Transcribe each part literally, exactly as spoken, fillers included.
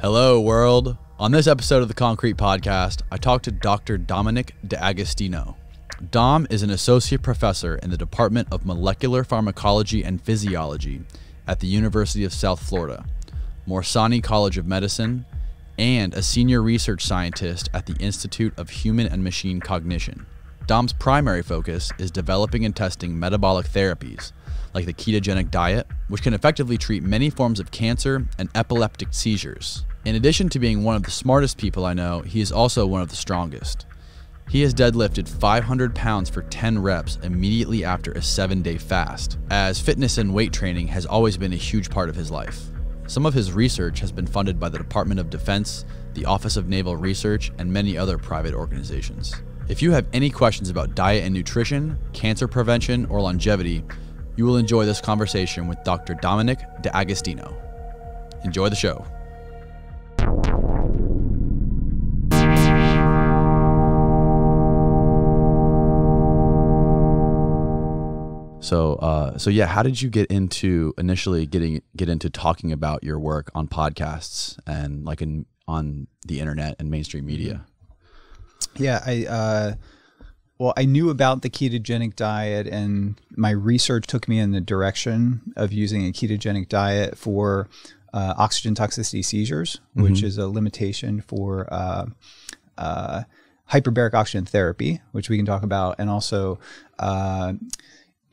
Hello, world. On this episode of the Concrete Podcast, I talked to Doctor Dominic D'Agostino. Dom is an associate professor in the Department of Molecular Pharmacology and Physiology at the University of South Florida, Morsani College of Medicine, and a senior research scientist at the Institute of Human and Machine Cognition. Dom's primary focus is developing and testing metabolic therapies, like the ketogenic diet, which can effectively treat many forms of cancer and epileptic seizures. In addition to being one of the smartest people I know, he is also one of the strongest. He has deadlifted five hundred pounds for ten reps immediately after a seven-day fast, as fitness and weight training has always been a huge part of his life. Some of his research has been funded by the Department of Defense, the Office of Naval Research, and many other private organizations. If you have any questions about diet and nutrition, cancer prevention, or longevity, you will enjoy this conversation with Doctor Dominic D'Agostino. Enjoy the show. So, uh, so yeah, how did you get into initially getting get into talking about your work on podcasts and like in on the internet and mainstream media? Yeah, I, uh, well, I knew about the ketogenic diet, and my research took me in the direction of using a ketogenic diet for uh, oxygen toxicity seizures, mm-hmm. which is a limitation for uh, uh, hyperbaric oxygen therapy, which we can talk about, and also uh,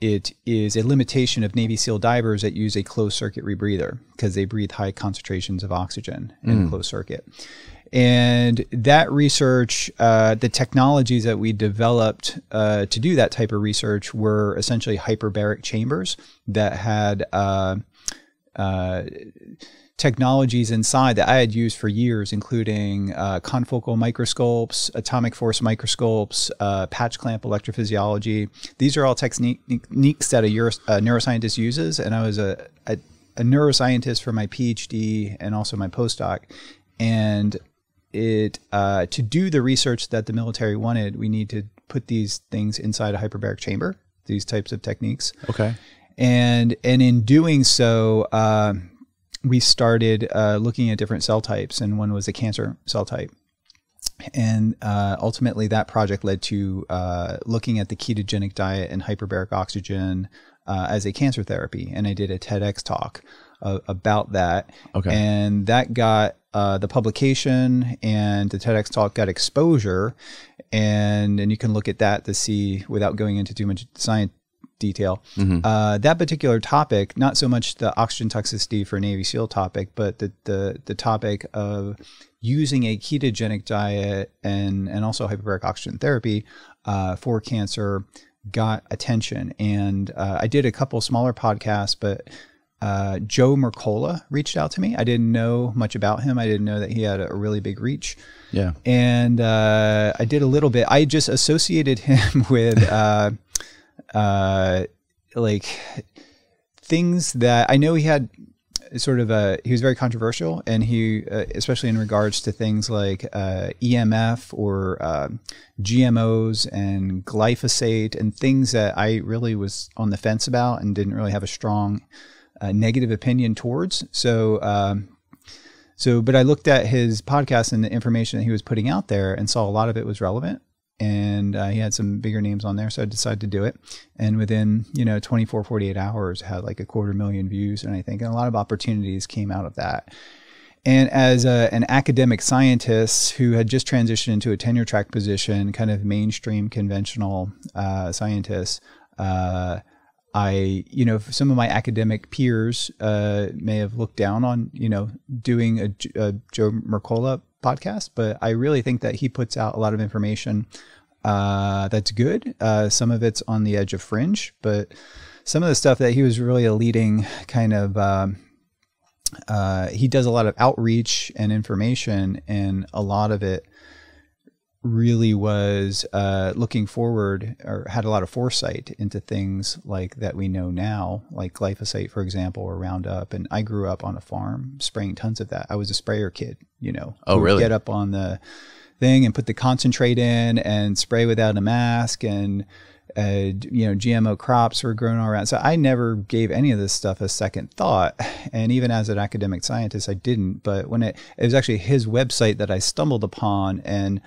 it is a limitation of Navy SEAL divers that use a closed-circuit rebreather because they breathe high concentrations of oxygen mm. in closed circuit. And that research, uh, the technologies that we developed uh, to do that type of research were essentially hyperbaric chambers that had uh, uh, technologies inside that I had used for years, including uh, confocal microscopes, atomic force microscopes, uh, patch clamp electrophysiology. These are all techniques that a neuroscientist uses, and I was a, a, a neuroscientist for my PhD and also my postdoc. And it uh, to do the research that the military wanted, we need to put these things inside a hyperbaric chamber, these types of techniques. Okay. And, and in doing so, uh, we started uh, looking at different cell types, and one was a cancer cell type. And uh, ultimately that project led to uh, looking at the ketogenic diet and hyperbaric oxygen uh, as a cancer therapy. And I did a TEDx talk uh, about that. Okay. And that got... Uh, the publication, and the TEDx talk got exposure, and and you can look at that to see, without going into too much science detail, mm-hmm. uh, that particular topic, not so much the oxygen toxicity for Navy SEAL topic, but the, the, the topic of using a ketogenic diet and, and also hyperbaric oxygen therapy uh, for cancer got attention. And uh, I did a couple smaller podcasts, but Uh, Joe Mercola reached out to me. I didn't know much about him. I didn't know that he had a really big reach. Yeah. And uh, I did a little bit. I just associated him with uh, uh, like things that I know he had sort of a, he was very controversial, and he, uh, especially in regards to things like uh, E M F or uh, G M Os and glyphosate and things that I really was on the fence about and didn't really have a strong A negative opinion towards. So, um, so, but I looked at his podcast and the information that he was putting out there and saw a lot of it was relevant, and uh, he had some bigger names on there. So I decided to do it. And within, you know, twenty-four, forty-eight hours had like a quarter million views. And I think and a lot of opportunities came out of that. And as a, an academic scientist who had just transitioned into a tenure track position, kind of mainstream conventional uh, scientist, uh, I, you know, some of my academic peers uh, may have looked down on, you know, doing a, a Joe Mercola podcast, but I really think that he puts out a lot of information uh, that's good. Uh, some of it's on the edge of fringe, but some of the stuff that he was really a leading kind of, um, uh, he does a lot of outreach and information, and a lot of it really was uh, looking forward, or had a lot of foresight into things like that we know now, like glyphosate, for example, or Roundup. And I grew up on a farm spraying tons of that. I was a sprayer kid, you know. Oh, really? Get up on the thing and put the concentrate in and spray without a mask. And Uh, you know, G M O crops were grown all around. So I never gave any of this stuff a second thought. And even as an academic scientist, I didn't. But when it, it was actually his website that I stumbled upon, and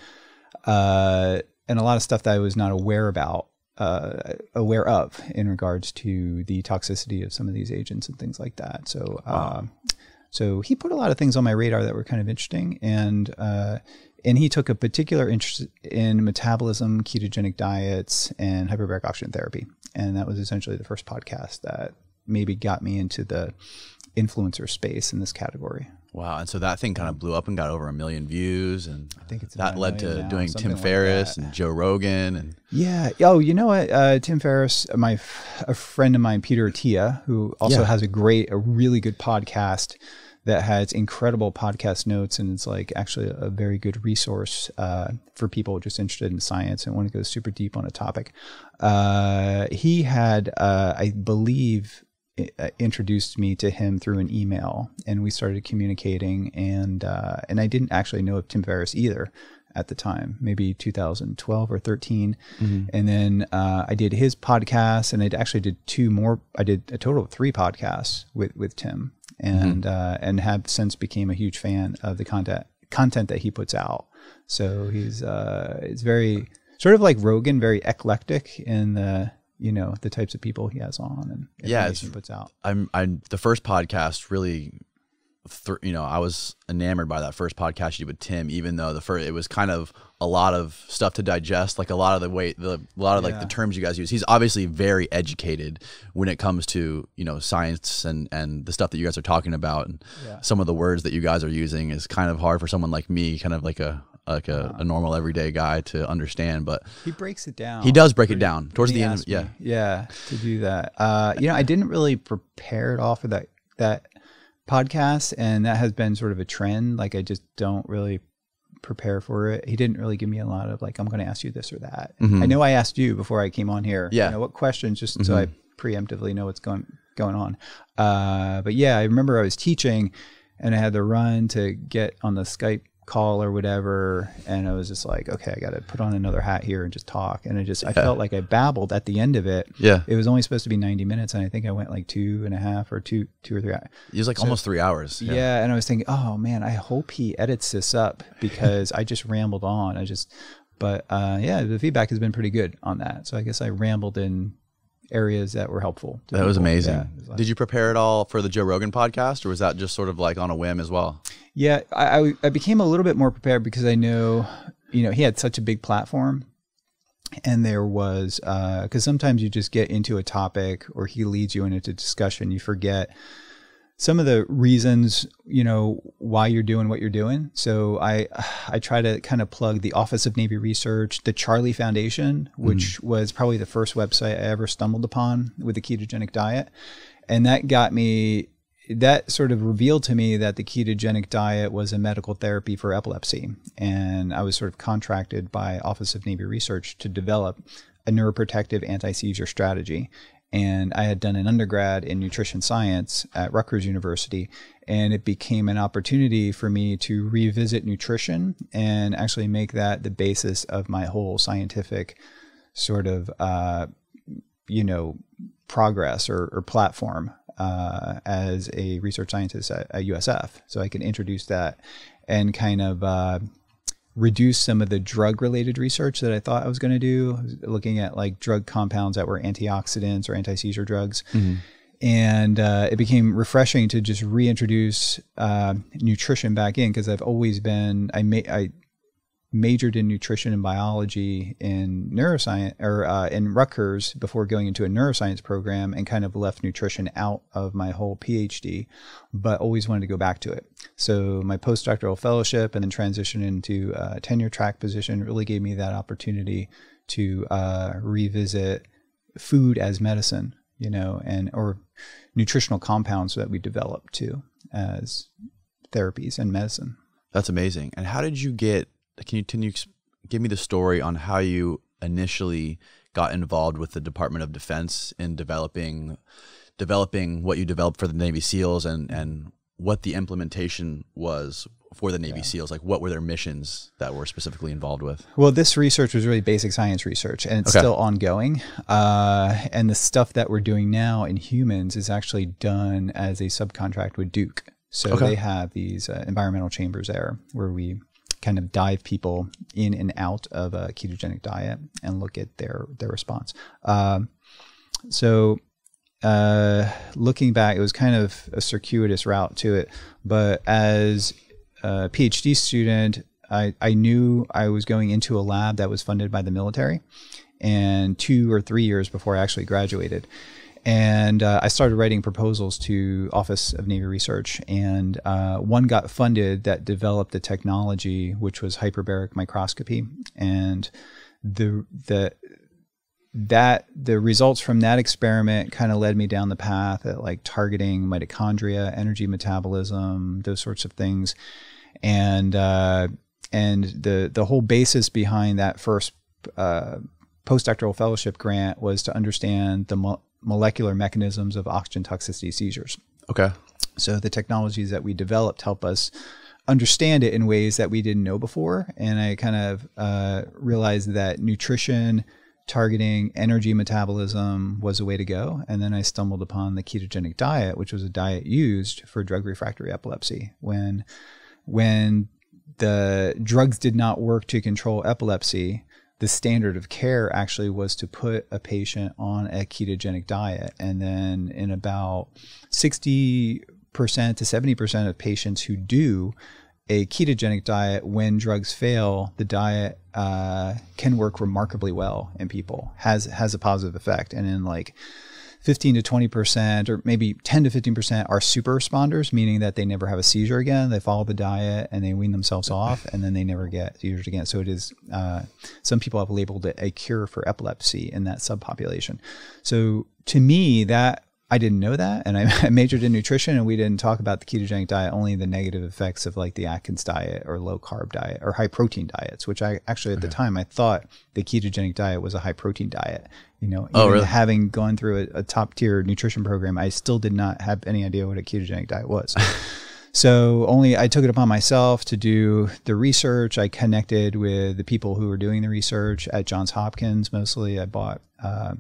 uh, and a lot of stuff that I was not aware about, uh, aware of in regards to the toxicity of some of these agents and things like that. So, wow. um, so he put a lot of things on my radar that were kind of interesting, and uh, and he took a particular interest in metabolism, ketogenic diets, and hyperbaric oxygen therapy. And that was essentially the first podcast that maybe got me into the influencer space in this category. Wow. And so that thing kind of blew up and got over a million views. And I think it's that led to now, doing Tim Ferriss like and Joe Rogan. And yeah. Oh, you know what? Uh, Tim Ferriss, my, a friend of mine, Peter Attia, who also yeah. has a great, a really good podcast that has incredible podcast notes, and it's like actually a very good resource uh, for people just interested in science and want to go super deep on a topic. Uh, he had, uh, I believe, uh, introduced me to him through an email, and we started communicating. And uh, and I didn't actually know of Tim Ferriss either at the time, maybe two thousand twelve or thirteen. Mm-hmm. And then uh, I did his podcast, and I actually did two more. I did a total of three podcasts with with Tim. And mm-hmm. uh, and have since became a huge fan of the content content that he puts out. So he's uh, it's very sort of like Rogan, very eclectic in the you know the types of people he has on and yeah, he puts out. I'm I'm the first podcast really, th you know, I was enamored by that first podcast you did with Tim. Even though the first it was kind of a lot of stuff to digest, like a lot of the weight, the a lot of yeah. like the terms you guys use. He's obviously very educated when it comes to you know science and and the stuff that you guys are talking about. And yeah. some of the words that you guys are using is kind of hard for someone like me, kind of like a like a, wow. a normal everyday guy to understand. But he breaks it down. He does break it down towards the end. Of, yeah, yeah, to do that. Uh, you know, I didn't really prepare at all for that that podcast, and that has been sort of a trend. Like I just don't really prepare for it. He didn't really give me a lot of like, I'm going to ask you this or that. Mm-hmm. I know I asked you before I came on here, yeah. you know, what questions, just mm-hmm. so I preemptively know what's going, going on. Uh, but yeah, I remember I was teaching and I had to run to get on the Skype call or whatever. And I was just like, okay, I got to put on another hat here and just talk. And I just, yeah. I felt like I babbled at the end of it. Yeah. It was only supposed to be ninety minutes. And I think I went like two and a half or two, two or three hours. It was like so, almost three hours. Yeah. yeah. And I was thinking, oh man, I hope he edits this up because I just rambled on. I just, but uh, yeah, the feedback has been pretty good on that. So I guess I rambled in areas that were helpful. That was amazing. Yeah, was like, did you prepare at all for the Joe Rogan podcast, or was that just sort of like on a whim as well? Yeah, I, I became a little bit more prepared because I know, you know, he had such a big platform, and there was, uh, because sometimes you just get into a topic or he leads you into discussion, you forget some of the reasons, you know, why you're doing what you're doing. So I, I try to kind of plug the Office of Navy Research, the Charlie Foundation, which mm-hmm. was probably the first website I ever stumbled upon with the ketogenic diet. And that got me, that sort of revealed to me that the ketogenic diet was a medical therapy for epilepsy. And I was sort of contracted by Office of Navy Research to develop a neuroprotective anti-seizure strategy. And I had done an undergrad in nutrition science at Rutgers University, and it became an opportunity for me to revisit nutrition and actually make that the basis of my whole scientific sort of, uh, you know, progress or, or platform uh, as a research scientist at, at U S F. So I can introduce that and kind of uh, reduce some of the drug-related research that I thought I was going to do, looking at like drug compounds that were antioxidants or anti-seizure drugs. Mm-hmm. And uh, it became refreshing to just reintroduce uh, nutrition back in, because I've always been, I, ma I majored in nutrition and biology in neuroscience or uh, in Rutgers before going into a neuroscience program, and kind of left nutrition out of my whole PhD, but always wanted to go back to it. So my postdoctoral fellowship and then transition into a tenure track position really gave me that opportunity to uh, revisit food as medicine, you know, and or nutritional compounds that we developed too as therapies and medicine. That's amazing. And how did you get Can you, can you give me the story on how you initially got involved with the Department of Defense in developing developing what you developed for the Navy SEALs, and, and what the implementation was for the Navy yeah. SEALs? Like, what were their missions that were specifically involved with? Well, this research was really basic science research, and it's okay. still ongoing. Uh, and the stuff that we're doing now in humans is actually done as a subcontract with Duke. So okay. they have these uh, environmental chambers there where we kind of dive people in and out of a ketogenic diet and look at their, their response. Um, so uh, looking back, it was kind of a circuitous route to it. But as a PhD student, I, I knew I was going into a lab that was funded by the military, and two or three years before I actually graduated. And uh, I started writing proposals to Office of Navy Research, and uh, one got funded that developed a technology which was hyperbaric microscopy, and the the that the results from that experiment kind of led me down the path at like targeting mitochondria, energy metabolism, those sorts of things, and uh, and the the whole basis behind that first uh, postdoctoral fellowship grant was to understand the mo molecular mechanisms of oxygen toxicity seizures. Okay. So the technologies that we developed help us understand it in ways that we didn't know before. And I kind of uh, realized that nutrition, targeting energy metabolism was a way to go. And then I stumbled upon the ketogenic diet, which was a diet used for drug refractory epilepsy. When, when the drugs did not work to control epilepsy, the standard of care actually was to put a patient on a ketogenic diet. And then in about sixty percent to seventy percent of patients who do a ketogenic diet, when drugs fail, the diet uh, can work remarkably well in people, has, has a positive effect. And in like fifteen to twenty percent or maybe ten to fifteen percent are super responders, meaning that they never have a seizure again. They follow the diet and they wean themselves off, and then they never get seizures again. So it is, uh, some people have labeled it a cure for epilepsy in that subpopulation. So to me, that I didn't know that. And I, I majored in nutrition, and we didn't talk about the ketogenic diet, only the negative effects of like the Atkins diet or low carb diet or high protein diets, which I actually at okay. the time I thought the ketogenic diet was a high protein diet. You know, oh, even really? having gone through a, a top tier nutrition program, I still did not have any idea what a ketogenic diet was. So only I took it upon myself to do the research. I connected with the people who were doing the research at Johns Hopkins. Mostly I bought, uh,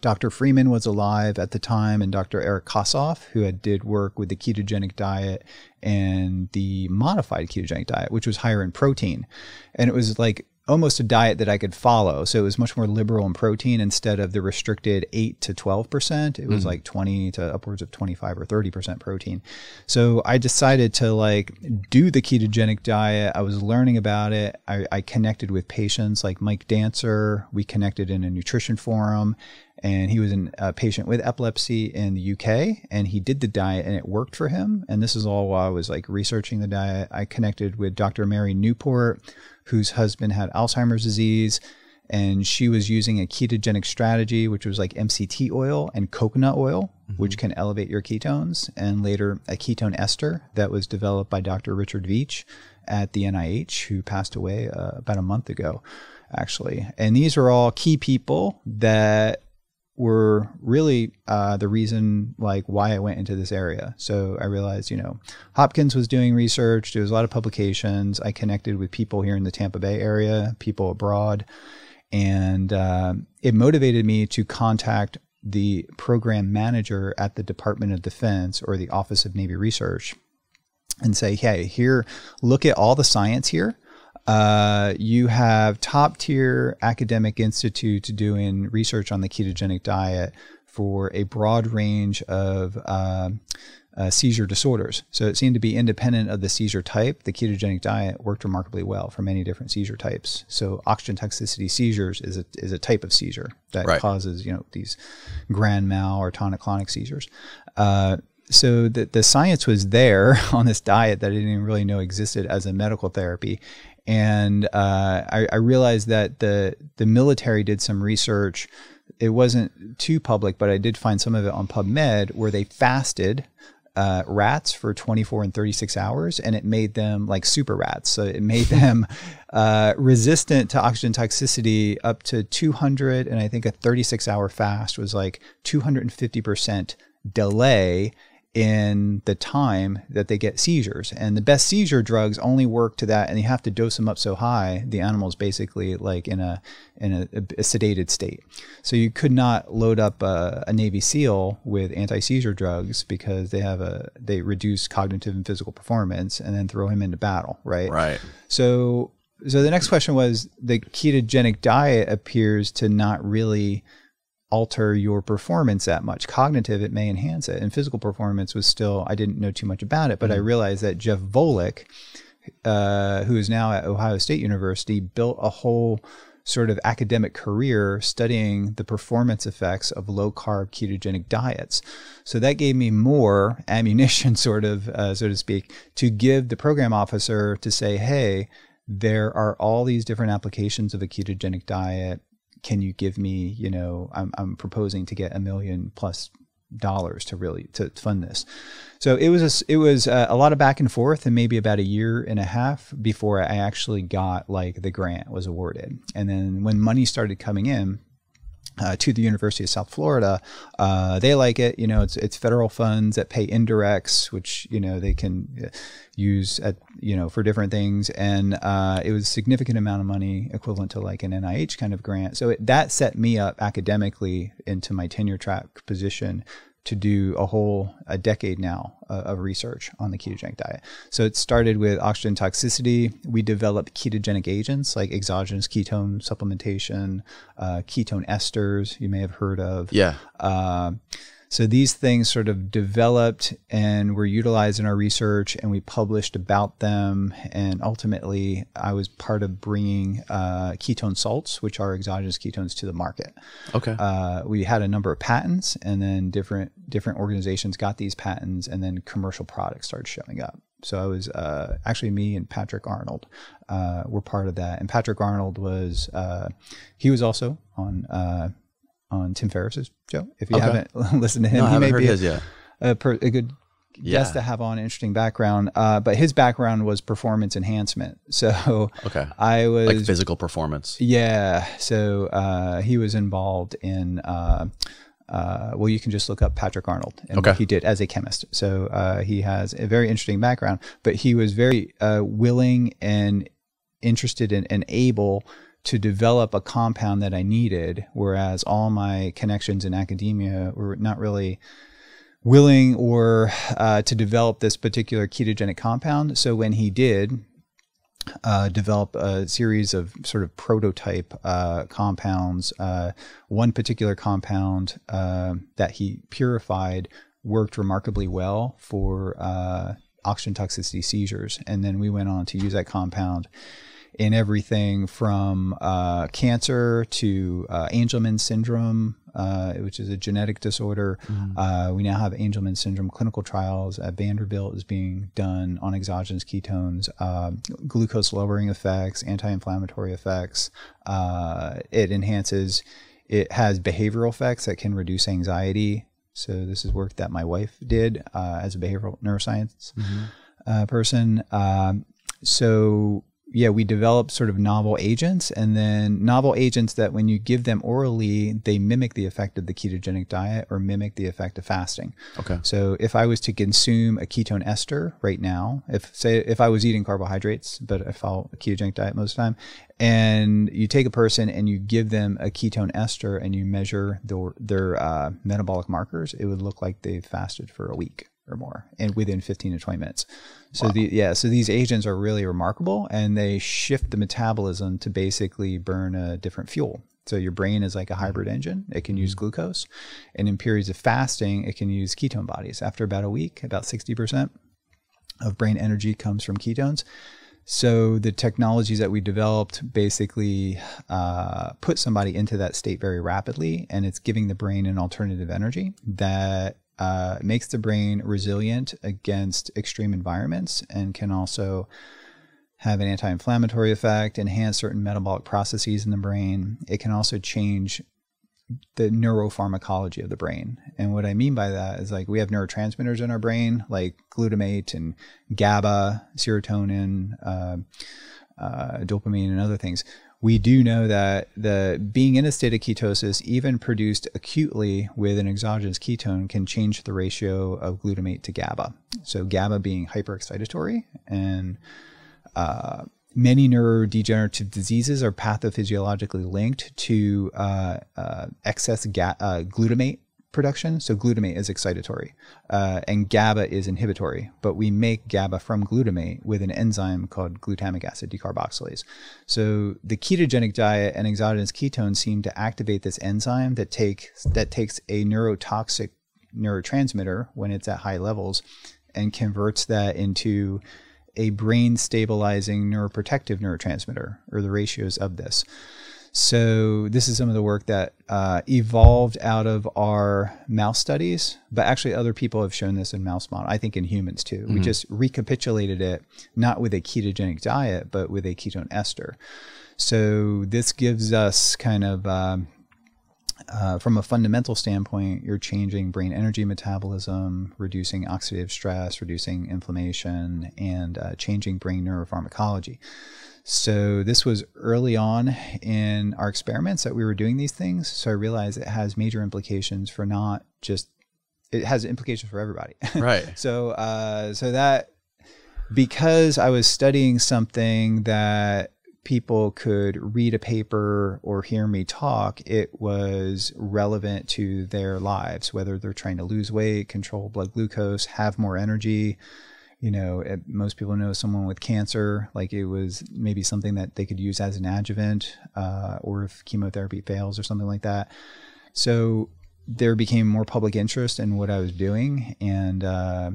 Doctor Freeman was alive at the time, and Doctor Eric Kossoff, who had did work with the ketogenic diet and the modified ketogenic diet, which was higher in protein. And it was like almost a diet that I could follow. So it was much more liberal in protein instead of the restricted eight to twelve percent. It was mm-hmm. like twenty to upwards of twenty-five or thirty percent protein. So I decided to like do the ketogenic diet. I was learning about it. I, I connected with patients like Mike Dancer. We connected in a nutrition forum, and he was an, a patient with epilepsy in the U K, and he did the diet and it worked for him. And this is all while I was like researching the diet. I connected with Doctor Mary Newport, whose husband had Alzheimer's disease, and she was using a ketogenic strategy, which was like M C T oil and coconut oil, mm-hmm. which can elevate your ketones, and later a ketone ester that was developed by Doctor Richard Veach at the N I H, who passed away uh, about a month ago, actually. And these are all key people that were really uh, the reason like why I went into this area. So I realized, you know, Hopkins was doing research. There was a lot of publications. I connected with people here in the Tampa Bay area, people abroad, and uh, it motivated me to contact the program manager at the Department of Defense or the Office of Navy Research and say, hey, here, look at all the science here. Uh, you have top tier academic institutes doing research on the ketogenic diet for a broad range of uh, uh, seizure disorders. So it seemed to be independent of the seizure type. The ketogenic diet worked remarkably well for many different seizure types. So oxygen toxicity seizures is a, is a type of seizure that right. causes, you know, these grand mal or tonic-clonic seizures. Uh, So the, the science was there on this diet that I didn't even really know existed as a medical therapy. And uh, I, I realized that the, the military did some research. It wasn't too public, but I did find some of it on PubMed, where they fasted uh, rats for twenty-four and thirty-six hours, and it made them like super rats. So it made them uh, resistant to oxygen toxicity up to two hundred, and I think a thirty-six hour fast was like two hundred fifty percent delay in the time that they get seizures. And the best seizure drugs only work to that, and you have to dose them up so high, the animal's basically like in a in a, a sedated state. So you could not load up a, a Navy SEAL with anti-seizure drugs because they have a they reduce cognitive and physical performance, and then throw him into battle, right? Right. So so the next question was, the ketogenic diet appears to not really alter your performance that much. Cognitive, it may enhance it. And physical performance was still, I didn't know too much about it, but mm-hmm. I realized that Jeff Volek, uh, who is now at Ohio State University, built a whole sort of academic career studying the performance effects of low-carb ketogenic diets. So that gave me more ammunition, sort of, uh, so to speak, to give the program officer to say, hey, there are all these different applications of a ketogenic diet. Can you give me, you know, I'm, I'm proposing to get a million plus dollars to really to fund this. So it was a, it was a, a lot of back and forth, and maybe about a year and a half before I actually got, like, the grant was awarded. And then when money started coming in uh, to the University of South Florida, uh, they like it, you know, it's, it's federal funds that pay indirects, which, you know, they can use at, you know, for different things. And uh, it was a significant amount of money, equivalent to like an N I H kind of grant. So it, that set me up academically into my tenure track position to do a whole a decade now uh, of research on the ketogenic diet. So it started with oxygen toxicity. We developed ketogenic agents like exogenous ketone supplementation, uh, ketone esters you may have heard of. Yeah. Uh, so these things sort of developed and were utilized in our research, and we published about them. And ultimately, I was part of bringing uh, ketone salts, which are exogenous ketones, to the market. Okay. Uh, we had a number of patents, and then different different organizations got these patents, and then commercial products started showing up. So I was uh, actually me and Patrick Arnold uh, were part of that. And Patrick Arnold was uh, he was also on. Uh, on Tim Ferriss's show. If you okay. haven't listened to him, no, he may be a, a, per, a good yeah. guest to have on, interesting background. Uh, but his background was performance enhancement. So okay. I was... Like physical performance. Yeah. So uh, he was involved in... Uh, Uh, well, you can just look up Patrick Arnold and okay. what he did as a chemist. So uh, he has a very interesting background, but he was very uh, willing and interested in, and able to develop a compound that I needed, whereas all my connections in academia were not really willing or uh, to develop this particular ketogenic compound. So when he did uh, develop a series of sort of prototype uh, compounds, uh, one particular compound uh, that he purified worked remarkably well for uh, oxygen toxicity seizures. And then we went on to use that compound in everything from uh, cancer to uh, Angelman syndrome, uh, which is a genetic disorder. Mm. Uh, we now have Angelman syndrome clinical trials at Vanderbilt is being done on exogenous ketones, uh, glucose lowering effects, anti-inflammatory effects. Uh, it enhances, it has behavioral effects that can reduce anxiety. So this is work that my wife did uh, as a behavioral neuroscience mm-hmm. uh, person. Um, so... Yeah, we develop sort of novel agents, and then novel agents that when you give them orally, they mimic the effect of the ketogenic diet or mimic the effect of fasting. Okay. So if I was to consume a ketone ester right now, if say if I was eating carbohydrates, but I follow a ketogenic diet most of the time, and you take a person and you give them a ketone ester and you measure their, their uh, metabolic markers, it would look like they fasted for a week or more, and within fifteen to twenty minutes. So wow. the, yeah, so these agents are really remarkable, and they shift the metabolism to basically burn a different fuel. So your brain is like a hybrid engine. It can use glucose, and in periods of fasting, it can use ketone bodies. After about a week, about sixty percent of brain energy comes from ketones. So the technologies that we developed basically uh, put somebody into that state very rapidly, and it's giving the brain an alternative energy that Uh, makes the brain resilient against extreme environments, and can also have an anti-inflammatory effect, enhance certain metabolic processes in the brain. It can also change the neuropharmacology of the brain. And what I mean by that is, like, we have neurotransmitters in our brain, like glutamate and GABA, serotonin, uh, uh, dopamine and other things. We do know that the being in a state of ketosis, even produced acutely with an exogenous ketone, can change the ratio of glutamate to GABA. So GABA being hyperexcitatory, and uh, many neurodegenerative diseases are pathophysiologically linked to uh, uh, excess ga uh, glutamate production. So glutamate is excitatory, uh, and GABA is inhibitory, but we make GABA from glutamate with an enzyme called glutamic acid decarboxylase. So the ketogenic diet and exogenous ketones seem to activate this enzyme that takes that takes a neurotoxic neurotransmitter when it's at high levels and converts that into a brain stabilizing neuroprotective neurotransmitter, or the ratios of this. So this is some of the work that uh, evolved out of our mouse studies, but actually other people have shown this in mouse models, I think in humans too. Mm-hmm. We just recapitulated it, not with a ketogenic diet, but with a ketone ester. So this gives us kind of, um, uh, from a fundamental standpoint, you're changing brain energy metabolism, reducing oxidative stress, reducing inflammation, and uh, changing brain neuropharmacology. So this was early on in our experiments that we were doing these things. So I realized it has major implications for not just, it has implications for everybody. Right. so, uh, so that, because I was studying something that people could read a paper or hear me talk, it was relevant to their lives, whether they're trying to lose weight, control blood glucose, have more energy. You know, it, most people know someone with cancer, like it was maybe something that they could use as an adjuvant, uh, or if chemotherapy fails or something like that. So there became more public interest in what I was doing. And uh,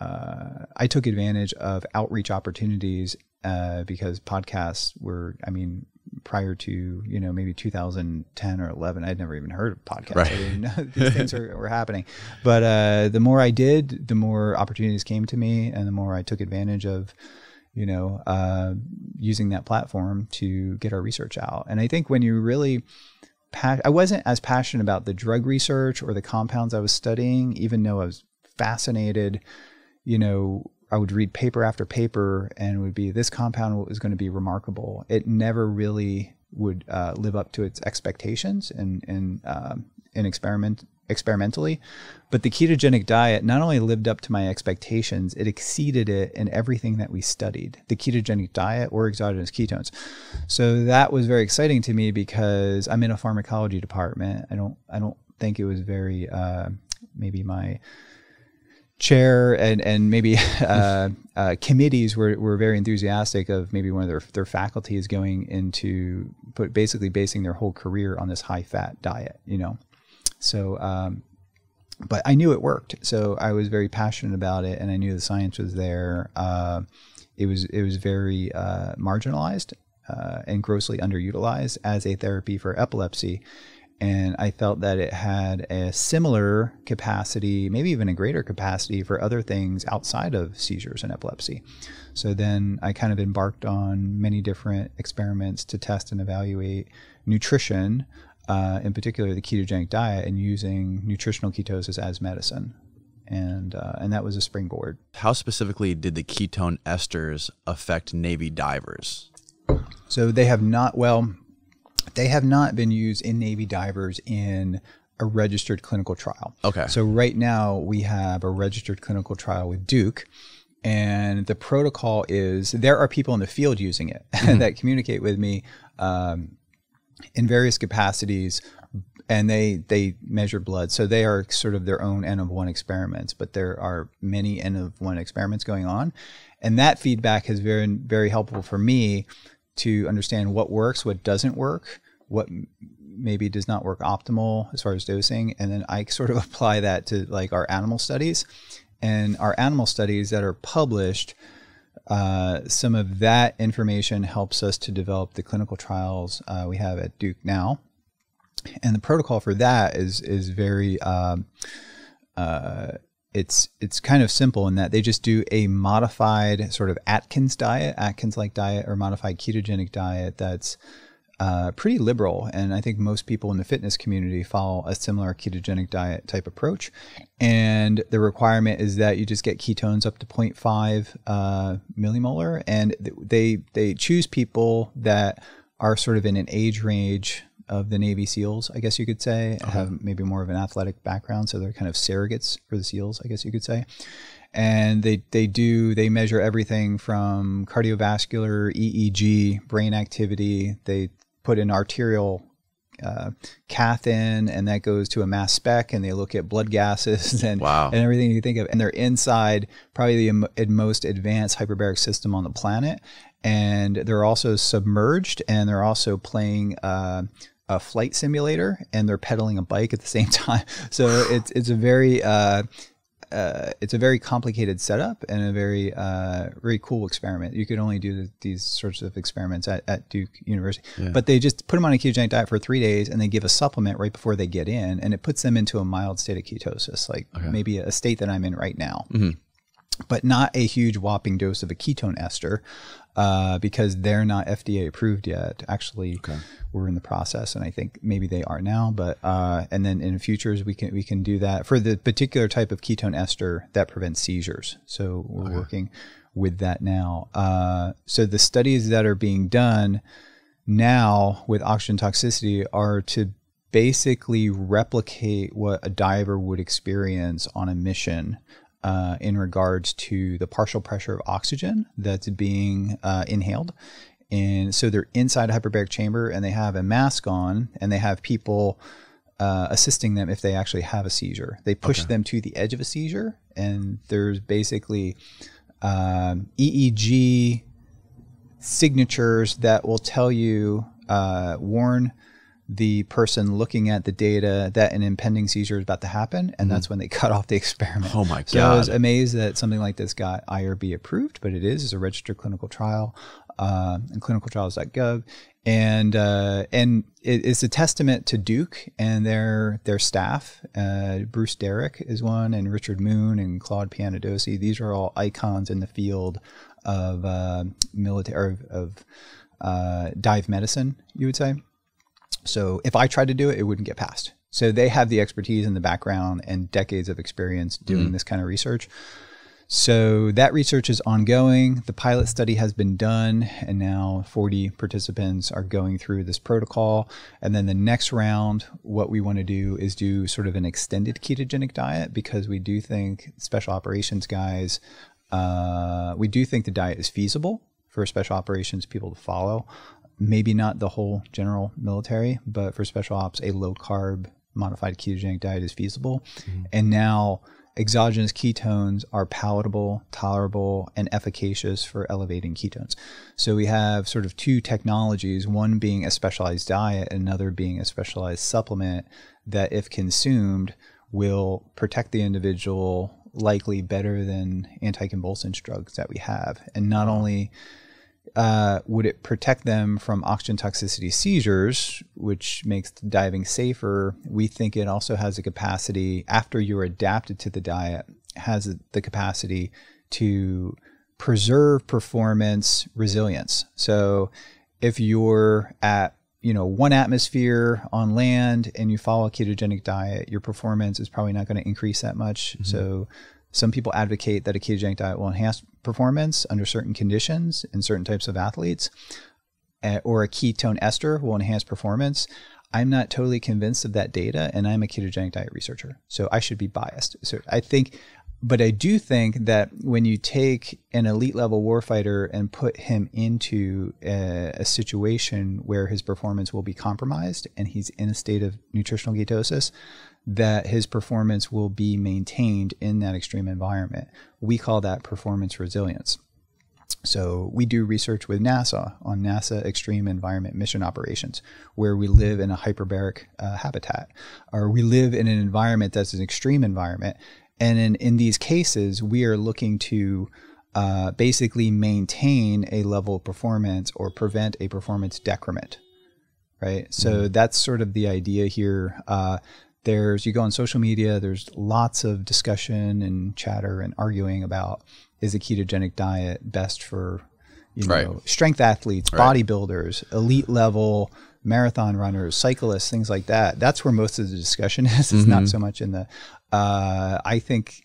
uh, I took advantage of outreach opportunities uh, because podcasts were, I mean, prior to, you know, maybe two thousand ten or eleven, I'd never even heard of podcasts. Right. I didn't know these things are, were happening. But uh, the more I did, the more opportunities came to me, and the more I took advantage of, you know, uh, using that platform to get our research out. And I think when you really, pa I wasn't as passionate about the drug research or the compounds I was studying, even though I was fascinated, you know, I would read paper after paper and would be, this compound was going to be remarkable. It never really would uh, live up to its expectations and, and, um, and experiment, experimentally. But the ketogenic diet not only lived up to my expectations, it exceeded it in everything that we studied, the ketogenic diet or exogenous ketones. So that was very exciting to me because I'm in a pharmacology department. I don't, I don't think it was very, uh, maybe my chair and, and maybe uh, uh, committees were, were very enthusiastic of maybe one of their, their faculty is going into put basically basing their whole career on this high fat diet, you know? So, um, but I knew it worked. So I was very passionate about it and I knew the science was there. Uh, it was, it was very uh, marginalized uh, and grossly underutilized as a therapy for epilepsy. And I felt that it had a similar capacity, maybe even a greater capacity for other things outside of seizures and epilepsy. So then I kind of embarked on many different experiments to test and evaluate nutrition, uh, in particular the ketogenic diet, and using nutritional ketosis as medicine. And, uh, and that was a springboard. How specifically did the ketone esters affect Navy divers? So they have not, well... they have not been used in Navy divers in a registered clinical trial. Okay. So right now we have a registered clinical trial with Duke, and the protocol is there are people in the field using it mm-hmm. that communicate with me um, in various capacities, and they, they measure blood. So they are sort of their own N of one experiments, but there are many N of one experiments going on. And that feedback has been very helpful for me to understand what works, what doesn't work, what maybe does not work optimal as far as dosing. And then I sort of apply that to like our animal studies and our animal studies that are published. Uh, some of that information helps us to develop the clinical trials uh, we have at Duke now. And the protocol for that is, is very, um, uh, It's it's kind of simple in that they just do a modified sort of Atkins diet, Atkins-like diet, or modified ketogenic diet that's uh, pretty liberal. And I think most people in the fitness community follow a similar ketogenic diet type approach. And the requirement is that you just get ketones up to zero point five uh, millimolar. And they, they choose people that are sort of in an age range of the Navy SEALs, I guess you could say, okay. have maybe more of an athletic background. So they're kind of surrogates for the SEALs, I guess you could say. And they, they do, they measure everything from cardiovascular, E E G, brain activity. They put an arterial uh, cath in, and that goes to a mass spec, and they look at blood gases and, wow. and everything you think of. And they're inside probably the most advanced hyperbaric system on the planet. And they're also submerged, and they're also playing uh, a flight simulator, and they're pedaling a bike at the same time. So it's, it's a very... Uh, Uh, it's a very complicated setup and a very, uh, very cool experiment. You could only do the, these sorts of experiments at, at Duke University, yeah. but they just put them on a ketogenic diet for three days and they give a supplement right before they get in, and it puts them into a mild state of ketosis, like okay. maybe a state that I'm in right now, mm-hmm. but not a huge whopping dose of a ketone ester, uh, because they're not F D A approved yet. Actually, okay. we're in the process, and I think maybe they are now, but uh, and then in futures we can we can do that for the particular type of ketone ester that prevents seizures. So we're okay. working with that now. Uh, so the studies that are being done now with oxygen toxicity are to basically replicate what a diver would experience on a mission. Uh, in regards to the partial pressure of oxygen that's being uh, inhaled. And so they're inside a hyperbaric chamber and they have a mask on, and they have people uh, assisting them if they actually have a seizure. They push okay. them to the edge of a seizure, and there's basically um, E E G signatures that will tell you, uh, warn the person looking at the data that an impending seizure is about to happen, and mm. that's when they cut off the experiment. Oh my God. So I was amazed that something like this got I R B approved, but it is, it's a registered clinical trial uh, in clinical trials dot gov. And, uh, and it, it's a testament to Duke and their, their staff. Uh, Bruce Derrick is one, and Richard Moon and Claude Pianodosi. These are all icons in the field of uh, military, of uh, dive medicine, you would say. So if I tried to do it, it wouldn't get passed. So they have the expertise in the background and decades of experience doing mm. this kind of research. So that research is ongoing. The pilot study has been done, and now forty participants are going through this protocol. And then the next round, what we want to do is do sort of an extended ketogenic diet, because we do think special operations guys, uh, we do think the diet is feasible for special operations people to follow. Maybe not the whole general military, but for special ops, a low-carb modified ketogenic diet is feasible. Mm-hmm. And now exogenous ketones are palatable, tolerable, and efficacious for elevating ketones. So we have sort of two technologies, one being a specialized diet, another being a specialized supplement that, if consumed, will protect the individual likely better than anticonvulsant drugs that we have. And not only... Uh, would it protect them from oxygen toxicity seizures, which makes diving safer? We think it also has a capacity, after you're adapted to the diet, has the capacity to preserve performance resilience. So if you're at, you know, one atmosphere on land and you follow a ketogenic diet, your performance is probably not going to increase that much. Mm-hmm. So some people advocate that a ketogenic diet will enhance performance under certain conditions in certain types of athletes, uh, or a ketone ester will enhance performance. I'm not totally convinced of that data, and I'm a ketogenic diet researcher, so I should be biased. So I think, but I do think that when you take an elite level warfighter and put him into a, a situation where his performance will be compromised and he's in a state of nutritional ketosis, that his performance will be maintained in that extreme environment. We call that performance resilience. So we do research with NASA on NASA Extreme Environment Mission Operations, where we live in a hyperbaric uh, habitat, or we live in an environment that's an extreme environment. And in, in these cases, we are looking to uh, basically maintain a level of performance or prevent a performance decrement, right? So mm-hmm. that's sort of the idea here. Uh, There's, you go on social media, there's lots of discussion and chatter and arguing about, is a ketogenic diet best for you know, right. strength athletes, right. bodybuilders, elite level marathon runners, cyclists, things like that. That's where most of the discussion is. It's mm-hmm. not so much in the, uh, I think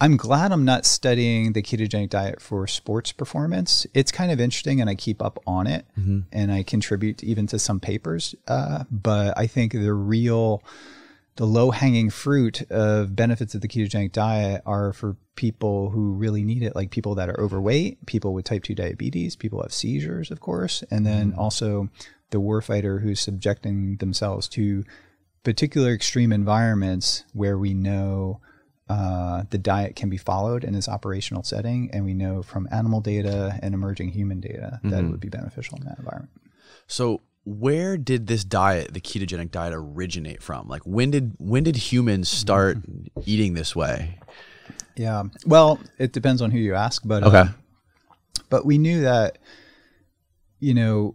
I'm glad I'm not studying the ketogenic diet for sports performance. It's kind of interesting and I keep up on it mm-hmm. and I contribute even to some papers. Uh, but I think the real, the low hanging fruit of benefits of the ketogenic diet are for people who really need it, like people that are overweight, people with type two diabetes, people who have seizures, of course, and then mm-hmm. also the warfighter who's subjecting themselves to particular extreme environments where we know uh, the diet can be followed in its operational setting. And we know from animal data and emerging human data mm-hmm. that it would be beneficial in that environment. So where did this diet, the ketogenic diet, originate from? Like when did, when did humans start mm-hmm. eating this way? Yeah. Well, it depends on who you ask, but, okay. um, but we knew that, you know,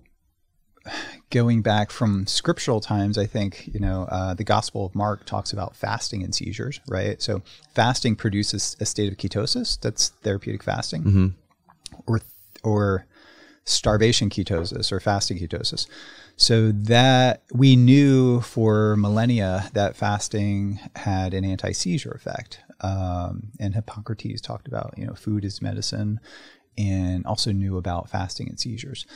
going back from scriptural times, I think, you know, uh, the Gospel of Mark talks about fasting and seizures, right? So fasting produces a state of ketosis. That's therapeutic fasting mm-hmm. or, or starvation ketosis or fasting ketosis. So that we knew for millennia that fasting had an anti-seizure effect. Um, and Hippocrates talked about, you know, food is medicine, and also knew about fasting and seizures.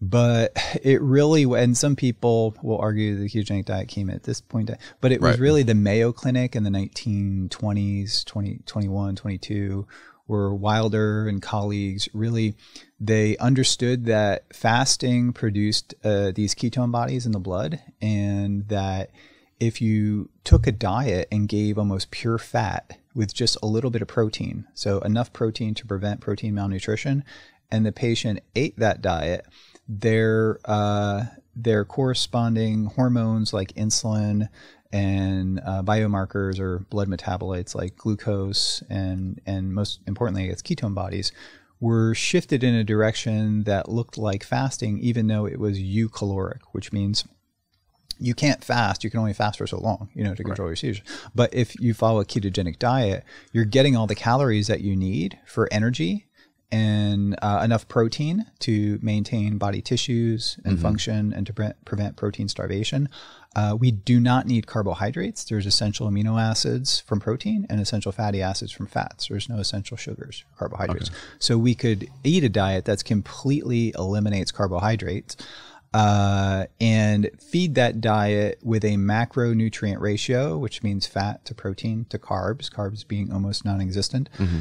But it really, and some people will argue the ketogenic diet came at this point, but it right. was really the Mayo Clinic in the nineteen twenties, twenty, twenty-one, twenty-two, where Wilder and colleagues really, they understood that fasting produced uh, these ketone bodies in the blood, and that if you took a diet and gave almost pure fat with just a little bit of protein, so enough protein to prevent protein malnutrition, and the patient ate that diet, their uh, their corresponding hormones like insulin and uh, biomarkers or blood metabolites like glucose and, and most importantly, it's ketone bodies, were shifted in a direction that looked like fasting, even though it was eucaloric, which means you can't fast. You can only fast for so long, you know, to control right. your seizures. But if you follow a ketogenic diet, you're getting all the calories that you need for energy and uh, enough protein to maintain body tissues and mm-hmm. function and to pre prevent protein starvation. Uh, we do not need carbohydrates. There's essential amino acids from protein and essential fatty acids from fats. There's no essential sugars, carbohydrates. Okay. So we could eat a diet that's completely eliminates carbohydrates. Uh, and feed that diet with a macronutrient ratio, which means fat to protein to carbs, carbs being almost non-existent, mm-hmm.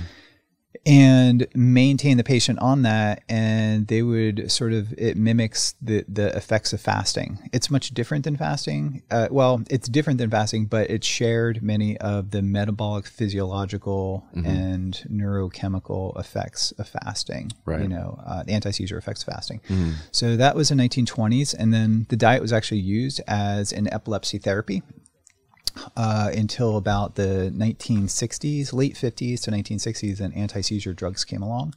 and maintain the patient on that. And they would sort of, it mimics the, the effects of fasting. It's much different than fasting. Uh, well, it's different than fasting, but it shared many of the metabolic, physiological, mm-hmm. and neurochemical effects of fasting, right. you know, uh, the anti-seizure effects of fasting. Mm-hmm. So that was in the nineteen twenties. And then the diet was actually used as an epilepsy therapy. Uh, until about the nineteen sixties, late fifties to nineteen sixties, and anti-seizure drugs came along.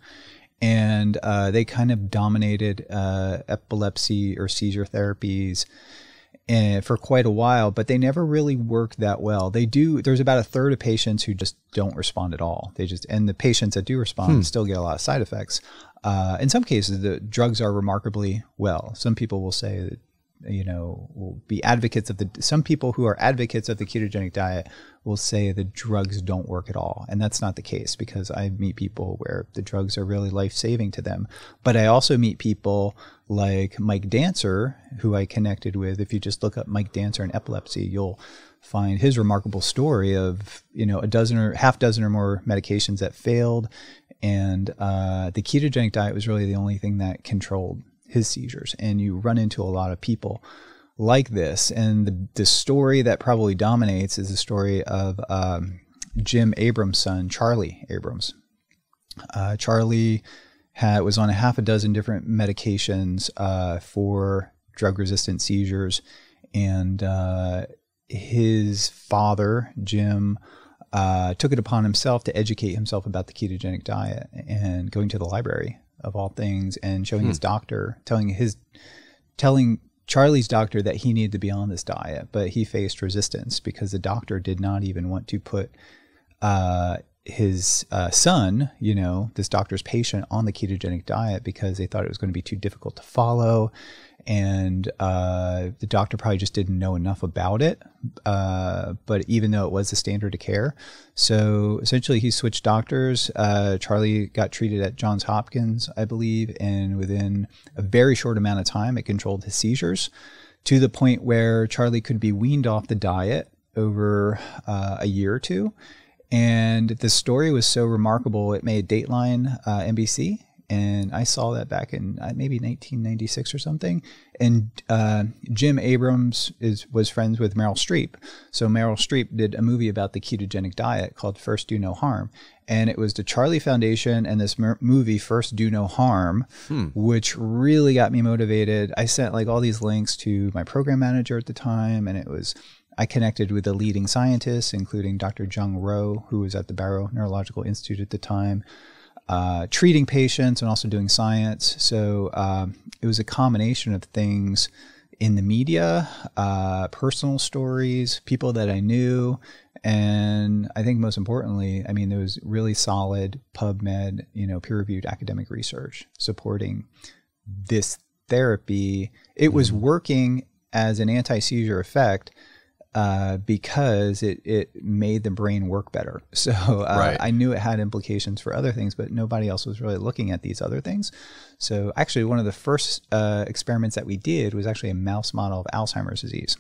And uh, they kind of dominated uh, epilepsy or seizure therapies and, for quite a while, but they never really worked that well. They do, there's about a third of patients who just don't respond at all. They just, and the patients that do respond hmm. still get a lot of side effects. Uh, in some cases, the drugs are remarkably well. Some people will say that, you know, will be advocates of the, some people who are advocates of the ketogenic diet will say the drugs don't work at all. And that's not the case, because I meet people where the drugs are really life-saving to them. But I also meet people like Mike Dancer, who I connected with. If you just look up Mike Dancer and epilepsy, you'll find his remarkable story of, you know, a dozen or half dozen or more medications that failed. And uh, the ketogenic diet was really the only thing that controlled his seizures. And you run into a lot of people like this. And the, the story that probably dominates is the story of um, Jim Abrams' son, Charlie Abrams. Uh, Charlie had, was on a half a dozen different medications uh, for drug-resistant seizures. And uh, his father, Jim, uh, took it upon himself to educate himself about the ketogenic diet, and going to the library of all things, and showing hmm. his doctor, telling his, telling Charlie's doctor that he needed to be on this diet, but he faced resistance because the doctor did not even want to put uh, his uh, son, you know, this doctor's patient, on the ketogenic diet because they thought it was going to be too difficult to follow. And uh, the doctor probably just didn't know enough about it, uh, but even though it was the standard of care. So essentially he switched doctors. Uh, Charlie got treated at Johns Hopkins, I believe, and within a very short amount of time, it controlled his seizures to the point where Charlie could be weaned off the diet over uh, a year or two. And the story was so remarkable, it made Dateline uh, N B C. And I saw that back in maybe nineteen ninety-six or something. And uh, Jim Abrams is was friends with Meryl Streep. So Meryl Streep did a movie about the ketogenic diet called First Do No Harm. And it was the Charlie Foundation and this movie First Do No Harm, hmm. which really got me motivated. I sent like all these links to my program manager at the time. And it was, I connected with the leading scientists, including Doctor Jung Roh, who was at the Barrow Neurological Institute at the time. Uh, treating patients and also doing science. So um, it was a combination of things in the media, uh, personal stories, people that I knew. And I think most importantly, I mean, there was really solid PubMed, you know, peer-reviewed academic research supporting this therapy. It mm-hmm. was working as an anti-seizure effect Uh, because it, it made the brain work better. So uh, right. I knew it had implications for other things, but nobody else was really looking at these other things. So actually one of the first uh, experiments that we did was actually a mouse model of Alzheimer's disease.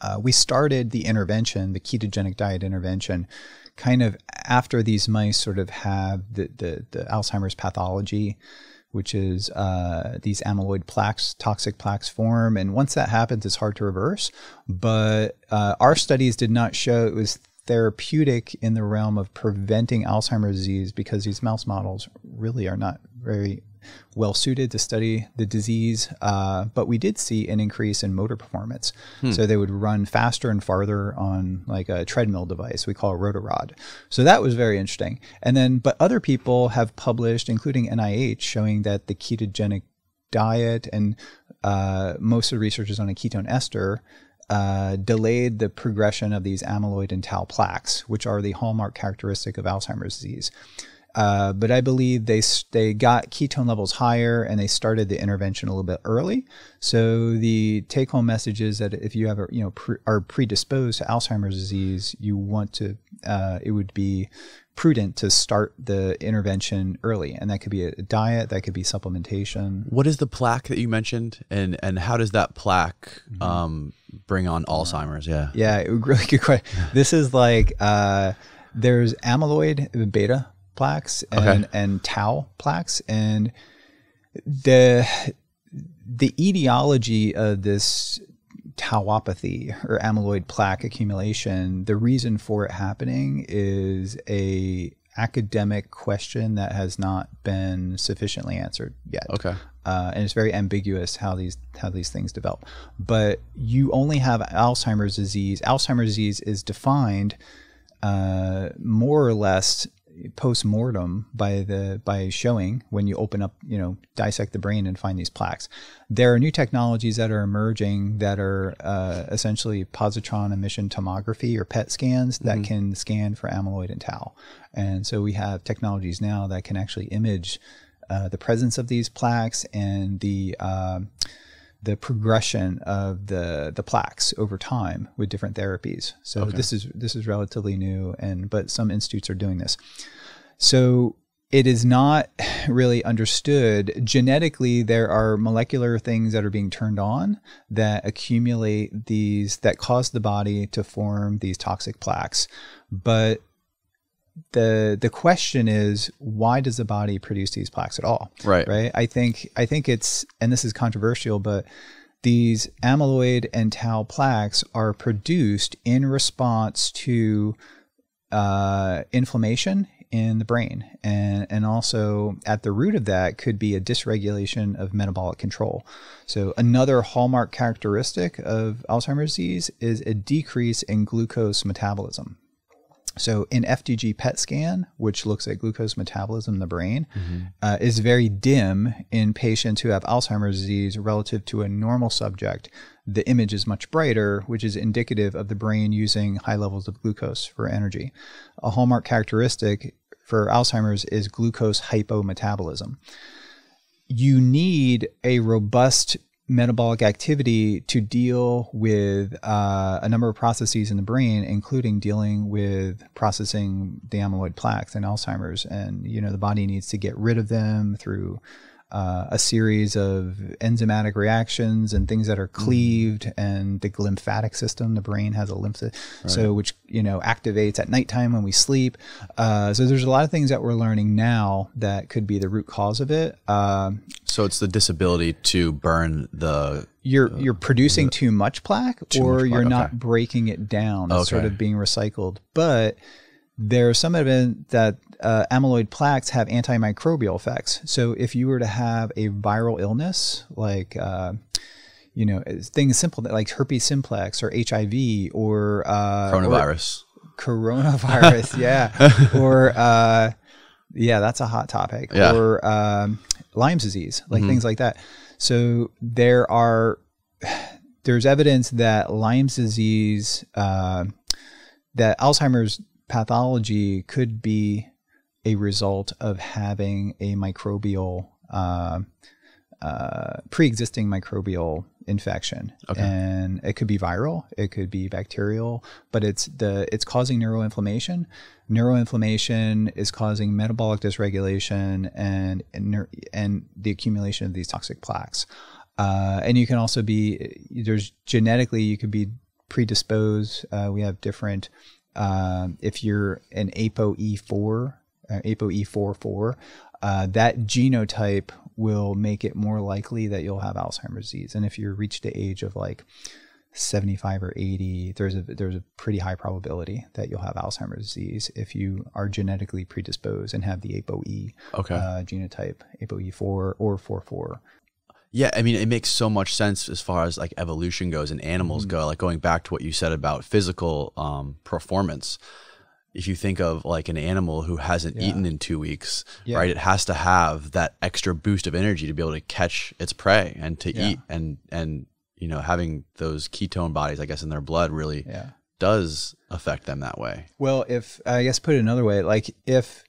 Uh, we started the intervention, the ketogenic diet intervention, kind of after these mice sort of have the, the, the Alzheimer's pathology, which is uh, these amyloid plaques, toxic plaques form. And once that happens, it's hard to reverse. But uh, our studies did not show it was therapeutic in the realm of preventing Alzheimer's disease because these mouse models really are not very well suited to study the disease. Uh, but we did see an increase in motor performance. Hmm. So they would run faster and farther on like a treadmill device we call a rotarod. So that was very interesting. And then, but other people have published, including N I H, showing that the ketogenic diet and uh, most of the research is on a ketone ester, uh, delayed the progression of these amyloid and tau plaques, which are the hallmark characteristic of Alzheimer's disease. Uh, but I believe they they got ketone levels higher and they started the intervention a little bit early. So the take-home message is that if you have a, you know pre, are predisposed to Alzheimer's disease, you want to uh, it would be prudent to start the intervention early, and that could be a diet, that could be supplementation. What is the plaque that you mentioned, and and how does that plaque mm-hmm. um, bring on Alzheimer's? Yeah, yeah, really good question. This is like uh, there's amyloid beta plaques and, okay. and tau plaques, and the the etiology of this tauopathy or amyloid plaque accumulation, the reason for it happening is a academic question that has not been sufficiently answered yet. Okay. Uh, and it's very ambiguous how these how these things develop. But you only have Alzheimer's disease. Alzheimer's disease is defined uh, more or less post-mortem by the by showing when you open up, you know, dissect the brain and find these plaques. There are new technologies that are emerging that are uh, essentially positron emission tomography or P E T scans that mm-hmm. can scan for amyloid and tau. And so we have technologies now that can actually image uh, the presence of these plaques and the uh, the progression of the the plaques over time with different therapies. So okay. this is this is relatively new, and but some institutes are doing this. So it is not really understood. Genetically, there are molecular things that are being turned on that accumulate these, that cause the body to form these toxic plaques. But the the question is, why does the body produce these plaques at all? Right. Right. I think I think it's, and this is controversial, but these amyloid and tau plaques are produced in response to uh, inflammation in the brain, and and also at the root of that could be a dysregulation of metabolic control. So another hallmark characteristic of Alzheimer's disease is a decrease in glucose metabolism. So an F D G PET scan, which looks at glucose metabolism in the brain, mm-hmm. uh, is very dim in patients who have Alzheimer's disease relative to a normal subject. The image is much brighter, which is indicative of the brain using high levels of glucose for energy. A hallmark characteristic for Alzheimer's is glucose hypometabolism. You need a robust metabolic activity to deal with uh, a number of processes in the brain, including dealing with processing the amyloid plaques and Alzheimer's. And, you know, the body needs to get rid of them through uh, a series of enzymatic reactions and things that are cleaved, and the lymphatic system, the brain has a lymph, right. so which, you know, activates at nighttime when we sleep. Uh, so there's a lot of things that we're learning now that could be the root cause of it. Um, so it's the disability to burn the... You're, uh, you're producing the, too much plaque too or much plaque, you're not okay. breaking it down. It's okay. sort of being recycled. But there's some evidence that uh, amyloid plaques have antimicrobial effects. So if you were to have a viral illness, like, uh, you know, things simple like herpes simplex or H I V or uh, coronavirus, or coronavirus. yeah. Or, uh, yeah, that's a hot topic. Yeah. Or um, Lyme's disease, like mm-hmm. things like that. So there are, there's evidence that Lyme's disease, uh, that Alzheimer's pathology could be a result of having a microbial, uh, uh, pre-existing microbial infection. Okay. And it could be viral, it could be bacterial, but it's the, it's causing neuroinflammation. Neuroinflammation is causing metabolic dysregulation and, and, and the accumulation of these toxic plaques. Uh, and you can also be, there's genetically, you could be predisposed. Uh, we have different, Uh, if you're an A P O E four, uh, A P O E forty-four, uh, that genotype will make it more likely that you'll have Alzheimer's disease. And if you reach the age of like seventy-five or eighty, there's a, there's a pretty high probability that you'll have Alzheimer's disease if you are genetically predisposed and have the A P O E okay. uh, genotype, A P O E four or forty-four. Yeah, I mean, it makes so much sense as far as like evolution goes and animals mm-hmm. go, like going back to what you said about physical um, performance. If you think of like an animal who hasn't yeah. eaten in two weeks, yeah. right? It has to have that extra boost of energy to be able to catch its prey and to yeah. eat, and, and, you know, having those ketone bodies, I guess, in their blood really yeah. does affect them that way. Well, if, I guess, put it another way, like if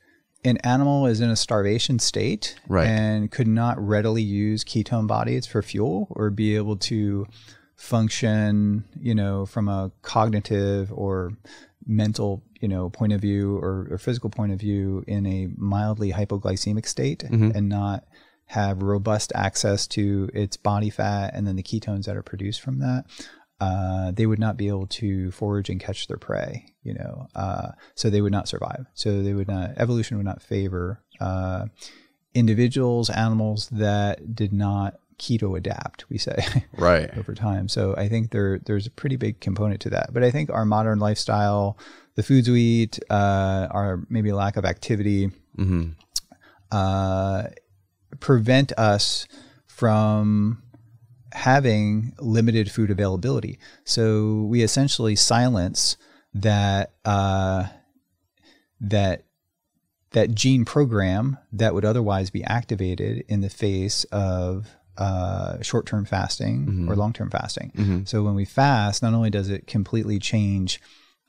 an animal is in a starvation state right. and could not readily use ketone bodies for fuel or be able to function, you know, from a cognitive or mental, you know, point of view or, or physical point of view in a mildly hypoglycemic state mm-hmm. and not have robust access to its body fat and then the ketones that are produced from that, uh, they would not be able to forage and catch their prey, you know, uh, so they would not survive. So they would not, evolution would not favor, uh, individuals, animals that did not keto adapt, we say, right over time. So I think there, there's a pretty big component to that, but I think our modern lifestyle, the foods we eat, uh, our maybe lack of activity, mm-hmm. uh, prevent us from having limited food availability. So we essentially silence that, uh, that, that gene program that would otherwise be activated in the face of, uh, short-term fasting mm-hmm. or long-term fasting. Mm-hmm. So when we fast, not only does it completely change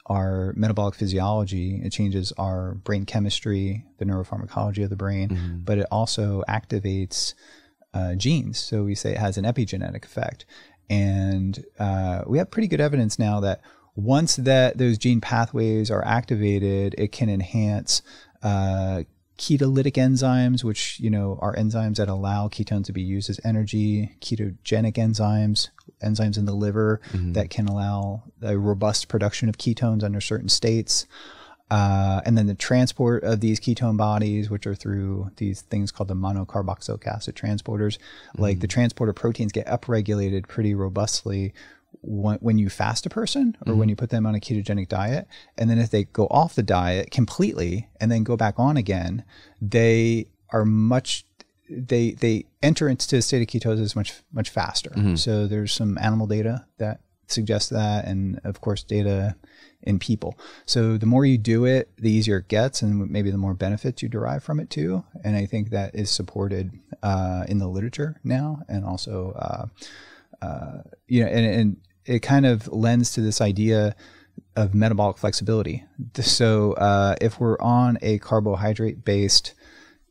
our metabolic physiology, it changes our brain chemistry, the neuropharmacology of the brain, mm-hmm. but it also activates Uh, genes. So we say it has an epigenetic effect. And uh, we have pretty good evidence now that once that those gene pathways are activated, it can enhance uh, ketolytic enzymes, which, you know, are enzymes that allow ketones to be used as energy, ketogenic enzymes, enzymes in the liver mm-hmm. that can allow a robust production of ketones under certain states. Uh, and then the transport of these ketone bodies, which are through these things called the monocarboxylic acid transporters, mm-hmm. like the transporter proteins get upregulated pretty robustly when, when you fast a person or mm-hmm. when you put them on a ketogenic diet. And then if they go off the diet completely and then go back on again, they are much, they, they enter into a state of ketosis much, much faster. Mm-hmm. So there's some animal data that suggests that, and of course data in people. So the more you do it, the easier it gets, and maybe the more benefits you derive from it too. And I think that is supported uh, in the literature now, and also, uh, uh, you know, and, and it kind of lends to this idea of metabolic flexibility. So uh, if we're on a carbohydrate-based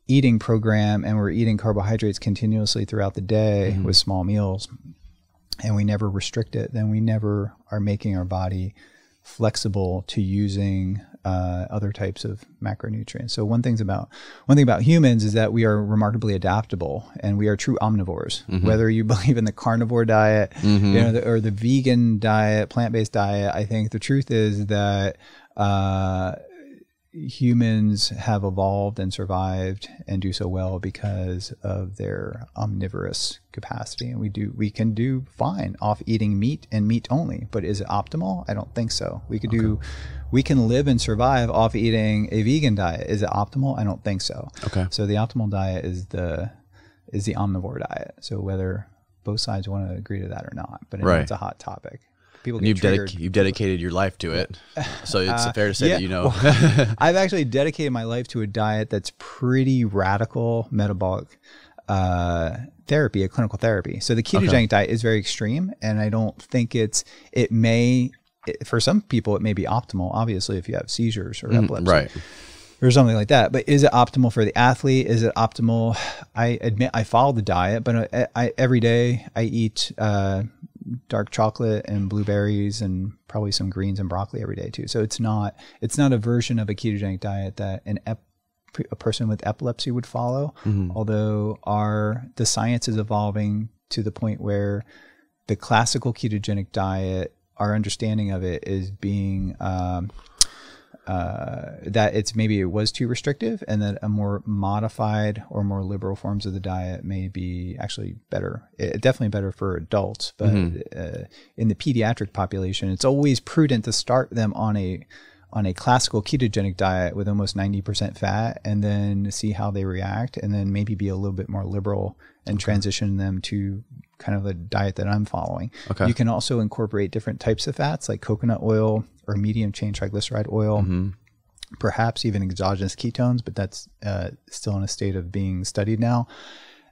eating program and we're eating carbohydrates continuously throughout the day mm-hmm. with small meals, and we never restrict it, then we never are making our body flexible to using uh, other types of macronutrients. So one thing's about one thing about humans is that we are remarkably adaptable, and we are true omnivores. Mm-hmm. Whether you believe in the carnivore diet, mm-hmm. you know, the, or the vegan diet, plant-based diet, I think the truth is that uh, humans have evolved and survived and do so well because of their omnivorous capacity. And we do, we can do fine off eating meat and meat only, but is it optimal? I don't think so. We could okay. do, we can live and survive off eating a vegan diet. Is it optimal? I don't think so. Okay. So the optimal diet is the, is the omnivore diet. So whether both sides want to agree to that or not, but right. it's a hot topic. People get you've, dedica you've dedicated your life to it, so it's uh, fair to say yeah, that you know. Well, I've actually dedicated my life to a diet that's pretty radical metabolic uh, therapy, a clinical therapy. So the ketogenic okay. diet is very extreme, and I don't think it's. It may, it, for some people, it may be optimal. Obviously, if you have seizures or mm, epilepsy, right. or something like that. But is it optimal for the athlete? Is it optimal? I admit I follow the diet, but I, I, every day I eat. Uh, dark chocolate and blueberries and probably some greens and broccoli every day too. So it's not, it's not a version of a ketogenic diet that an ep a person with epilepsy would follow. Mm-hmm. Although our, the science is evolving to the point where the classical ketogenic diet, our understanding of it is being, um, Uh, that it's maybe it was too restrictive, and that a more modified or more liberal forms of the diet may be actually better. It, definitely better for adults, but mm-hmm. uh, in the pediatric population, it's always prudent to start them on a on a classical ketogenic diet with almost ninety percent fat, and then see how they react, and then maybe be a little bit more liberal and okay. transition them to kind of the diet that I'm following. Okay. You can also incorporate different types of fats like coconut oil or medium chain triglyceride oil, mm-hmm. perhaps even exogenous ketones, but that's uh, still in a state of being studied now.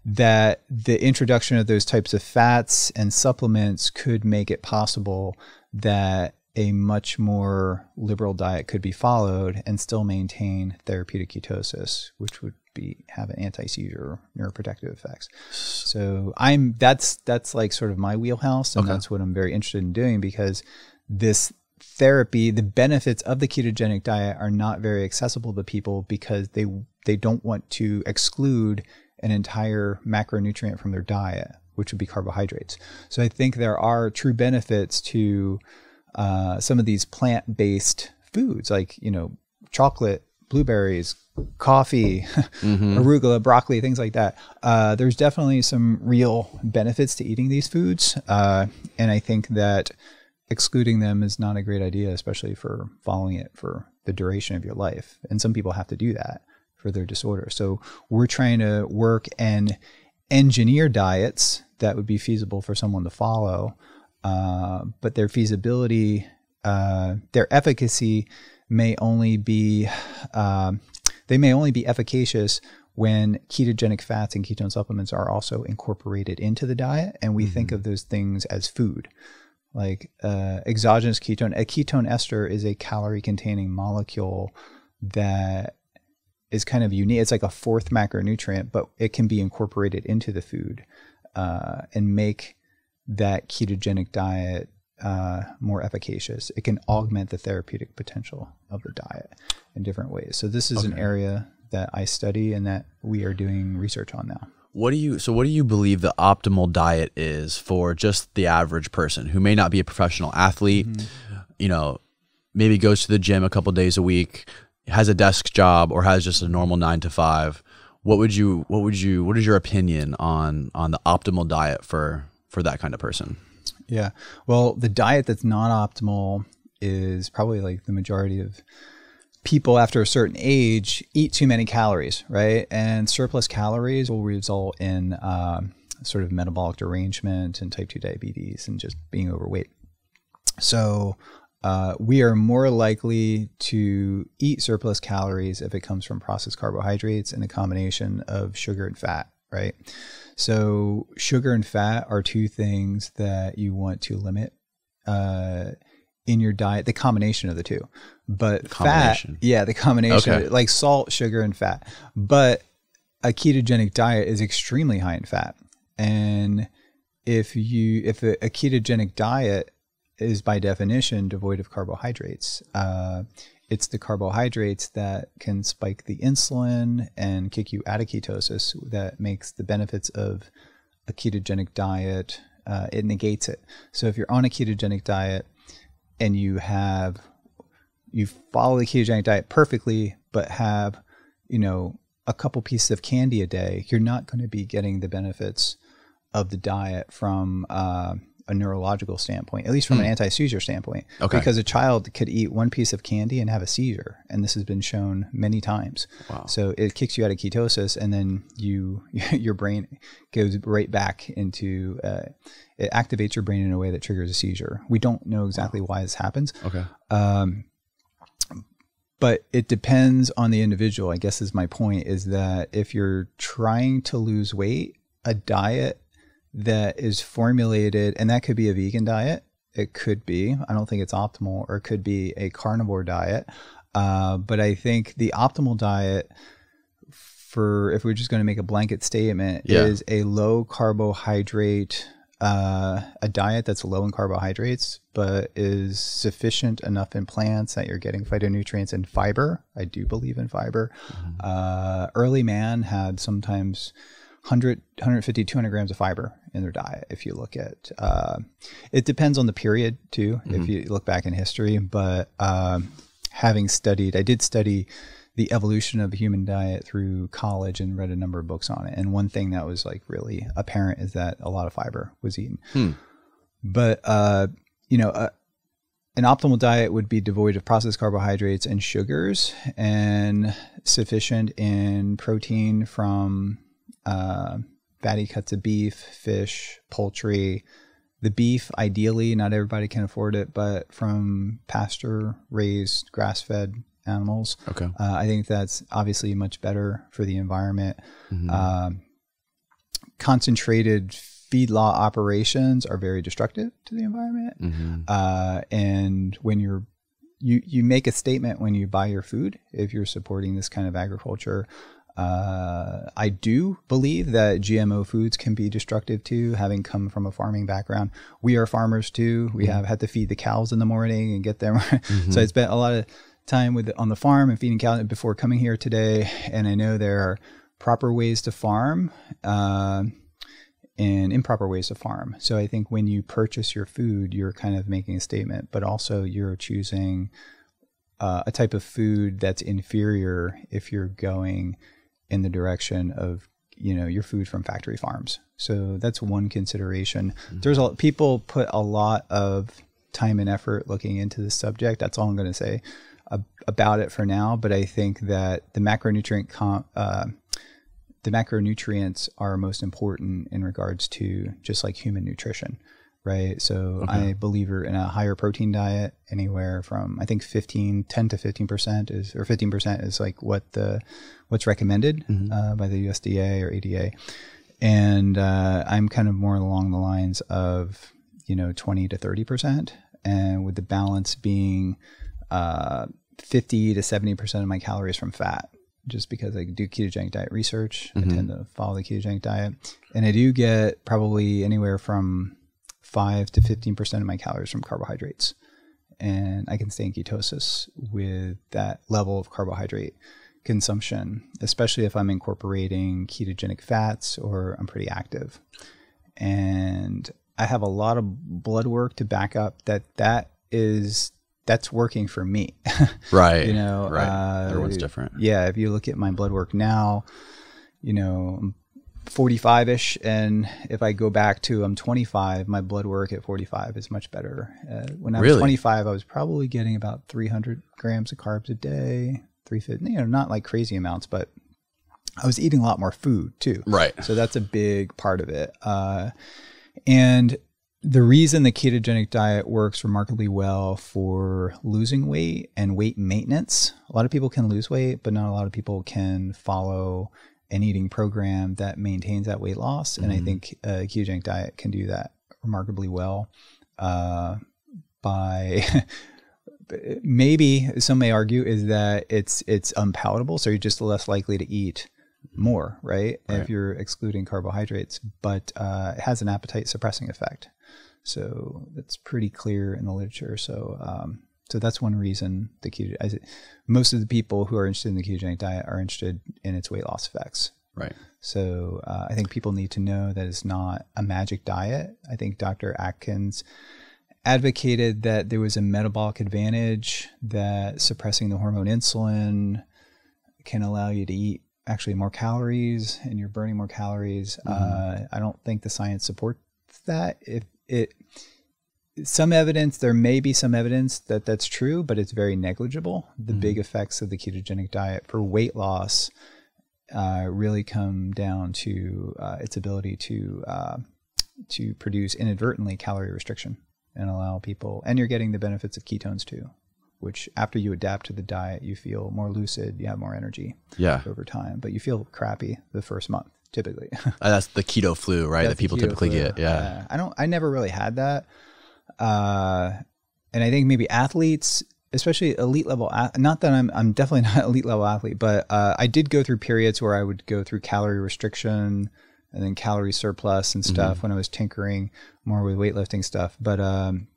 That the introduction of those types of fats and supplements could make it possible that a much more liberal diet could be followed and still maintain therapeutic ketosis, which would be have an anti-seizure neuroprotective effects. So I'm that's that's like sort of my wheelhouse, and okay. that's what I'm very interested in doing, because this therapy, the benefits of the ketogenic diet are not very accessible to people because they they don't want to exclude an entire macronutrient from their diet, which would be carbohydrates. So I think there are true benefits to Uh, some of these plant-based foods, like, you know, chocolate, blueberries, coffee, mm-hmm. arugula, broccoli, things like that. Uh, there's definitely some real benefits to eating these foods. Uh, and I think that excluding them is not a great idea, especially for following it for the duration of your life. And some people have to do that for their disorder. So we're trying to work and engineer diets that would be feasible for someone to follow. Uh, but their feasibility, uh, their efficacy may only be, uh, they may only be efficacious when ketogenic fats and ketone supplements are also incorporated into the diet. And we mm-hmm. think of those things as food, like uh, exogenous ketone. A ketone ester is a calorie-containing molecule that is kind of unique. It's like a fourth macronutrient, but it can be incorporated into the food uh, and make that ketogenic diet uh, more efficacious. It can augment the therapeutic potential of the diet in different ways. So this is okay. an area that I study and that we are doing research on now. What do you, so what do you believe the optimal diet is for just the average person who may not be a professional athlete, mm-hmm. you know, maybe goes to the gym a couple of days a week, has a desk job, or has just a normal nine to five? What would you, what would you, what is your opinion on, on the optimal diet for for that kind of person? Yeah. Well, the diet that's not optimal is probably like the majority of people after a certain age eat too many calories, right? And surplus calories will result in um, sort of metabolic derangement and type two diabetes and just being overweight. So uh, we are more likely to eat surplus calories if it comes from processed carbohydrates and a combination of sugar and fat, right? So sugar and fat are two things that you want to limit uh, in your diet, the combination of the two. But fat, yeah, the combination, okay. of it, like salt, sugar, and fat. But a ketogenic diet is extremely high in fat. And if you, if a, a ketogenic diet is by definition devoid of carbohydrates, uh, it's the carbohydrates that can spike the insulin and kick you out of ketosis that makes the benefits of a ketogenic diet, uh, it negates it. So if you're on a ketogenic diet and you have, you follow the ketogenic diet perfectly, but have, you know, a couple pieces of candy a day, you're not going to be getting the benefits of the diet from uh, a neurological standpoint, at least from mm. an anti-seizure standpoint. Okay. Because a child could eat one piece of candy and have a seizure, and this has been shown many times. Wow. So it kicks you out of ketosis, and then you your brain goes right back into, uh, it activates your brain in a way that triggers a seizure. We don't know exactly wow. why this happens. Okay. Um, But it depends on the individual, I guess is my point, is that if you're trying to lose weight, a diet that is formulated, and that could be a vegan diet, it could be, I don't think it's optimal, or it could be a carnivore diet. Uh, but I think the optimal diet for, if we're just going to make a blanket statement, yeah. is a low carbohydrate, uh, a diet that's low in carbohydrates, but is sufficient enough in plants that you're getting phytonutrients and fiber. I do believe in fiber. Mm-hmm. Uh, early man had sometimes one hundred, one fifty, two hundred grams of fiber in their diet. If you look at, uh, it depends on the period too, mm-hmm. if you look back in history, but, um, having studied, I did study the evolution of the human diet through college and read a number of books on it. And one thing that was like really apparent is that a lot of fiber was eaten. Hmm. But, uh, you know, uh, an optimal diet would be devoid of processed carbohydrates and sugars and sufficient in protein from uh, fatty cuts of beef, fish, poultry. The beef, ideally, not everybody can afford it, but from pasture-raised, grass-fed animals. Okay. Uh, I think that's obviously much better for the environment. Mm-hmm. Um, concentrated feedlot operations are very destructive to the environment. Mm-hmm. Uh, and when you're, you, you make a statement when you buy your food, if you're supporting this kind of agriculture. Uh, I do believe that G M O foods can be destructive too, having come from a farming background. We are farmers too. We mm-hmm. have had to feed the cows in the morning and get them. Mm-hmm. So I spent a lot of time with on the farm and feeding cows before coming here today. And I know there are proper ways to farm uh, and improper ways to farm. So I think when you purchase your food, you're kind of making a statement, but also you're choosing uh, a type of food that's inferior if you're going in the direction of, you know, your food from factory farms. So that's one consideration. Mm-hmm. There's a people put a lot of time and effort looking into this subject. That's all I'm going to say about it for now, but I think that the macronutrient com uh, the macronutrients are most important in regards to just like human nutrition, right? So okay. I'm a believer in a higher protein diet, anywhere from I think fifteen, ten to fifteen percent is, or fifteen percent is like what the what's recommended mm-hmm. uh, by the U S D A or A D A, and uh, I'm kind of more along the lines of you know twenty to thirty percent, and with the balance being Uh, fifty to seventy percent of my calories from fat, just because I do ketogenic diet research. Mm-hmm. I tend to follow the ketogenic diet, and I do get probably anywhere from five to fifteen percent of my calories from carbohydrates, and I can stay in ketosis with that level of carbohydrate consumption, especially if I'm incorporating ketogenic fats or I'm pretty active. And I have a lot of blood work to back up that that is that's working for me. Right. You know, right. Uh, everyone's different. Yeah. If you look at my blood work now, you know, I'm forty-five ish. And if I go back to, I'm twenty-five, my blood work at forty-five is much better. Uh, when I was really? twenty-five, I was probably getting about three hundred grams of carbs a day, three fifty, you know, not like crazy amounts, but I was eating a lot more food too. Right. So that's a big part of it. Uh, and the reason the ketogenic diet works remarkably well for losing weight and weight maintenance, a lot of people can lose weight, but not a lot of people can follow an eating program that maintains that weight loss. Mm-hmm. And I think a ketogenic diet can do that remarkably well uh, by maybe, some may argue, is that it's, it's unpalatable. So you're just less likely to eat more, right? right. If you're excluding carbohydrates, but uh, it has an appetite suppressing effect. So that's pretty clear in the literature. So, um, so that's one reason the keto, I, most of the people who are interested in the ketogenic diet are interested in its weight loss effects. Right. So uh, I think people need to know that it's not a magic diet. I think Doctor Atkins advocated that there was a metabolic advantage, that suppressing the hormone insulin can allow you to eat actually more calories and you're burning more calories. Mm-hmm. uh, I don't think the science supports that. If it, some evidence, there may be some evidence that that's true, but it's very negligible. The mm-hmm. big effects of the ketogenic diet for weight loss uh, really come down to uh, its ability to uh, to produce inadvertently calorie restriction and allow people, and you're getting the benefits of ketones too, which after you adapt to the diet, you feel more lucid, you have more energy yeah. over time, but you feel crappy the first month. Typically. uh, that's the keto flu, right? That's that people typically flu. get. Yeah. Uh, I don't, I never really had that. Uh, and I think maybe athletes, especially elite level, not that I'm, I'm definitely not elite level athlete, but, uh, I did go through periods where I would go through calorie restriction and then calorie surplus and stuff mm-hmm. when I was tinkering more with weightlifting stuff. But, um,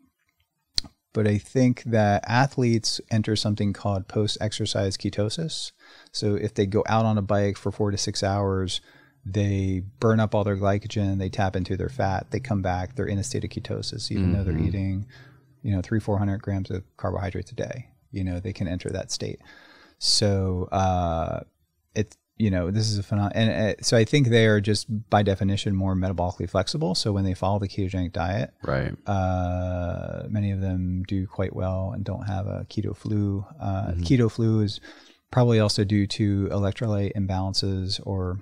but I think that athletes enter something called post-exercise ketosis. So if they go out on a bike for four to six hours, they burn up all their glycogen, they tap into their fat, they come back, they're in a state of ketosis, even mm-hmm. though they're eating, you know, three, four hundred grams of carbohydrates a day, you know, they can enter that state. So, uh, it's, you know, this is a phenomenon. And uh, so I think they are just by definition more metabolically flexible. So when they follow the ketogenic diet, right. uh, many of them do quite well and don't have a keto flu. Uh, mm-hmm. Keto flu is probably also due to electrolyte imbalances or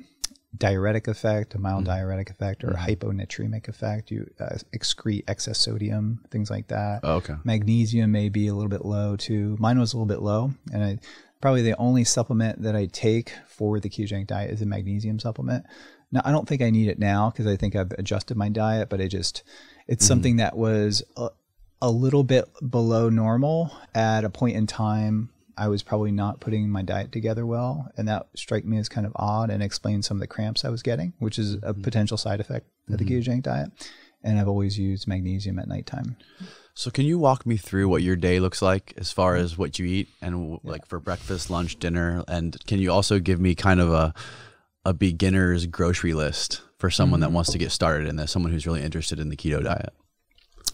diuretic effect, a mild mm-hmm. diuretic effect, or mm-hmm. hyponatremic effect. You uh, excrete excess sodium, things like that. Oh, okay. Magnesium may be a little bit low too. Mine was a little bit low, and I probably the only supplement that I take for the ketogenic diet is a magnesium supplement. Now, I don't think I need it now because I think I've adjusted my diet, but it just, it's mm-hmm. something that was a, a little bit below normal at a point in time. I was probably not putting my diet together well, and that struck me as kind of odd and explained some of the cramps I was getting, which is a mm-hmm. potential side effect of mm-hmm. the ketogenic diet. And I've always used magnesium at nighttime. So can you walk me through what your day looks like as far as what you eat and yeah. like for breakfast, lunch, dinner? And can you also give me kind of a, a beginner's grocery list for someone mm-hmm. that wants to get started in this, someone who's really interested in the keto diet?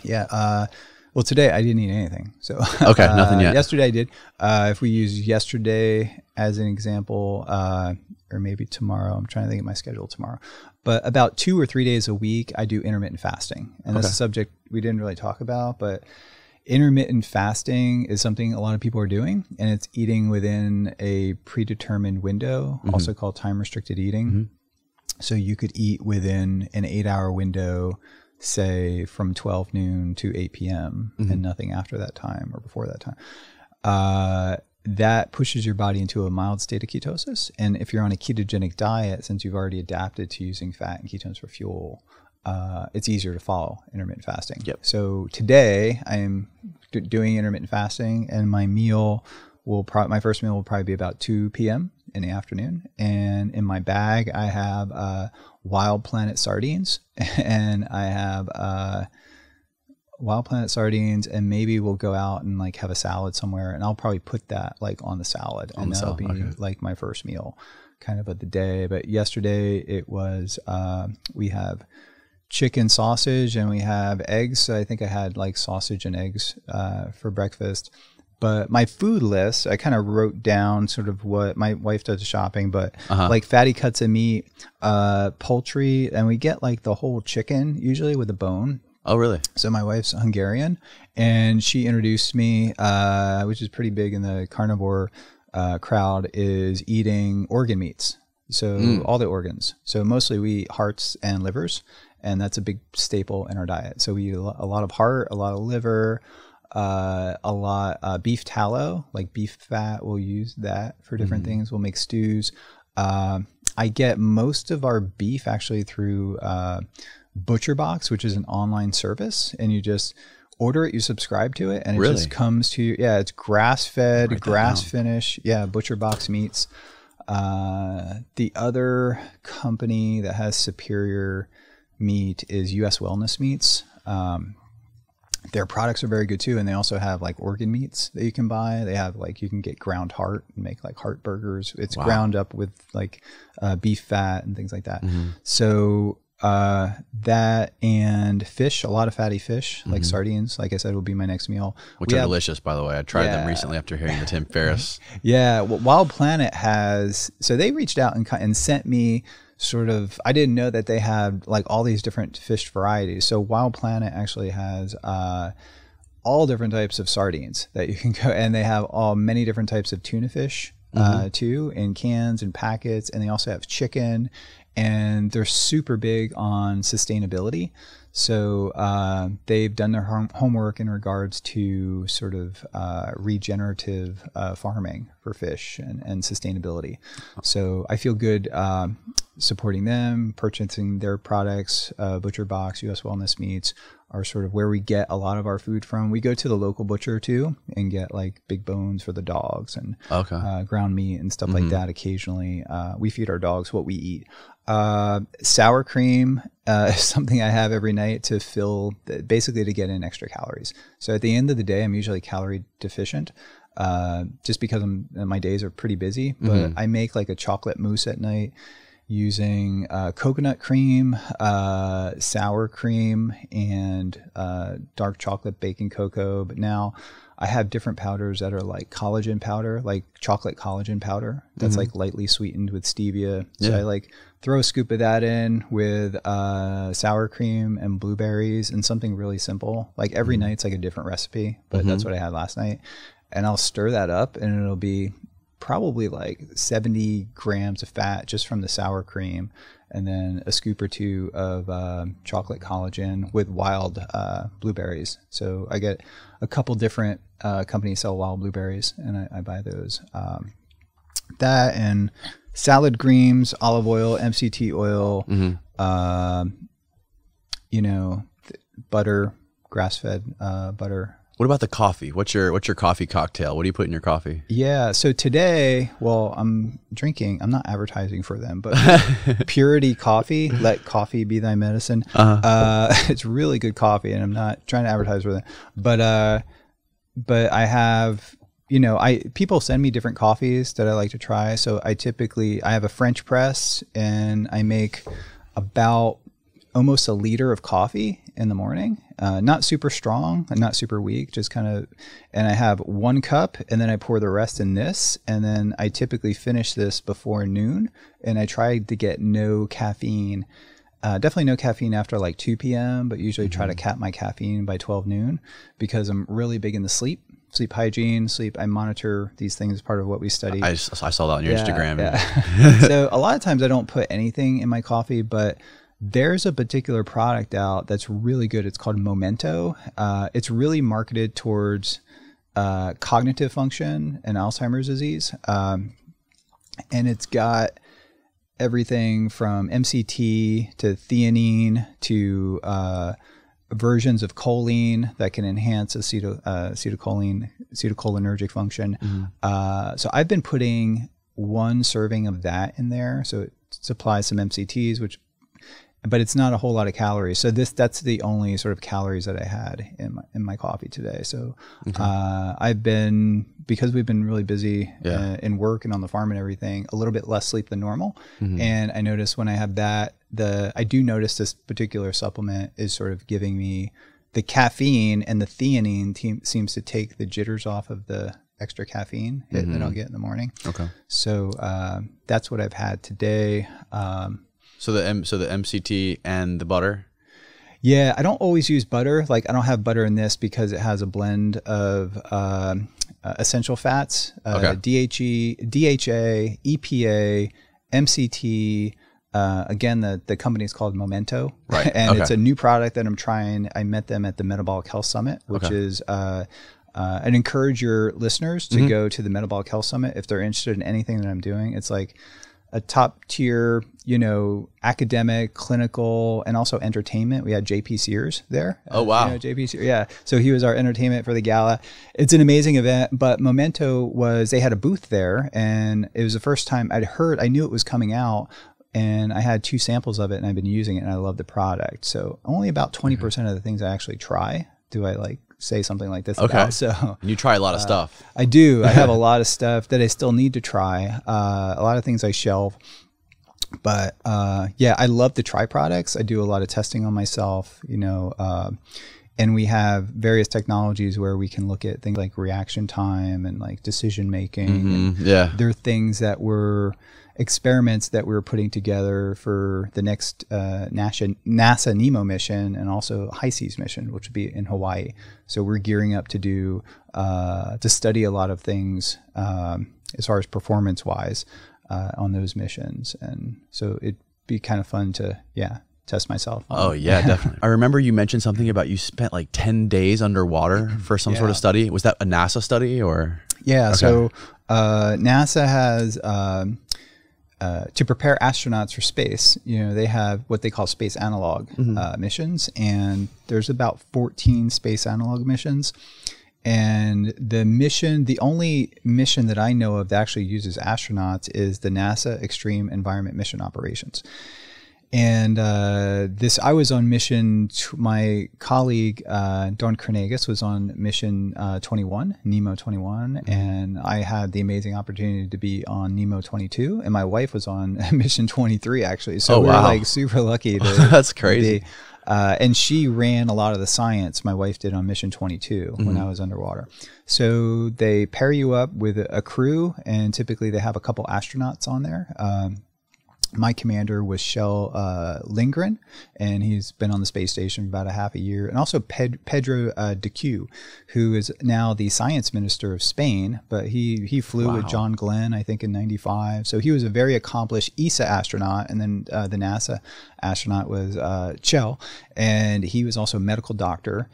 Yeah. Uh, Well, today I didn't eat anything. So okay, uh, nothing yet. Yesterday I did. Uh, if we use yesterday as an example, uh, or maybe tomorrow, I'm trying to think of my schedule tomorrow, but about two or three days a week, I do intermittent fasting. And okay. that's a subject we didn't really talk about, but intermittent fasting is something a lot of people are doing, and it's eating within a predetermined window, mm-hmm. also called time-restricted eating. Mm-hmm. So you could eat within an eight-hour window, say from twelve noon to eight p m Mm-hmm. and nothing after that time or before that time, uh, that pushes your body into a mild state of ketosis. And if you're on a ketogenic diet, since you've already adapted to using fat and ketones for fuel, uh, it's easier to follow intermittent fasting. Yep. So today I am d doing intermittent fasting, and my meal will probably, my first meal will probably be about two p m in the afternoon. And in my bag, I have uh, Wild Planet sardines, and I have uh, Wild Planet sardines, and maybe we'll go out and like have a salad somewhere, and I'll probably put that like on the salad, on and the that'll salad. be okay. like my first meal kind of of the day. But yesterday it was, uh, we have chicken sausage and we have eggs. So I think I had like sausage and eggs uh, for breakfast. But my food list, I kind of wrote down sort of what my wife does shopping, but uh-huh. like fatty cuts of meat, uh, poultry, and we get like the whole chicken usually with a bone. Oh, really? So my wife's Hungarian, and she introduced me, uh, which is pretty big in the carnivore uh, crowd, is eating organ meats. So mm. all the organs. So mostly we eat hearts and livers, and that's a big staple in our diet. So we eat a lot of heart, a lot of liver, uh, a lot uh, beef tallow, like beef fat. We'll use that for different mm. things. We'll make stews. Uh, I get most of our beef actually through uh, Butcher Box, which is an online service, and you just order it, you subscribe to it, and it really? just comes to you. Yeah, it's grass-fed, grass-finish. Yeah, Butcher Box Meats. Uh, the other company that has superior meat is U S Wellness Meats. Um, their products are very good too, and they also have like organ meats that you can buy. They have like, you can get ground heart and make like heart burgers. It's wow. ground up with like uh, beef fat and things like that. Mm-hmm. So... Uh, that and fish, a lot of fatty fish, like mm-hmm. sardines, like I said, will be my next meal. Which we are have, delicious, by the way. I tried yeah. them recently after hearing the Tim Ferriss. yeah. Well, Wild Planet has, so they reached out and, and sent me sort of, I didn't know that they had like all these different fish varieties. So Wild Planet actually has, uh, all different types of sardines that you can go, and they have all many different types of tuna fish, mm-hmm. uh, too, in cans and packets. And they also have chicken. And they're super big on sustainability. So uh, they've done their home homework in regards to sort of uh, regenerative uh, farming for fish and, and sustainability. So I feel good uh, supporting them, purchasing their products. uh, Butcher Box, U S Wellness Meats are sort of where we get a lot of our food from. We go to the local butcher too and get like big bones for the dogs and okay. uh, ground meat and stuff mm-hmm. like that occasionally. Uh, we feed our dogs what we eat. Uh, sour cream uh, is something I have every night to fill, the, basically to get in extra calories. So at the end of the day, I'm usually calorie deficient uh, just because I'm, my days are pretty busy. But mm-hmm. I make like a chocolate mousse at night using uh, coconut cream, uh, sour cream, and uh, dark chocolate baking cocoa. But now I have different powders that are like collagen powder, like chocolate collagen powder that's mm-hmm. like lightly sweetened with stevia. Yeah. So I like throw a scoop of that in with uh, sour cream and blueberries and something really simple. Like every mm-hmm. night's like a different recipe, but mm-hmm. that's what I had last night. And I'll stir that up and it'll be probably like seventy grams of fat just from the sour cream, and then a scoop or two of uh, chocolate collagen with wild uh, blueberries. So I get a couple different uh, companies sell wild blueberries, and I, I buy those. Um, that and salad greens, olive oil, M C T oil, mm-hmm. uh, you know, butter, grass-fed uh, butter. What about the coffee? What's your what's your coffee cocktail? What do you put in your coffee? Yeah, so today, well, I'm drinking. I'm not advertising for them, but Purity Coffee. Let coffee be thy medicine. Uh-huh. uh, it's really good coffee, and I'm not trying to advertise for them. But uh, but I have, you know, I people send me different coffees that I like to try. So I typically I have a French press, and I make about almost a liter of coffee in the morning. Uh, not super strong and not super weak, just kind of, and I have one cup and then I pour the rest in this. And then I typically finish this before noon, and I try to get no caffeine, uh, definitely no caffeine after like two P M, but usually mm-hmm. try to cap my caffeine by twelve noon, because I'm really big into sleep. Sleep hygiene, sleep. I monitor these things as part of what we study. I, I saw that on your yeah, Instagram. Yeah. So a lot of times I don't put anything in my coffee, but there's a particular product out that's really good. It's called Memento. Uh, it's really marketed towards uh, cognitive function and Alzheimer's disease. Um, and it's got everything from M C T to theanine to uh, versions of choline that can enhance acetyl, uh, acetylcholine, acetylcholinergic function. Mm-hmm. uh, so I've been putting one serving of that in there. So it supplies some M C Ts, which but it's not a whole lot of calories. So this, that's the only sort of calories that I had in my, in my coffee today. So okay. uh, I've been, because we've been really busy yeah. uh, in work and on the farm and everything, a little bit less sleep than normal. Mm-hmm. And I notice when I have that, the, I do notice this particular supplement is sort of giving me the caffeine, and the theanine te- seems to take the jitters off of the extra caffeine hit mm-hmm. that I'll get in the morning. Okay. So uh, that's what I've had today. Um, So the M, so the M C T and the butter? Yeah, I don't always use butter. Like I don't have butter in this because it has a blend of uh, essential fats, uh, okay. D H E, D H A, E P A, M C T. Uh, again, the, the company is called Memento, right. and okay. it's a new product that I'm trying. I met them at the Metabolic Health Summit, which okay. is, uh, uh, I'd encourage your listeners to mm-hmm. go to the Metabolic Health Summit if they're interested in anything that I'm doing. It's like a top tier, you know, academic, clinical, and also entertainment. We had J P Sears there. Oh, wow. You know, J P Sears, yeah. So he was our entertainment for the gala. It's an amazing event, but Memento was, they had a booth there, and it was the first time I'd heard, I knew it was coming out, and I had two samples of it, and I've been using it, and I love the product. So only about twenty percent mm-hmm. of the things I actually try do I like say something like this okay. about. So you try a lot of uh, stuff. I do. I have a lot of stuff that I still need to try. Uh, a lot of things I shelve, but uh, yeah, I love to try products. I do a lot of testing on myself, you know, uh, and we have various technologies where we can look at things like reaction time and like decision-making. Mm-hmm. And yeah. There are things that were experiments that we were putting together for the next uh, NASA, NASA Nemo mission and also high seas mission, which would be in Hawaii. So we're gearing up to do, uh, to study a lot of things um, as far as performance wise uh, on those missions. And so it'd be kind of fun to, yeah, test myself. Oh yeah, definitely. I remember you mentioned something about you spent like ten days underwater for some yeah. sort of study. Was that a NASA study or? Yeah. Okay. So uh, NASA has, um, Uh, to prepare astronauts for space, you know, they have what they call space analog mm-hmm. uh, missions, and there's about fourteen space analog missions. And the mission, the only mission that I know of that actually uses astronauts is the NASA Extreme Environment Mission Operations. And uh, this, I was on mission, to, my colleague, uh, Don Carnegas, was on mission uh, twenty-one, Nemo twenty-one, mm-hmm. and I had the amazing opportunity to be on Nemo twenty-two, and my wife was on mission twenty-three, actually. So oh, we wow. were like super lucky. To, That's crazy. To be, uh, and she ran a lot of the science my wife did on mission twenty-two mm-hmm. when I was underwater. So they pair you up with a crew, and typically they have a couple astronauts on there. Um, My commander was Shel uh, Lindgren, and he's been on the space station for about a half a year. And also Ped Pedro uh, Duque, who is now the science minister of Spain, but he, he flew wow. with John Glenn, I think, in ninety-five. So he was a very accomplished E S A astronaut, and then uh, the NASA astronaut was uh, Shel, and he was also a medical doctor.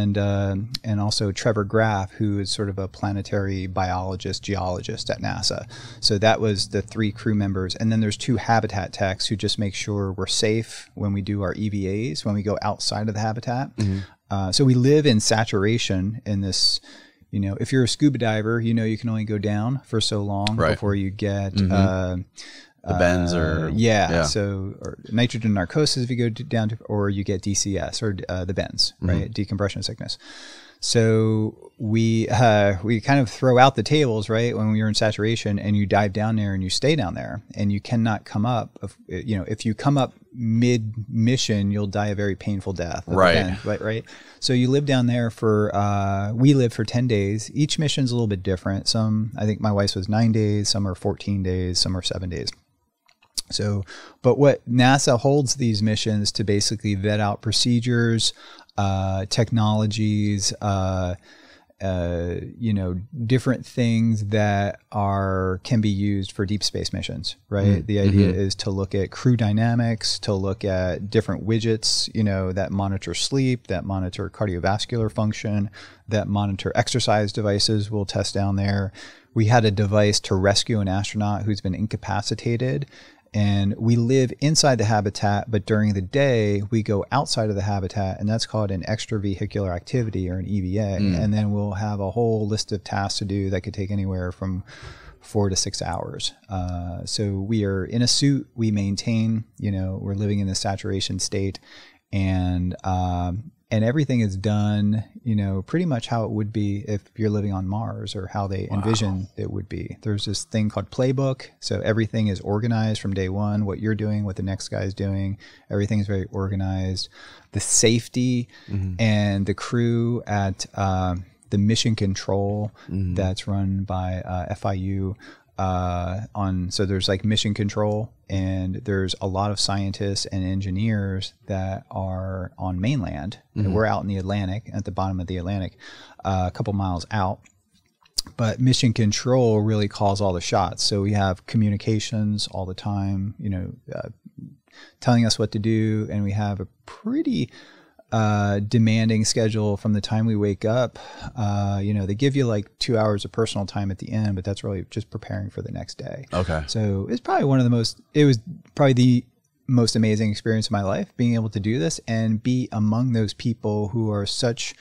And uh, and also Trevor Graff, who is sort of a planetary biologist, geologist at NASA. So that was the three crew members. And then there's two habitat techs who just make sure we're safe when we do our E V As, when we go outside of the habitat. Mm-hmm. uh, so we live in saturation in this, you know, if you're a scuba diver, you know you can only go down for so long right. before you get... Mm-hmm. uh, The bends or... Uh, yeah, yeah, so or nitrogen narcosis if you go to, down to... Or you get D C S or uh, the bends, mm-hmm. right? Decompression sickness. So we uh, we kind of throw out the tables, right? When you're in saturation and you dive down there and you stay down there and you cannot come up. If, you know, if you come up mid-mission, you'll die a very painful death. Right. Bend, right. Right. So you live down there for... Uh, we lived for ten days. Each mission's a little bit different. Some, I think my wife's was nine days. Some are fourteen days. Some are seven days. So, but what NASA holds these missions to basically vet out procedures, uh, technologies, uh, uh, you know, different things that are, can be used for deep space missions, right? Mm-hmm. The idea mm-hmm. is to look at crew dynamics, to look at different widgets, you know, that monitor sleep, that monitor cardiovascular function, that monitor exercise devices we'll test down there. We had a device to rescue an astronaut who's been incapacitated. And we live inside the habitat, but during the day, we go outside of the habitat, and that's called an extravehicular activity or an E V A. Mm. And then we'll have a whole list of tasks to do that could take anywhere from four to six hours. Uh, so we are in a suit, we maintain, you know, we're living in the saturation state, and um, and everything is done, you know, pretty much how it would be if you're living on Mars or how they wow. envision it would be. There's this thing called playbook. So everything is organized from day one, what you're doing, what the next guy's doing. Everything's very organized. The safety mm-hmm. and the crew at uh, the mission control mm-hmm. that's run by uh, F I U. Uh, on so there's like mission control, and there's a lot of scientists and engineers that are on mainland. Mm-hmm. We're out in the Atlantic, at the bottom of the Atlantic, uh, a couple miles out, But mission control really calls all the shots. So we have communications all the time, you know, uh, telling us what to do. And we have a pretty uh, demanding schedule from the time we wake up. Uh, you know, they give you like two hours of personal time at the end, but that's really just preparing for the next day. Okay. So it's probably one of the most, it was probably the most amazing experience of my life, being able to do this and be among those people who are such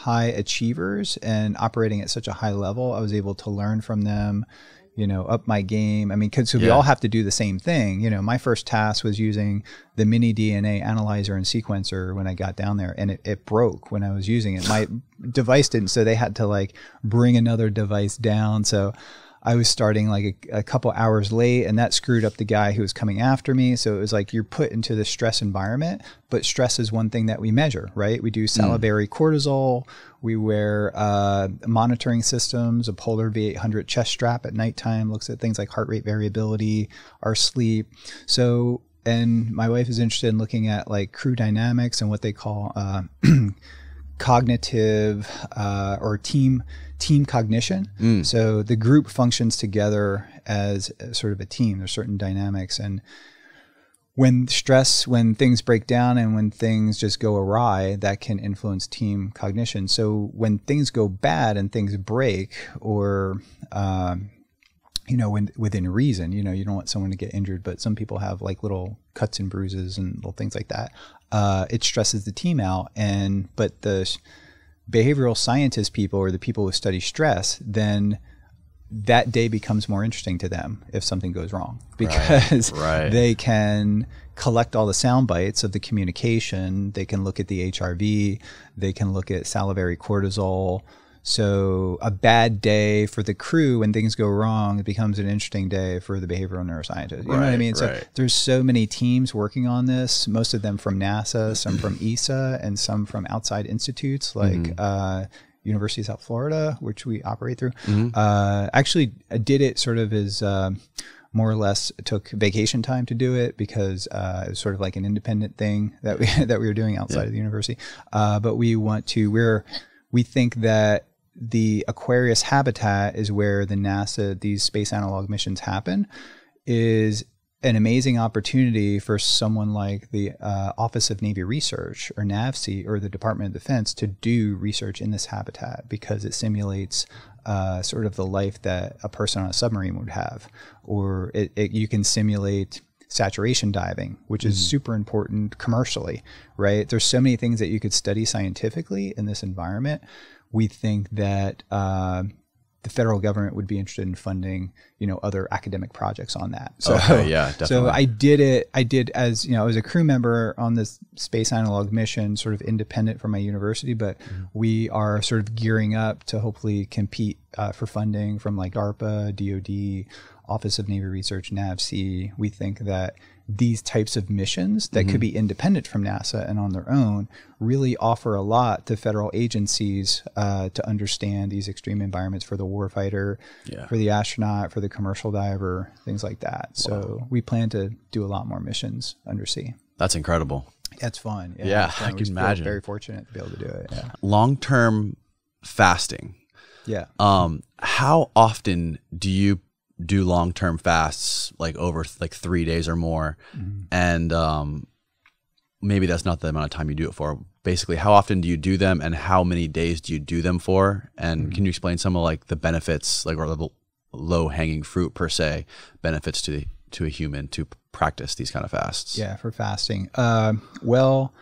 high achievers and operating at such a high level. I was able to learn from them, you know, up my game. I mean, cause so yeah. we all have to do the same thing. You know, my first task was using the mini D N A analyzer and sequencer when I got down there, and it, it broke when I was using it. My device didn't. So they had to like bring another device down. So I was starting like a, a couple hours late, and that screwed up the guy who was coming after me. So it was like, you're put into this stress environment, but stress is one thing that we measure, right? We do salivary mm. cortisol. We wear uh, monitoring systems, a Polar V eight hundred chest strap at nighttime, looks at things like heart rate variability, our sleep. So, and my wife is interested in looking at like crew dynamics and what they call uh, cognitive uh, or team team cognition. Mm. So the group functions together as sort of a team. There's certain dynamics, and when stress, when things break down and when things just go awry, that can influence team cognition. So when things go bad and things break, or um, you know, when within reason, you know, you don't want someone to get injured, but some people have like little cuts and bruises and little things like that. Uh, it stresses the team out. And, but the behavioral scientist people, or the people who study stress, then that day becomes more interesting to them if something goes wrong, because right, right. they can collect all the sound bites of the communication. They can look at the H R V, they can look at salivary cortisol. So a bad day for the crew when things go wrong, it becomes an interesting day for the behavioral neuroscientist. You right, know what I mean? So right. there's so many teams working on this, most of them from NASA, some from E S A, and some from outside institutes like mm-hmm. uh, University of South Florida, which we operate through. Mm-hmm. uh, actually I did it sort of as uh, more or less took vacation time to do it, because uh, it was sort of like an independent thing that we, that we were doing outside yeah. of the university. Uh, but we want to, we're, we think that the Aquarius habitat is where the NASA, these space analog missions happen, is an amazing opportunity for someone like the uh, Office of Navy Research, or NAVSEA, or the Department of Defense to do research in this habitat, because it simulates uh, sort of the life that a person on a submarine would have, or it, it, you can simulate saturation diving, which is mm. super important commercially, right? There's so many things that you could study scientifically in this environment. We think that uh, the federal government would be interested in funding, you know, other academic projects on that. So, okay, yeah, definitely. So I did it. I did as, you know, I was a crew member on this space analog mission, sort of independent from my university, but mm. we are sort of gearing up to hopefully compete uh, for funding from like DARPA, D O D, Office of Navy Research, NAVSEA. We think that these types of missions that mm-hmm. could be independent from NASA and on their own really offer a lot to federal agencies uh, to understand these extreme environments for the warfighter, yeah. for the astronaut, for the commercial diver, things like that. So wow. we plan to do a lot more missions undersea. That's incredible. That's fun. Yeah, yeah, it's fun. I can imagine. Very fortunate to be able to do it. Yeah. Long-term fasting. Yeah. Um, how often do you do long-term fasts, like over like three days or more? Mm-hmm. And um, maybe that's not the amount of time you do it for. Basically, how often do you do them, and how many days do you do them for? And mm-hmm. can you explain some of like the benefits, like, or the low-hanging fruit per se benefits to the, to a human to practice these kind of fasts? Yeah, for fasting. Um, well,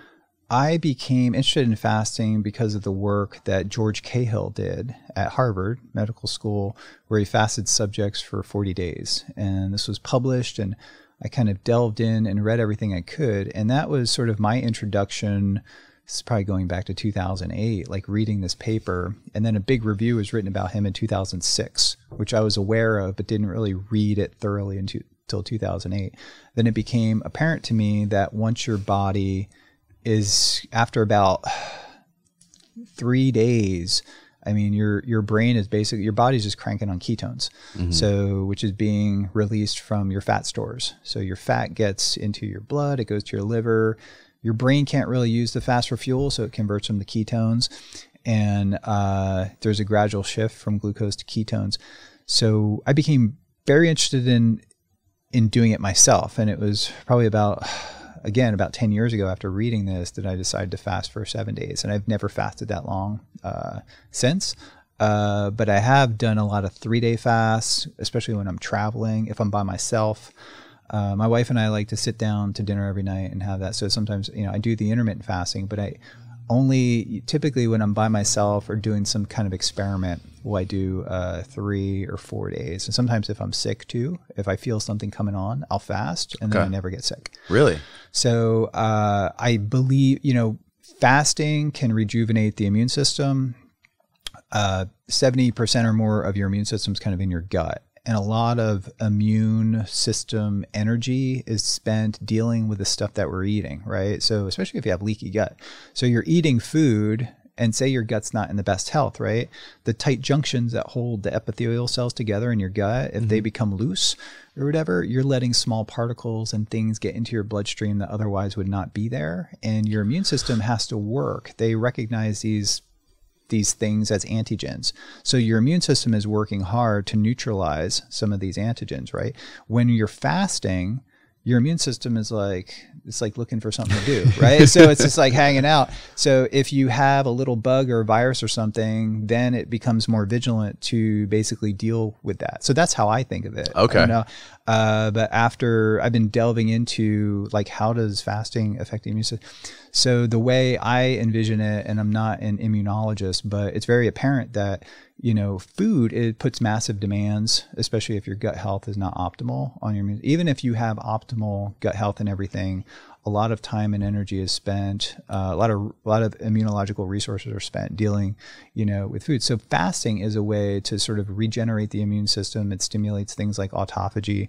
I became interested in fasting because of the work that George Cahill did at Harvard Medical School, where he fasted subjects for forty days. And this was published, and I kind of delved in and read everything I could. And that was sort of my introduction. It's probably going back to two thousand eight, like reading this paper. And then a big review was written about him in two thousand six, which I was aware of, but didn't really read it thoroughly until two thousand eight. Then it became apparent to me that once your body is, after about three days, I mean, your, your brain is basically, your body's just cranking on ketones. Mm-hmm. So, which is being released from your fat stores. So your fat gets into your blood, it goes to your liver. Your brain can't really use the fat for fuel, so it converts them to ketones. and uh, there's a gradual shift from glucose to ketones. So I became very interested in in doing it myself, and it was probably about, again, about ten years ago after reading this that I decided to fast for seven days, and I've never fasted that long uh, since. Uh, but I have done a lot of three-day fasts, especially when I'm traveling, if I'm by myself. Uh, my wife and I like to sit down to dinner every night and have that. So sometimes, you know, I do the intermittent fasting, but I only typically when I'm by myself or doing some kind of experiment will I do uh, three or four days. And sometimes if I'm sick too, if I feel something coming on, I'll fast and okay. then I never get sick. Really? So uh, I believe, you know, fasting can rejuvenate the immune system. Uh, seventy percent or more of your immune system is kind of in your gut. And a lot of immune system energy is spent dealing with the stuff that we're eating, right? So especially if you have leaky gut. So you're eating food and say your gut's not in the best health, right? The tight junctions that hold the epithelial cells together in your gut, if mm-hmm. they become loose or whatever, you're letting small particles and things get into your bloodstream that otherwise would not be there. And your immune system has to work. They recognize these these things as antigens. So your immune system is working hard to neutralize some of these antigens, right? When you're fasting, your immune system is like, it's like looking for something to do, right? So it's just like hanging out. So if you have a little bug or virus or something, then it becomes more vigilant to basically deal with that. So that's how I think of it. Okay. I don't know. Uh, but after I've been delving into like, how does fasting affect the immune system? So the way I envision it, and I'm not an immunologist, but it's very apparent that, you know, food, it puts massive demands, especially if your gut health is not optimal on your immune. Even if you have optimal gut health and everything, a lot of time and energy is spent. Uh, a lot of a lot of immunological resources are spent dealing, you know, with food. So fasting is a way to sort of regenerate the immune system. It stimulates things like autophagy,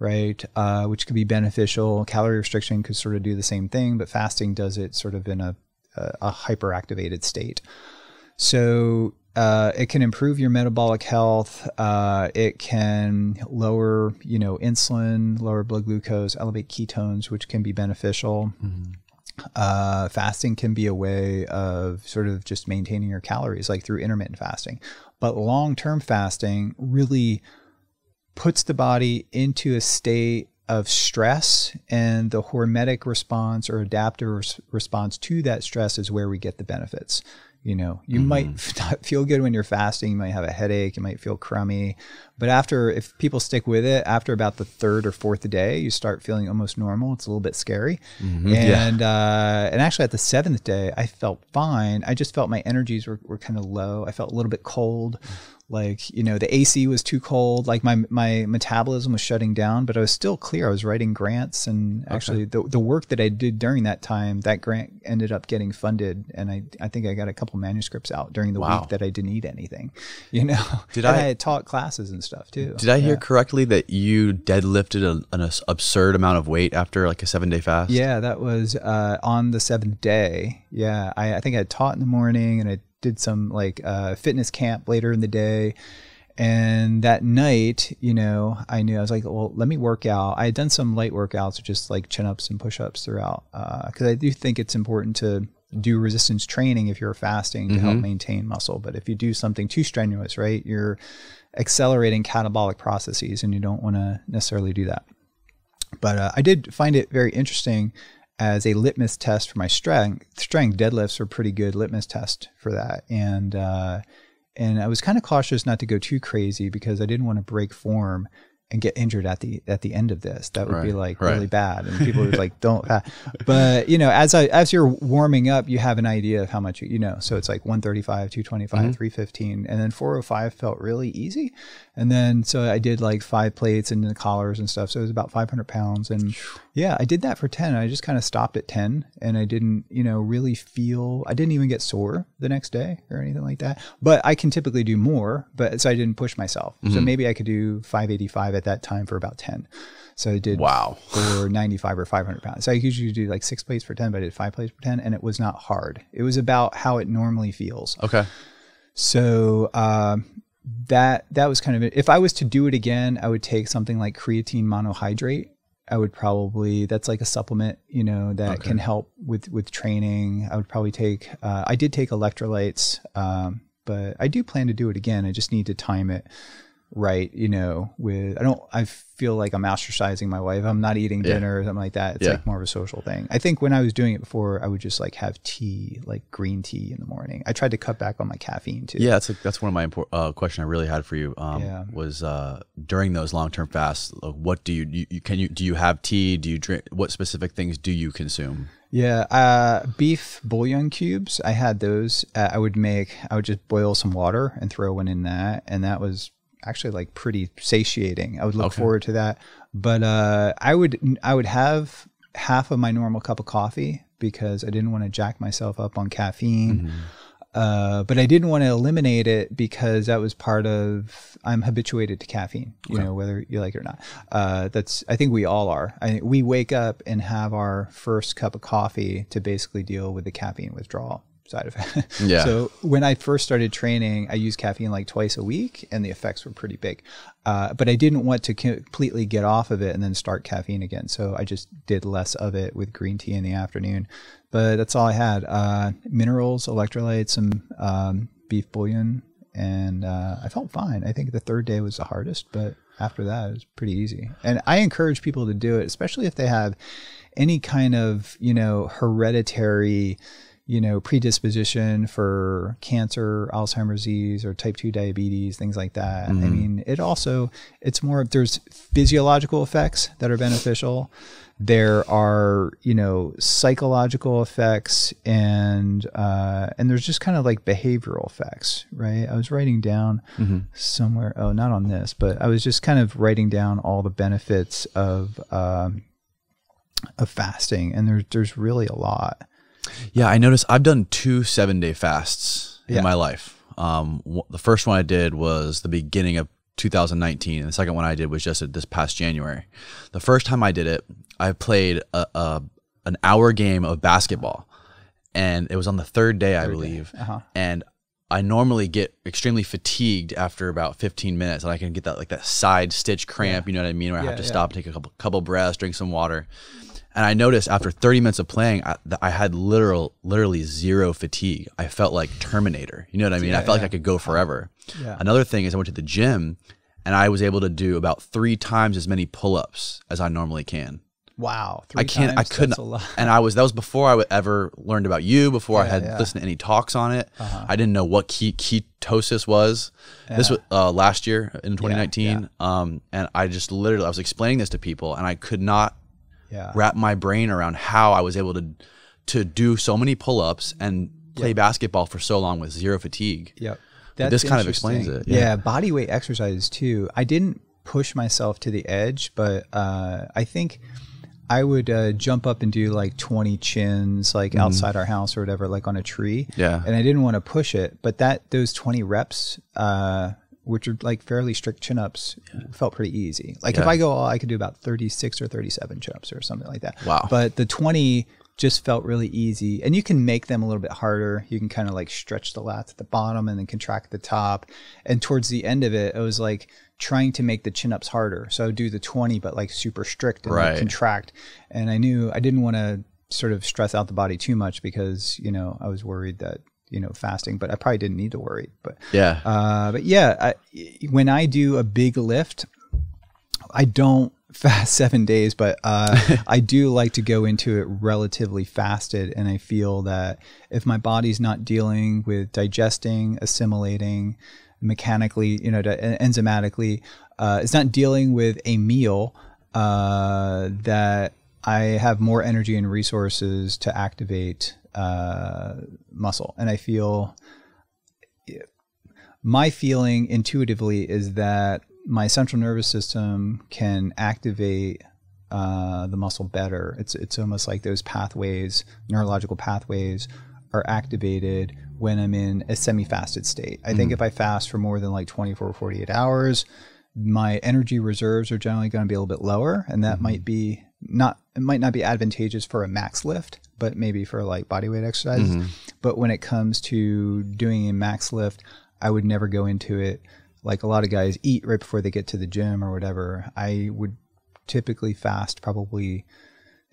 right, uh, which could be beneficial. Calorie restriction could sort of do the same thing, but fasting does it sort of in a a, a hyperactivated state. So Uh, it can improve your metabolic health. Uh, it can lower, you know, insulin, lower blood glucose, elevate ketones, which can be beneficial. Mm-hmm. Uh, fasting can be a way of sort of just maintaining your calories, like through intermittent fasting. But long-term fasting really puts the body into a state of stress, and the hormetic response or adaptive res- response to that stress is where we get the benefits. You know, you mm. might not feel good when you're fasting. You might have a headache. You might feel crummy. But after, if people stick with it, after about the third or fourth day, you start feeling almost normal. It's a little bit scary. Mm-hmm. And yeah. uh, and actually at the seventh day, I felt fine. I just felt my energies were, were kind of low. I felt a little bit cold. Like, you know, the A C was too cold. Like my my metabolism was shutting down, but I was still clear. I was writing grants. And actually okay. the, the work that I did during that time, that grant ended up getting funded. And I, I think I got a couple manuscripts out during the wow. week that I didn't eat anything, you know. Did I, I had taught classes and stuff too. Did I yeah. hear correctly that you deadlifted a, an absurd amount of weight after like a seven day fast? Yeah, that was uh, on the seventh day. Yeah, I, I think I taught in the morning and I did some like uh, fitness camp later in the day. And that night, you know, I knew I was like, well, let me work out. I had done some light workouts, just like chin ups and push ups throughout, because uh, I do think it's important to do resistance training if you're fasting to mm-hmm. help maintain muscle. But if you do something too strenuous, right, you're accelerating catabolic processes and you don't want to necessarily do that. But uh, I did find it very interesting as a litmus test for my strength. Strength deadlifts are pretty good litmus test for that. And, uh, and I was kind of cautious not to go too crazy because I didn't want to break form and get injured at the at the end of this. That would right, be like right. really bad. And people were like, don't. Uh, but you know, as I as you're warming up, you have an idea of how much you, you know. So it's like one thirty-five, two twenty-five, mm-hmm. three fifteen, and then four oh five felt really easy. And then so I did like five plates and the collars and stuff. So it was about five hundred pounds. And yeah, I did that for ten. And I just kind of stopped at ten, and I didn't, you know, really feel. I didn't even get sore the next day or anything like that. But I can typically do more. But so I didn't push myself. Mm-hmm. So maybe I could do five eighty-five. At that time for about ten. So I did wow. for ninety-five or five hundred pounds. So I usually do like six plates for ten, but I did five plates for ten, and it was not hard. It was about how it normally feels. Okay. So um, that that was kind of it. If I was to do it again, I would take something like creatine monohydrate I would probably, that's like a supplement, you know, that okay. can help with, with training. I would probably take, uh, I did take electrolytes, um, but I do plan to do it again. I just need to time it right, you know, with, I don't, I feel like I'm ostracizing my wife. I'm not eating dinner yeah. or something like that. It's yeah. like more of a social thing. I think when I was doing it before, I would just like have tea, like green tea in the morning. I tried to cut back on my caffeine too. Yeah. That's, a, that's one of my important uh, question I really had for you um, yeah. was uh, during those long-term fasts, like what do you, you, can you, do you have tea? Do you drink, what specific things do you consume? Yeah. Uh, beef bouillon cubes. I had those. Uh, I would make, I would just boil some water and throw one in that. And that was actually like pretty satiating. I would look okay. forward to that. But uh, I would I would have half of my normal cup of coffee because I didn't want to jack myself up on caffeine. Mm-hmm. Uh, but I didn't want to eliminate it because that was part of, I'm habituated to caffeine, you yeah. know, whether you like it or not. Uh, that's, I think we all are. I, we wake up and have our first cup of coffee to basically deal with the caffeine withdrawal side of it. Yeah. So when I first started training, I used caffeine like twice a week and the effects were pretty big. Uh, but I didn't want to completely get off of it and then start caffeine again. So I just did less of it with green tea in the afternoon, but that's all I had. Uh, minerals, electrolytes, some um, beef bouillon. And uh, I felt fine. I think the third day was the hardest, but after that it was pretty easy. And I encourage people to do it, especially if they have any kind of, you know, hereditary you know, predisposition for cancer, Alzheimer's disease, or type two diabetes, things like that. Mm-hmm. I mean, it also, it's more, there's physiological effects that are beneficial. There are, you know, psychological effects and, uh, and there's just kind of like behavioral effects, right? I was writing down mm-hmm. somewhere, oh, not on this, but I was just kind of writing down all the benefits of, um, of fasting. And there's, there's really a lot. Yeah, I noticed I've done two seven day fasts yeah. in my life. Um, the first one I did was the beginning of two thousand nineteen, and the second one I did was just this past January. The first time I did it, I played a, a an hour game of basketball, and it was on the third day, third I believe. Day. Uh-huh. And I normally get extremely fatigued after about fifteen minutes, and I can get that like that side stitch cramp. Yeah. You know what I mean? Where I yeah, have to yeah. stop, take a couple couple breaths, drink some water. And I noticed after thirty minutes of playing, I, I had literal, literally zero fatigue. I felt like Terminator. You know what I mean? Yeah, I felt yeah. like I could go forever. Yeah. Another thing is I went to the gym and I was able to do about three times as many pull-ups as I normally can. Wow. Three I can't, times, I couldn't, that's a lot. And I was, that was before I ever learned about you, before yeah, I had yeah. listened to any talks on it. Uh-huh. I didn't know what ke ketosis was. Yeah. This was uh, last year in twenty nineteen. Yeah, yeah. Um, and I just literally, I was explaining this to people and I could not Yeah. wrap my brain around how I was able to to do so many pull-ups and play yep. basketball for so long with zero fatigue. Yep. That's this kind of explains it. Yeah. yeah, body weight exercises too. I didn't push myself to the edge, but uh, I think I would uh, jump up and do like twenty chins, like mm-hmm. outside our house or whatever, like on a tree. Yeah. And I didn't want to push it, but that those twenty reps, uh, which are like fairly strict chin-ups, yeah. felt pretty easy. Like yeah. if I go all, I could do about thirty-six or thirty-seven chin-ups or something like that. Wow. But the twenty just felt really easy. And you can make them a little bit harder. You can kind of like stretch the lats at the bottom and then contract the top. And towards the end of it, it was like trying to make the chin-ups harder. So I would do the twenty, but like super strict and right. like contract. And I knew I didn't want to sort of stress out the body too much because, you know, I was worried that, you know, fasting, but I probably didn't need to worry, but yeah. Uh, but yeah, I, when I do a big lift, I don't fast seven days, but, uh, I do like to go into it relatively fasted. And I feel that if my body's not dealing with digesting, assimilating mechanically, you know, enzymatically, uh, it's not dealing with a meal, uh, that I have more energy and resources to activate uh, muscle. And I feel, my feeling intuitively is that my central nervous system can activate uh, the muscle better. It's, it's almost like those pathways, neurological pathways, are activated when I'm in a semi-fasted state. I mm-hmm. think if I fast for more than like twenty-four or forty-eight hours, my energy reserves are generally going to be a little bit lower, and that mm-hmm. might be not, it might not be advantageous for a max lift, but maybe for like body weight exercises. Mm-hmm. But when it comes to doing a max lift, I would never go into it. Like a lot of guys eat right before they get to the gym or whatever. I would typically fast probably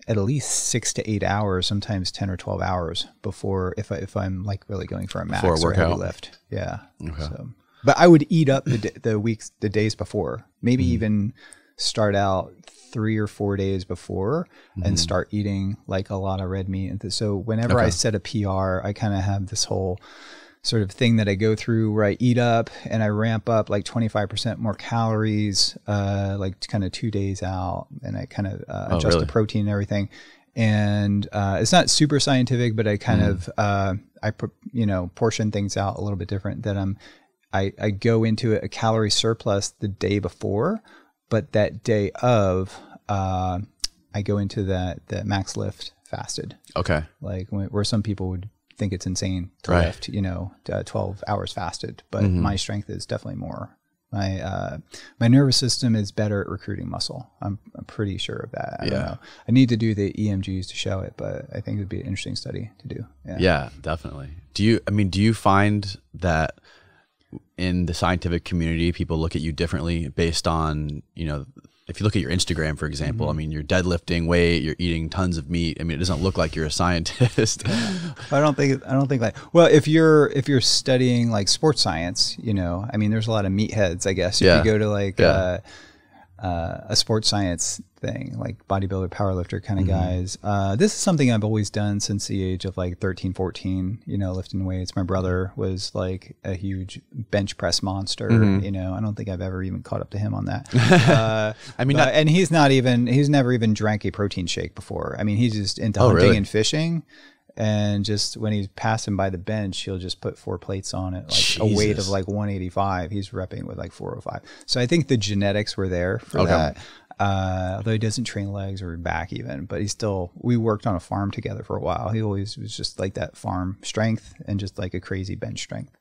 at least six to eight hours, sometimes ten or twelve hours before, if, I, if I'm like really going for a max before a workout. Or heavy lift. Yeah. Okay. So, but I would eat up the, the weeks, the days before, maybe mm. even start out three or four days before mm. and start eating like a lot of red meat. And so whenever okay. I set a P R, I kind of have this whole sort of thing that I go through where I eat up and I ramp up like twenty-five percent more calories, uh, like kind of two days out, and I kind of uh, oh, adjust really? the protein and everything. And uh, it's not super scientific, but I kind mm. of, uh, I, you know, portion things out a little bit different. That I'm, I, I go into a calorie surplus the day before, but that day of, uh, I go into that, the max lift fasted. Okay. Like when, where some people would think it's insane to right. lift, you know, uh, twelve hours fasted, but mm-hmm. my strength is definitely more. My, uh, my nervous system is better at recruiting muscle. I'm, I'm pretty sure of that. I yeah. don't know. I need to do the E M Gs to show it, but I think it'd be an interesting study to do. Yeah. yeah, definitely. Do you, I mean, do you find that in the scientific community, people look at you differently based on, you know, if you look at your Instagram, for example, mm-hmm. I mean, you're deadlifting weight, you're eating tons of meat. I mean, it doesn't look like you're a scientist. I don't think, I don't think like, well, if you're, if you're studying like sports science, you know, I mean, there's a lot of meatheads, I guess. If yeah. you go to like yeah. uh, uh, a sports science thing, like bodybuilder, powerlifter kind of mm-hmm. guys. Uh, this is something I've always done since the age of like thirteen, fourteen, you know, lifting weights. My brother was like a huge bench press monster, mm-hmm. you know, I don't think I've ever even caught up to him on that. Uh, I mean, but, and he's not even, he's never even drank a protein shake before. I mean, he's just into oh, hunting really? and fishing. And just when he's passing by the bench, he'll just put four plates on it, like Jesus. a weight of like one eighty-five. He's repping with like four oh five. So I think the genetics were there for okay. that. Uh, although he doesn't train legs or back even, but he still, we worked on a farm together for a while. He always was just like that farm strength and just like a crazy bench strength.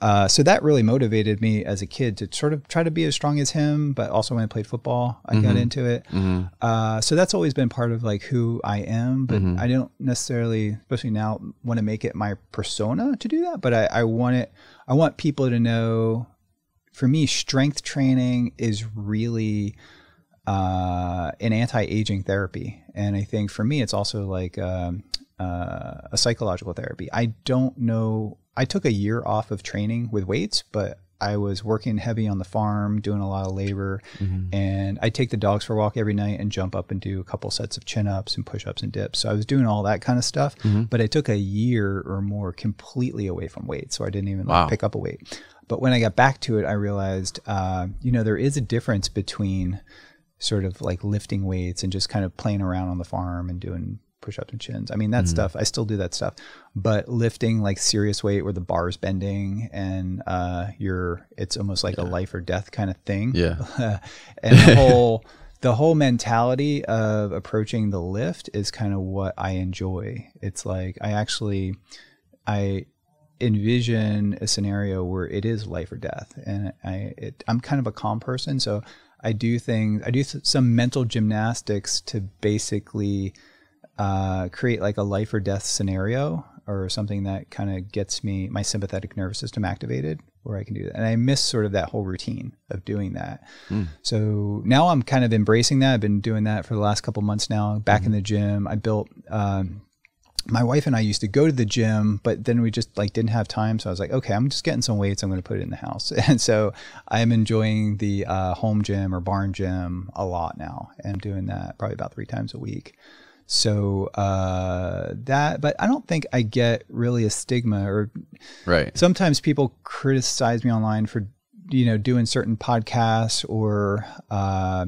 Uh, so that really motivated me as a kid to sort of try to be as strong as him, but also when I played football, I mm-hmm. got into it. Mm-hmm. Uh, so that's always been part of like who I am, but mm-hmm. I don't necessarily, especially now, want to make it my persona to do that, but I, I want it, I want people to know, for me, strength training is really uh, an anti-aging therapy. And I think for me, it's also like, um, uh, a psychological therapy. I don't know. I took a year off of training with weights, but I was working heavy on the farm, doing a lot of labor, mm-hmm. and I take the dogs for a walk every night and jump up and do a couple sets of chin ups and push ups and dips. So I was doing all that kind of stuff, mm-hmm. but I took a year or more completely away from weight. So I didn't even wow. like, pick up a weight. But when I got back to it, I realized, uh, you know, there is a difference between sort of like lifting weights and just kind of playing around on the farm and doing push-ups and chins. I mean, that mm-hmm. stuff, I still do that stuff, but lifting like serious weight where the bar's bending and uh, you're, it's almost like yeah. a life or death kind of thing. Yeah. And the whole, the whole mentality of approaching the lift is kind of what I enjoy. It's like, I actually, I envision a scenario where it is life or death, and I, it, I'm kind of a calm person. So I do things, I do some mental gymnastics to basically uh, create like a life or death scenario or something that kind of gets me, my sympathetic nervous system activated where I can do that. And I miss sort of that whole routine of doing that. Mm. So now I'm kind of embracing that. I've been doing that for the last couple months now, back mm-hmm. in the gym. I built, um, my wife and I used to go to the gym, but then we just like didn't have time. So I was like, okay, I'm just getting some weights. I'm going to put it in the house. And so I'm enjoying the uh, home gym or barn gym a lot now. And I'm doing that probably about three times a week. So uh, that, but I don't think I get really a stigma or right. Sometimes people criticize me online for, you know, doing certain podcasts or, uh,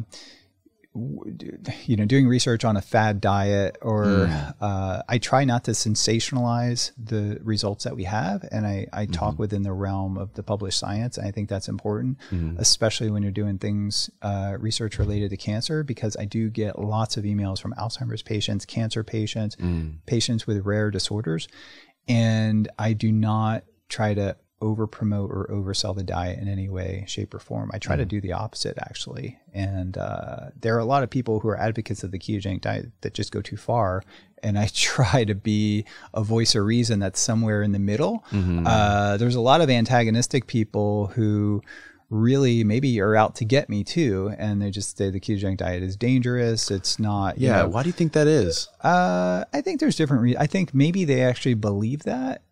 you know, doing research on a fad diet or, mm. uh, I try not to sensationalize the results that we have. And I, I mm-hmm. talk within the realm of the published science. And I think that's important, mm-hmm. especially when you're doing things, uh, research related to cancer, because I do get lots of emails from Alzheimer's patients, cancer patients, mm. patients with rare disorders. And I do not try to over promote or oversell the diet in any way, shape or form. I try mm. to do the opposite actually. And, uh, there are a lot of people who are advocates of the ketogenic diet that just go too far. And I try to be a voice of reason that's somewhere in the middle. Mm-hmm. Uh, there's a lot of antagonistic people who really maybe are out to get me too. And they just say the ketogenic diet is dangerous. It's not. Yeah. You know, why do you think that is? Uh, I think there's different reasons. I think maybe they actually believe that.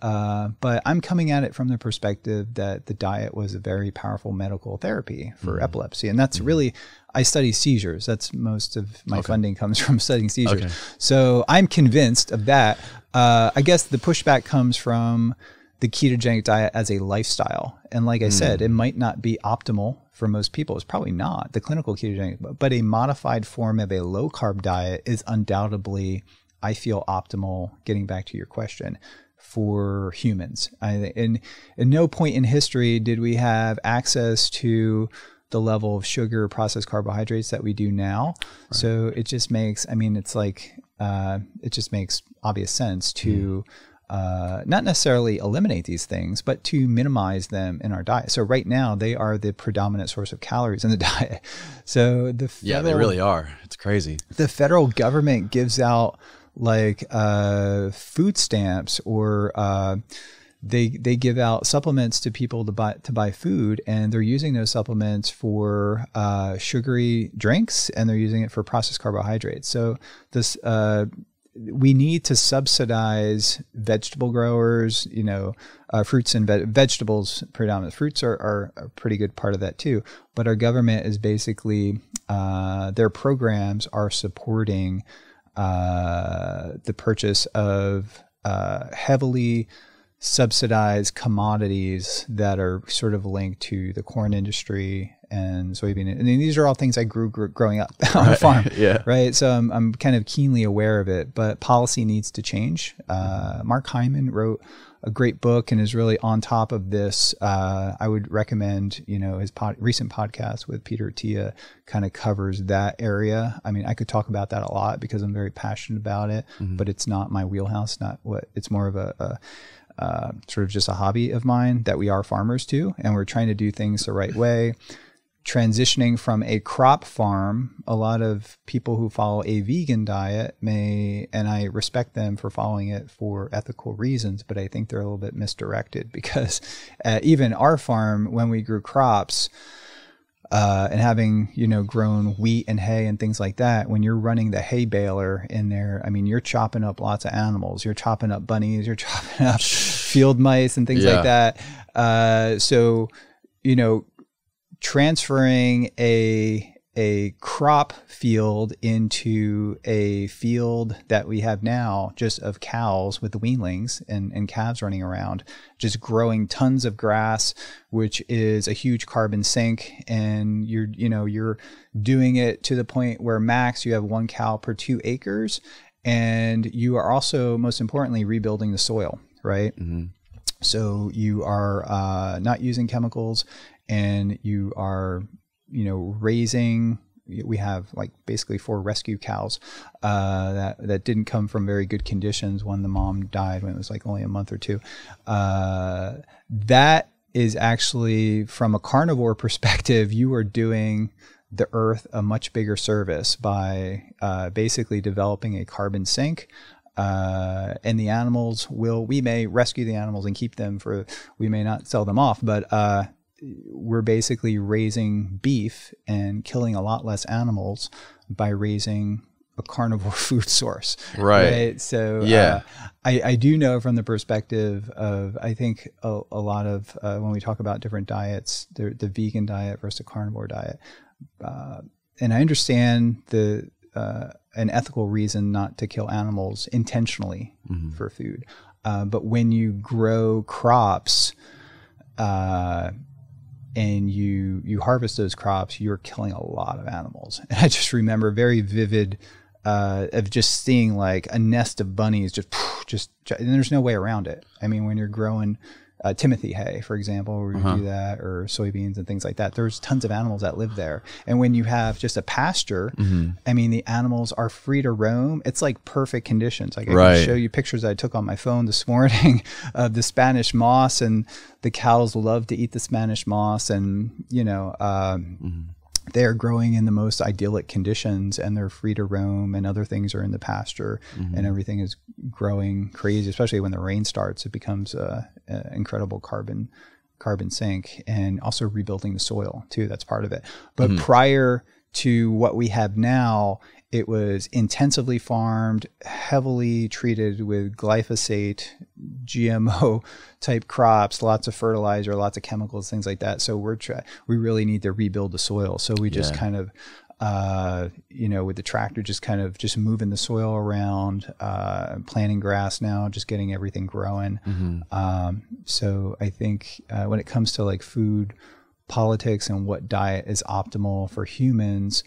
Uh, but I'm coming at it from the perspective that the diet was a very powerful medical therapy for mm-hmm. epilepsy. And that's mm-hmm. really, I study seizures. That's most of my okay. funding comes from studying seizures. Okay. So I'm convinced of that. Uh, I guess the pushback comes from the ketogenic diet as a lifestyle. And like I mm. said, it might not be optimal for most people. It's probably not the clinical ketogenic, but a modified form of a low carb diet is undoubtedly, I feel, optimal, getting back to your question, for humans. I, and at no point in history did we have access to the level of sugar, processed carbohydrates that we do now. Right. So it just makes, I mean, it's like, uh, it just makes obvious sense to, mm. Uh, not necessarily eliminate these things, but to minimize them in our diet. So right now they are the predominant source of calories in the diet. So the federal, yeah, they really are. It's crazy. The federal government gives out like uh, food stamps, or uh, they they give out supplements to people to buy to buy food, and they're using those supplements for uh, sugary drinks, and they're using it for processed carbohydrates. So this. Uh, We need to subsidize vegetable growers, you know, uh, fruits and ve vegetables, predominant fruits are, are a pretty good part of that too. But our government is basically, uh, their programs are supporting uh, the purchase of uh, heavily subsidized commodities that are sort of linked to the corn industry and soybean. And these are all things I grew, grew growing up on right. a farm, yeah. right? So I'm, I'm kind of keenly aware of it, but policy needs to change. Uh, Mark Hyman wrote a great book and is really on top of this. Uh, I would recommend, you know, his pod, recent podcast with Peter Attia kind of covers that area. I mean, I could talk about that a lot because I'm very passionate about it, mm-hmm. but it's not my wheelhouse, not what it's more of a, a uh, sort of just a hobby of mine that we are farmers too. And we're trying to do things the right way. Transitioning from a crop farm, a lot of people who follow a vegan diet may, and I respect them for following it for ethical reasons, but I think they're a little bit misdirected because uh, even our farm, when we grew crops uh, and having, you know, grown wheat and hay and things like that, when you're running the hay baler in there, I mean, you're chopping up lots of animals, you're chopping up bunnies, you're chopping up field mice and things yeah. like that. Uh, so, you know, transferring a a crop field into a field that we have now just of cows with the weanlings and, and calves running around, just growing tons of grass, which is a huge carbon sink. And you're, you know, you're doing it to the point where max you have one cow per two acres. And you are also, most importantly, rebuilding the soil, right? Mm-hmm. So you are uh, not using chemicals. And you are, you know, raising, we have like basically four rescue cows uh, that, that didn't come from very good conditions when the mom died when it was like only a month or two. Uh, that is actually, from a carnivore perspective, you are doing the earth a much bigger service by uh, basically developing a carbon sink. Uh, and the animals will, we may rescue the animals and keep them for, we may not sell them off, but uh, we're basically raising beef and killing a lot less animals by raising a carnivore food source. Right. right? So yeah, uh, I, I do know from the perspective of, I think a, a lot of, uh, when we talk about different diets, the, the vegan diet versus the carnivore diet. Uh, and I understand the, uh, an ethical reason not to kill animals intentionally mm-hmm. for food. Uh, but when you grow crops, uh, and you you harvest those crops, you're killing a lot of animals. And I just remember very vivid uh, of just seeing like a nest of bunnies just, just, and there's no way around it. I mean, when you're growing uh, Timothy hay, for example, where you uh-huh. do that, or soybeans and things like that, there's tons of animals that live there. And when you have just a pasture, mm-hmm. I mean, the animals are free to roam. It's like perfect conditions. Like I right. can show you pictures I took on my phone this morning of the Spanish moss, and the cows love to eat the Spanish moss, and you know, um, mm-hmm. they're growing in the most idyllic conditions, and they're free to roam, and other things are in the pasture, mm-hmm. and everything is growing crazy, especially when the rain starts. It becomes uh, uh, incredible carbon carbon sink, and also rebuilding the soil too. That's part of it. But mm-hmm. prior to what we have now, it was intensively farmed, heavily treated with glyphosate, G M O type crops, lots of fertilizer, lots of chemicals, things like that. So we're try- we really need to rebuild the soil. So we just yeah. kind of, uh, you know, with the tractor, just kind of just moving the soil around, uh, planting grass now, just getting everything growing. Mm-hmm. Um, so I think uh, when it comes to like food politics and what diet is optimal for humans,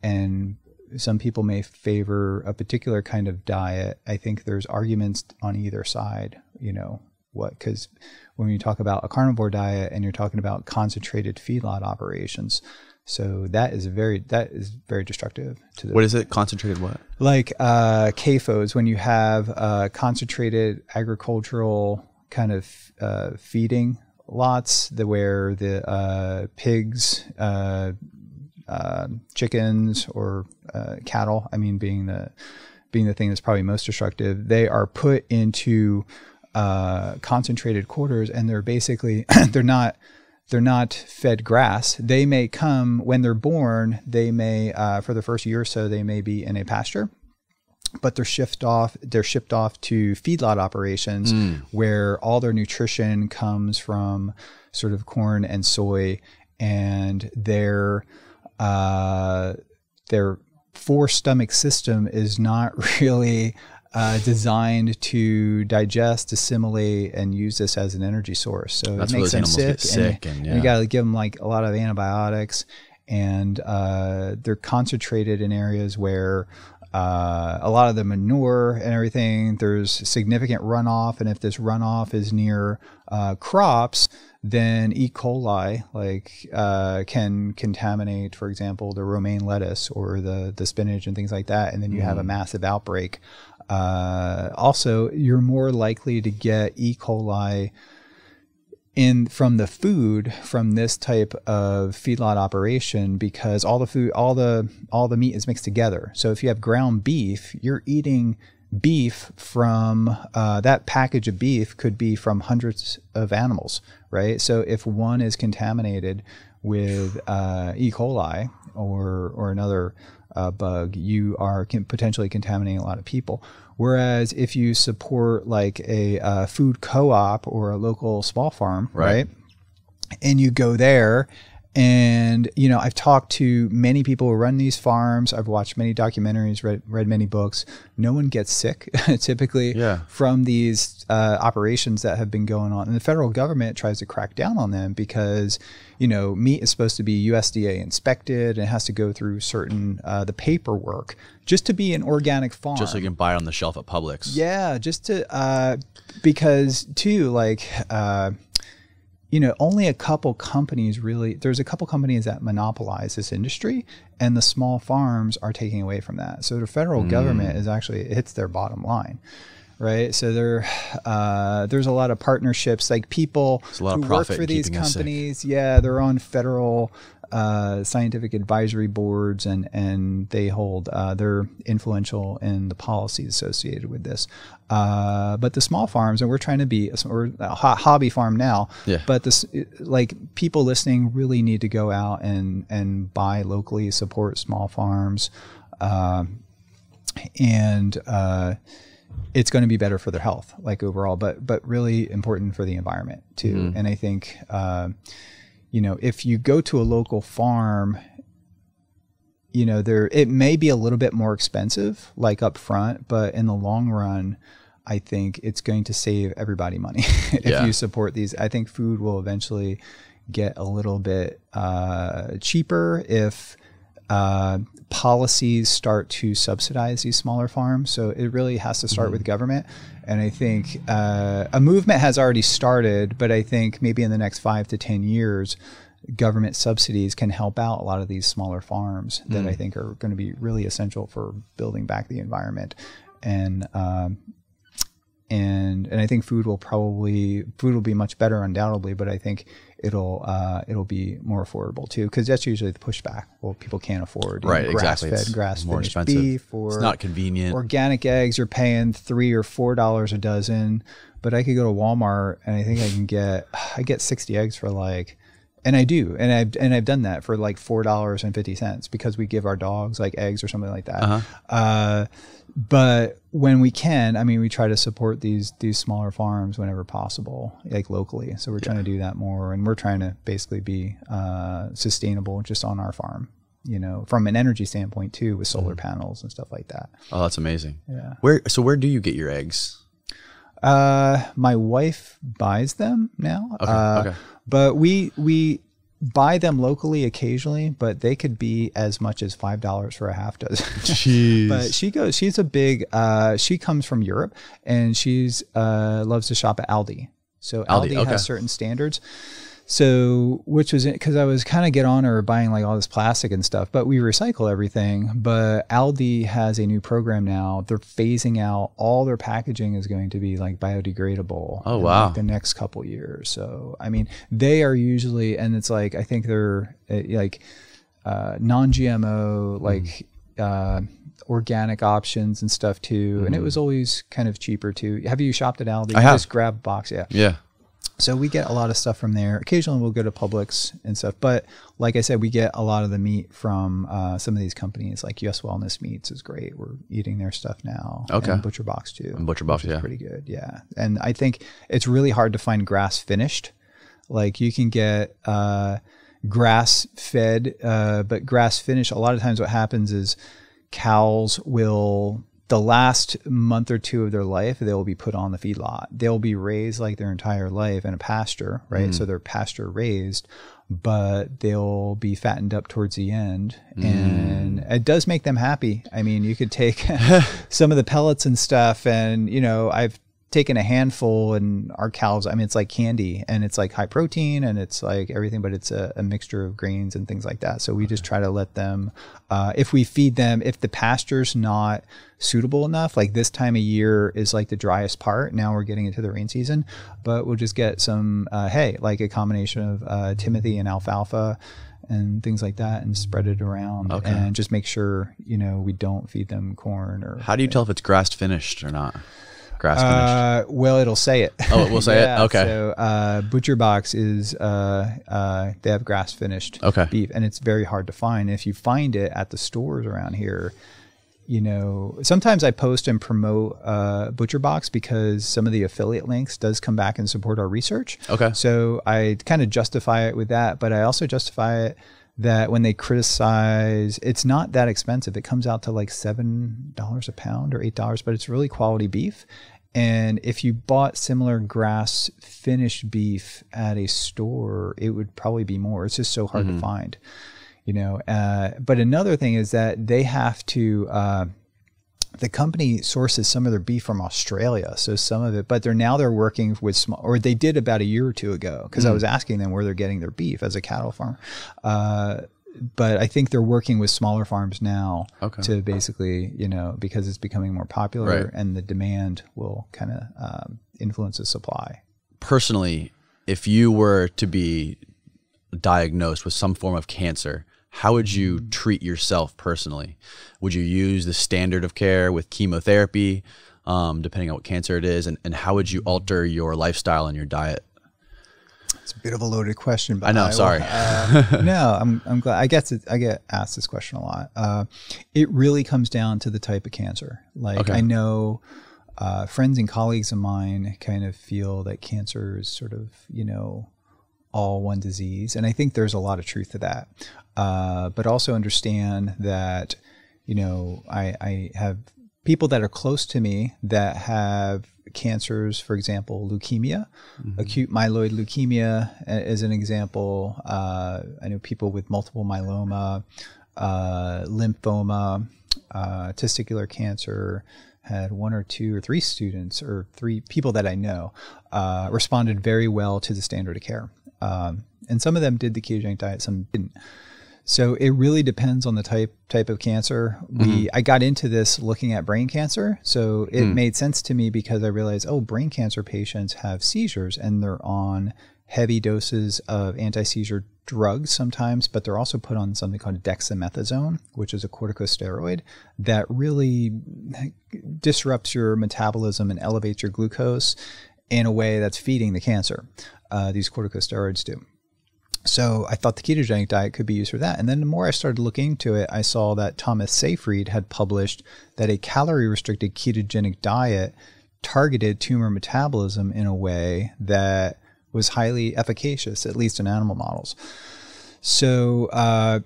and some people may favor a particular kind of diet. I think there's arguments on either side, you know, what, because when you talk about a carnivore diet and you're talking about concentrated feedlot operations, so that is very, that is very destructive to the. What is it? Concentrated what? Like uh, C A F Os, when you have uh, concentrated agricultural kind of uh, feeding lots, the where the uh, pigs, uh, Uh, chickens or uh, cattle, I mean, being the being the thing that's probably most destructive, they are put into uh, concentrated quarters, and they're basically they're not they're not fed grass. They may come when they're born. They may uh, for the first year or so they may be in a pasture, but they're shipped off. They're shipped off to feedlot operations mm. where all their nutrition comes from sort of corn and soy, and they're Uh, their four stomach system is not really uh, designed to digest, assimilate, and use this as an energy source. So that's it makes them sick. sick and, and, yeah. and you got to give them like a lot of antibiotics, and uh, they're concentrated in areas where uh, a lot of the manure and everything. There's significant runoff, and if this runoff is near uh, crops, then E. coli like uh, can contaminate, for example, the romaine lettuce or the, the spinach and things like that. And then you mm-hmm. have a massive outbreak. Uh, also, you're more likely to get E. coli in from the food from this type of feedlot operation, because all the food, all the, all the meat is mixed together. So if you have ground beef, you're eating beef from uh, that package of beef could be from hundreds of animals, right? So if one is contaminated with uh, E. coli or or another uh, bug, you are can potentially contaminating a lot of people. Whereas if you support like a uh, food co-op or a local small farm, right, right? And you go there. And, you know, I've talked to many people who run these farms. I've watched many documentaries, read, read many books. No one gets sick typically yeah. from these uh, operations that have been going on. And the federal government tries to crack down on them because, you know, meat is supposed to be U S D A inspected and it has to go through certain, uh, the paperwork just to be an organic farm. Just so you can buy it on the shelf at Publix. Yeah, just to, uh, because too, like, uh, you know, only a couple companies really, there's a couple companies that monopolize this industry, and the small farms are taking away from that. So the federal mm. government is actually, it hits their bottom line, right? So there, uh, there's a lot of partnerships, like people who work for these companies. Yeah, they're on federal uh, scientific advisory boards, and, and they hold, uh, they're influential in the policies associated with this. Uh, but the small farms, and we're trying to be a, we're a hobby farm now, yeah. but this, like people listening really need to go out and, and buy locally, support small farms. Um, and, uh, it's going to be better for their health, like overall, but, but really important for the environment too. Mm-hmm. And I think, um, uh, you know, if you go to a local farm, you know, there, it may be a little bit more expensive, like up front, but in the long run, I think it's going to save everybody money if yeah. you support these. I think food will eventually get a little bit uh, cheaper if uh, policies start to subsidize these smaller farms. So it really has to start mm-hmm. with government. And I think uh, a movement has already started, but I think maybe in the next five to ten years, government subsidies can help out a lot of these smaller farms that mm. I think are going to be really essential for building back the environment. And um, And and I think food will probably food will be much better, undoubtedly, but I think it'll uh, it'll be more affordable too, because that's usually the pushback. Well, people can't afford right know, exactly grass fed, grass finished beef, or it's not convenient. Organic eggs are paying three or four dollars a dozen, but I could go to Walmart and I think I can get I get sixty eggs for like. And I do, and I've and I've done that for like four dollars and fifty cents because we give our dogs like eggs or something like that. Uh-huh. Uh, but when we can, I mean, we try to support these these smaller farms whenever possible, like locally. So we're yeah. trying to do that more, and we're trying to basically be uh, sustainable just on our farm, you know, from an energy standpoint too, with solar mm-hmm. panels and stuff like that. Oh, that's amazing. Yeah. Where so where do you get your eggs? Uh, my wife buys them now. Okay. Uh, okay. But we we buy them locally occasionally, but they could be as much as five dollars for a half dozen. Jeez. But she goes, she's a big uh she comes from Europe, and she's uh loves to shop at Aldi. So Aldi, Aldi okay. has certain standards. So, which was because I was kind of get on her buying like all this plastic and stuff, but we recycle everything. But Aldi has a new program now. They're phasing out all their packaging is going to be like biodegradable. Oh, wow. Like the next couple years. So, I mean, they are usually, and it's like, I think they're like uh, non G M O, like mm. uh, organic options and stuff too. Mm. And it was always kind of cheaper too. Have you shopped at Aldi? I have. Just grab a box. Yeah. Yeah. So we get a lot of stuff from there. Occasionally we'll go to Publix and stuff. But like I said, we get a lot of the meat from uh, some of these companies, like U S Wellness Meats is great. We're eating their stuff now. Okay. And Butcher Box too. And Butcher Box, yeah. Pretty good, yeah. And I think it's really hard to find grass finished. Like you can get uh, grass fed, uh, but grass finished, a lot of times what happens is cows will... the last month or two of their life, they will be put on the feedlot. They'll be raised like their entire life in a pasture, right? Mm. So they're pasture raised, but they'll be fattened up towards the end. Mm. And it does make them happy. I mean, you could take some of the pellets and stuff, and, you know, I've taken a handful, and our cows, I mean, it's like candy, and it's like high protein, and it's like everything, but it's a, a mixture of grains and things like that. So we okay. just try to let them, uh, if we feed them, if the pasture's not suitable enough, like this time of year is like the driest part. Now we're getting into the rain season, but we'll just get some, uh, hay, like a combination of, uh, Timothy and alfalfa and things like that, and spread it around okay. and just make sure, you know, we don't feed them corn or. How do you tell if it's grass finished or not? Grass finished? Uh, well, it'll say it. Oh, it will say yeah, it? Okay. So uh, Butcher Box is, uh, uh, they have grass finished okay. beef, and it's very hard to find. If you find it at the stores around here, you know, sometimes I post and promote uh, Butcher Box because some of the affiliate links does come back and support our research. Okay. So I kind of justify it with that, but I also justify it that when they criticize, it's not that expensive. It comes out to like seven dollars a pound or eight dollars, but it's really quality beef. And if you bought similar grass finished beef at a store, it would probably be more. It's just so hard mm-hmm. to find, you know. Uh, but another thing is that they have to, uh, the company sources some of their beef from Australia. So some of it, but they're now they're working with small, or they did about a year or two ago. Cause mm. I was asking them where they're getting their beef as a cattle farm. Uh, but I think they're working with smaller farms now okay. to basically, you know, because it's becoming more popular right. and the demand will kind of, um, influence the supply. Personally, if you were to be diagnosed with some form of cancer, how would you treat yourself personally? Would you use the standard of care with chemotherapy, um, depending on what cancer it is? And, and how would you alter your lifestyle and your diet? It's a bit of a loaded question, but I know, I, sorry. Uh, no, I'm, I'm glad I get to, I get asked this question a lot. Uh, it really comes down to the type of cancer. Like okay. I know, uh, friends and colleagues of mine kind of feel that cancer is sort of, you know, all one disease. And I think there's a lot of truth to that. Uh, but also understand that, you know, I, I have people that are close to me that have cancers, for example, leukemia, mm-hmm. acute myeloid leukemia as an example. Uh, I know people with multiple myeloma, uh, lymphoma, uh, testicular cancer, had one or two or three students or three people that I know uh, responded very well to the standard of care. Um, and some of them did the ketogenic diet, some didn't. So it really depends on the type type of cancer. We mm-hmm. I got into this looking at brain cancer. So it mm. made sense to me because I realized, oh, brain cancer patients have seizures and they're on heavy doses of anti-seizure drugs sometimes, but they're also put on something called dexamethasone, which is a corticosteroid that really disrupts your metabolism and elevates your glucose in a way that's feeding the cancer. Uh, these corticosteroids do. So I thought the ketogenic diet could be used for that. And then the more I started looking into it, I saw that Thomas Seyfried had published that a calorie-restricted ketogenic diet targeted tumor metabolism in a way that was highly efficacious, at least in animal models. So uh,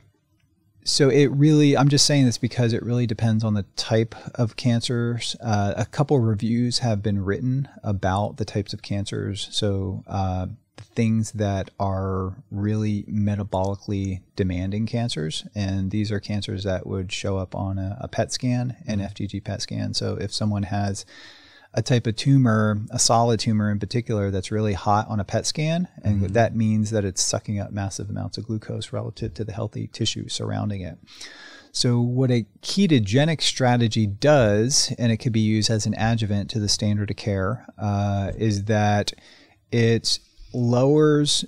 so it really, I'm just saying this because it really depends on the type of cancers. Uh, a couple reviews have been written about the types of cancers. So uh, things that are really metabolically demanding cancers. And these are cancers that would show up on a, a P E T scan, an F T G P E T scan. So if someone has a type of tumor, a solid tumor in particular, that's really hot on a P E T scan, and mm-hmm. that means that it's sucking up massive amounts of glucose relative to the healthy tissue surrounding it. So what a ketogenic strategy does, and it could be used as an adjuvant to the standard of care, uh, is that it lowers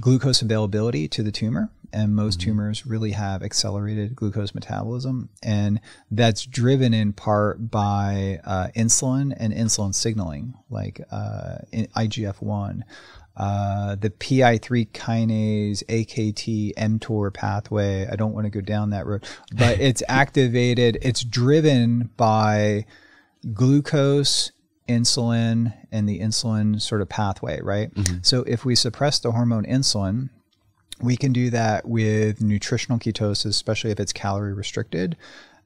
glucose availability to the tumor. And most mm-hmm. tumors really have accelerated glucose metabolism. And that's driven in part by uh, insulin and insulin signaling, like uh, I G F one, uh, the P I three kinase, A K T, mTOR pathway. I don't want to go down that road, but it's activated. It's driven by glucose, insulin, and the insulin sort of pathway, right? Mm-hmm. So if we suppress the hormone insulin, we can do that with nutritional ketosis, especially if it's calorie restricted.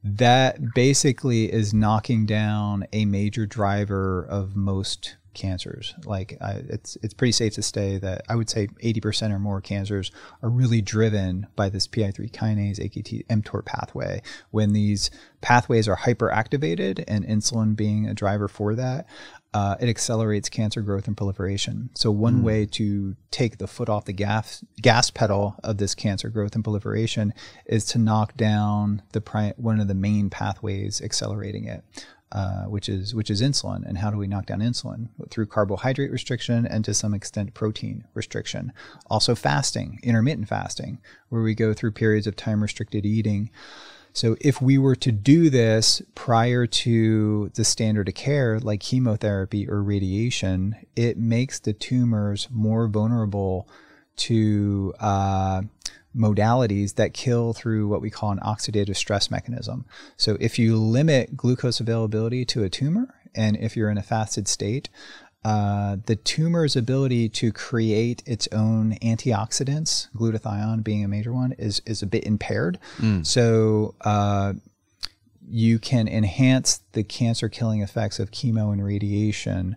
That basically is knocking down a major driver of most cancers. Like uh, it's it's pretty safe to say that I would say eighty percent or more cancers are really driven by this P I three kinase, A K T, mTOR pathway. When these pathways are hyperactivated, and insulin being a driver for that, Uh, it accelerates cancer growth and proliferation. So one mm. way to take the foot off the gas, gas pedal of this cancer growth and proliferation is to knock down the pri- one of the main pathways accelerating it, uh, which is which is insulin. And how do we knock down insulin? Through carbohydrate restriction and to some extent protein restriction. Also fasting, intermittent fasting, where we go through periods of time-restricted eating. So if we were to do this prior to the standard of care, like chemotherapy or radiation, it makes the tumors more vulnerable to uh, modalities that kill through what we call an oxidative stress mechanism. So if you limit glucose availability to a tumor, and if you're in a fasted state, Uh, the tumor's ability to create its own antioxidants, glutathione being a major one, is is a bit impaired. Mm. So uh, you can enhance the cancer-killing effects of chemo and radiation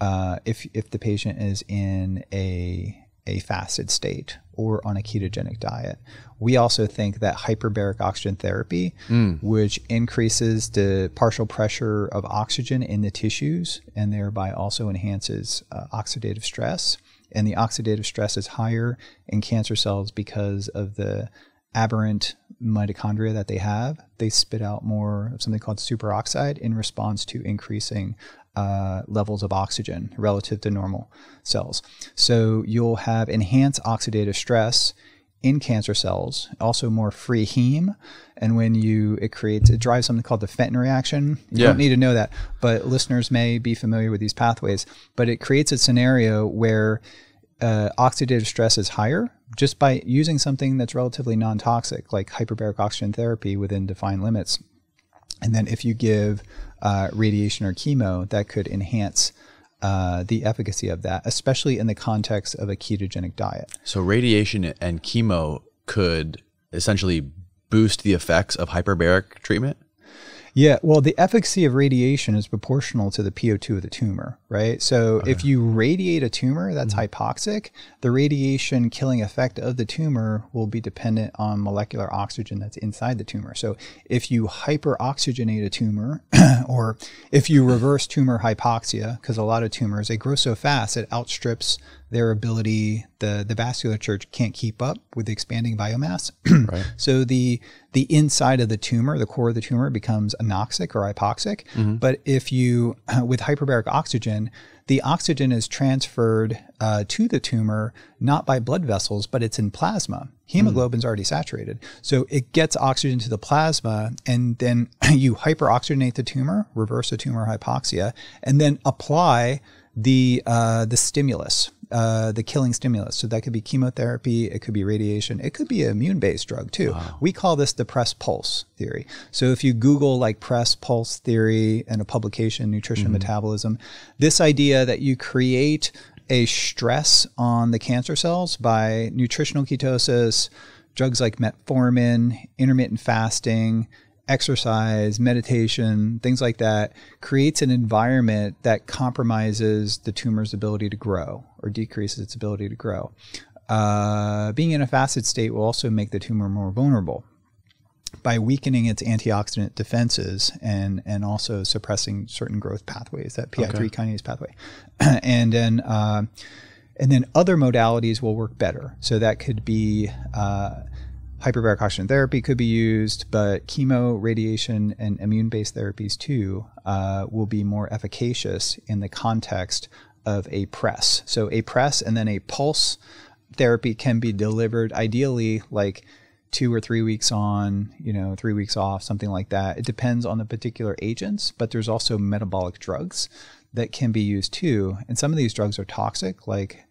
uh, if if the patient is in a a fasted state or on a ketogenic diet. We also think that hyperbaric oxygen therapy, mm. which increases the partial pressure of oxygen in the tissues and thereby also enhances uh, oxidative stress. And the oxidative stress is higher in cancer cells because of the aberrant mitochondria that they have. They spit out more of something called superoxide in response to increasing Uh, levels of oxygen relative to normal cells. So you'll have enhanced oxidative stress in cancer cells, also more free heme. And when you, it creates, it drives something called the Fenton reaction. You yeah. don't need to know that, but listeners may be familiar with these pathways, but it creates a scenario where uh, oxidative stress is higher just by using something that's relatively non-toxic, like hyperbaric oxygen therapy within defined limits. And then if you give uh, radiation or chemo, that could enhance uh, the efficacy of that, especially in the context of a ketogenic diet. So radiation and chemo could essentially boost the effects of hyperbaric treatment? Yeah, well, the efficacy of radiation is proportional to the P O two of the tumor, right? So okay. if you radiate a tumor that's mm-hmm. hypoxic, the radiation killing effect of the tumor will be dependent on molecular oxygen that's inside the tumor. So if you hyperoxygenate a tumor or if you reverse tumor hypoxia, because a lot of tumors, they grow so fast it outstrips their ability, the, the vascular church can't keep up with the expanding biomass. Right. So the, the inside of the tumor, the core of the tumor becomes anoxic or hypoxic. Mm-hmm. But if you, uh, with hyperbaric oxygen, the oxygen is transferred uh, to the tumor, not by blood vessels, but it's in plasma. Hemoglobin's mm. already saturated. So it gets oxygen to the plasma, and then you hyperoxygenate the tumor, reverse the tumor hypoxia, and then apply the, uh, the stimulus, uh, the killing stimulus. So that could be chemotherapy, it could be radiation, it could be an immune-based drug too. Wow. We call this the press pulse theory. So if you Google like press pulse theory and a publication, Nutrition mm-hmm. Metabolism, this idea that you create a stress on the cancer cells by nutritional ketosis, drugs like metformin, intermittent fasting, exercise, meditation, things like that, creates an environment that compromises the tumor's ability to grow or decreases its ability to grow. Uh, being in a fasted state will also make the tumor more vulnerable by weakening its antioxidant defenses and, and also suppressing certain growth pathways, that P I three okay. kinase pathway. and then, uh, and then other modalities will work better. So that could be, uh, hyperbaric oxygen therapy could be used, but chemo, radiation, and immune-based therapies too uh, will be more efficacious in the context of a press. So a press and then a pulse therapy can be delivered ideally like two or three weeks on, you know, three weeks off, something like that. It depends on the particular agents, but there's also metabolic drugs that can be used too. And some of these drugs are toxic, like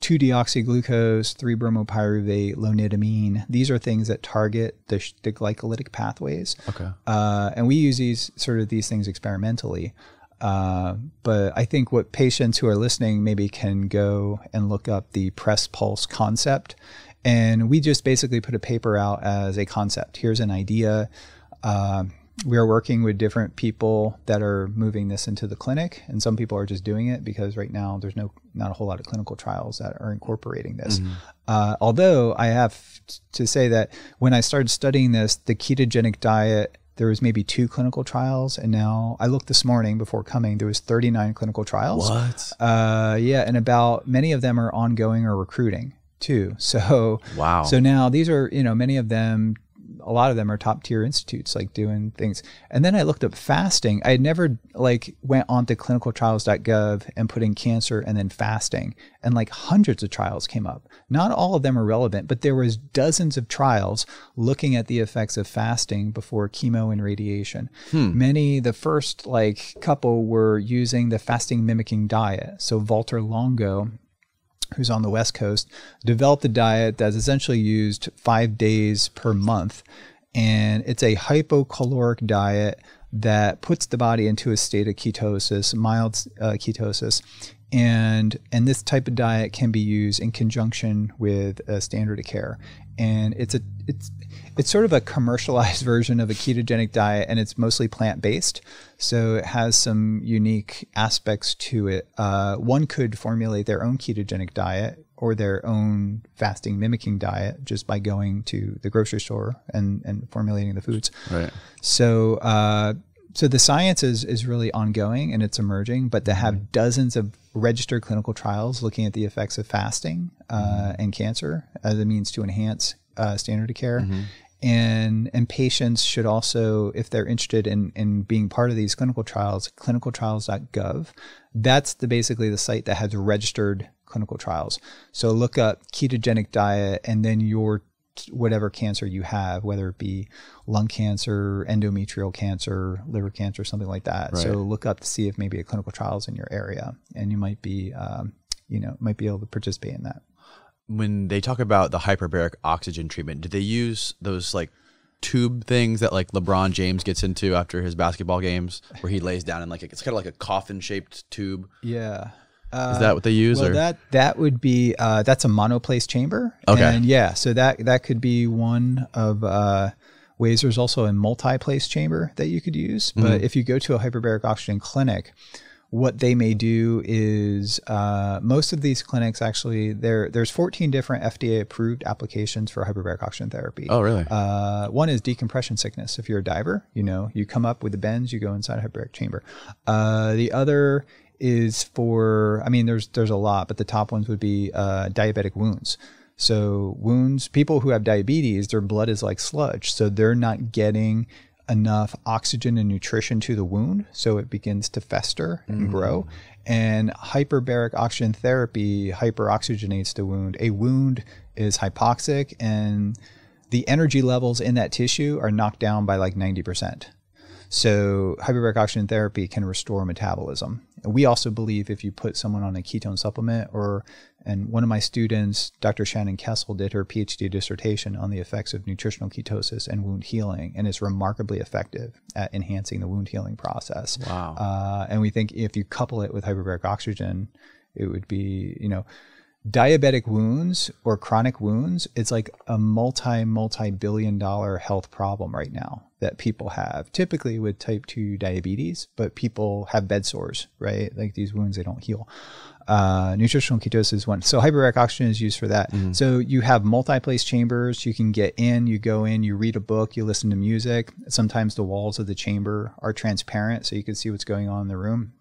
two-deoxyglucose, three-bromopyruvate, lonidamine. These are things that target the, sh the glycolytic pathways. Okay. Uh, and we use these sort of these things experimentally. Uh, but I think what patients who are listening maybe can go and look up the press pulse concept. And we just basically put a paper out as a concept. Here's an idea. Uh, we are working with different people that are moving this into the clinic, and some people are just doing it because right now there's no not a whole lot of clinical trials that are incorporating this. Mm-hmm. Uh, although I have to say that when I started studying this, the ketogenic diet, there was maybe two clinical trials, and now I looked this morning before coming, there was thirty-nine clinical trials. What? Uh, yeah, and about many of them are ongoing or recruiting too. So wow. So now these are, you know, many of them. A lot of them are top tier institutes, like doing things. And then I looked up fasting. I had never like went on to clinical trials dot gov and put in cancer and then fasting, and like hundreds of trials came up. Not all of them are relevant, but there was dozens of trials looking at the effects of fasting before chemo and radiation. Hmm. Many, the first like couple were using the fasting mimicking diet. So Walter Longo, who's on the West Coast, developed a diet that's essentially used five days per month. And it's a hypocaloric diet that puts the body into a state of ketosis, mild uh, ketosis. And, and this type of diet can be used in conjunction with a standard of care. And it's a, it's, it's sort of a commercialized version of a ketogenic diet, and it's mostly plant-based. So it has some unique aspects to it. Uh, one could formulate their own ketogenic diet or their own fasting mimicking diet just by going to the grocery store and, and formulating the foods. Right. So, uh, so the science is, is really ongoing and it's emerging, but to have dozens of registered clinical trials looking at the effects of fasting uh, mm-hmm. and cancer as a means to enhance uh, standard of care. Mm-hmm. And, and patients should also, if they're interested in, in being part of these clinical trials, clinical trials dot gov, that's the basically the site that has registered clinical trials. So look up ketogenic diet and then your whatever cancer you have, whether it be lung cancer, endometrial cancer, liver cancer, something like that. Right. So look up to see if maybe a clinical trial's in your area, and you might be, um, you know, might be able to participate in that. When they talk about the hyperbaric oxygen treatment, do they use those like tube things that like LeBron James gets into after his basketball games, where he lays down in like, it's kind of like a coffin shaped tube? Yeah. Is that what they use? Uh, well, or? that that would be uh, that's a monoplace chamber. Okay, and yeah, so that that could be one of uh, ways. There's also a multi-place chamber that you could use. But mm-hmm. if you go to a hyperbaric oxygen clinic, what they may do is uh, most of these clinics actually there there's fourteen different F D A approved applications for hyperbaric oxygen therapy. Oh, really? Uh, one is decompression sickness. If you're a diver, you know you come up with the bends, you go inside a hyperbaric chamber. Uh, the other is for, I mean, there's there's a lot, but the top ones would be uh, diabetic wounds. So wounds, people who have diabetes, their blood is like sludge. So they're not getting enough oxygen and nutrition to the wound. So it begins to fester and mm. grow. And hyperbaric oxygen therapy hyperoxygenates the wound. A wound is hypoxic, and the energy levels in that tissue are knocked down by like ninety percent. So hyperbaric oxygen therapy can restore metabolism. We also believe if you put someone on a ketone supplement, or, and one of my students, Doctor Shannon Kessel, did her PhD dissertation on the effects of nutritional ketosis and wound healing, and it's remarkably effective at enhancing the wound healing process. Wow. Uh, and we think if you couple it with hyperbaric oxygen, it would be, you know, diabetic wounds or chronic wounds, it's like a multi, multi-billion dollar health problem right now that people have, typically with type two diabetes, but people have bed sores, right? Like these wounds, they don't heal. Uh, nutritional ketosis is one. So hyperbaric oxygen is used for that. Mm. So you have multi-place chambers. You can get in, you go in, you read a book, you listen to music. Sometimes the walls of the chamber are transparent, so you can see what's going on in the room.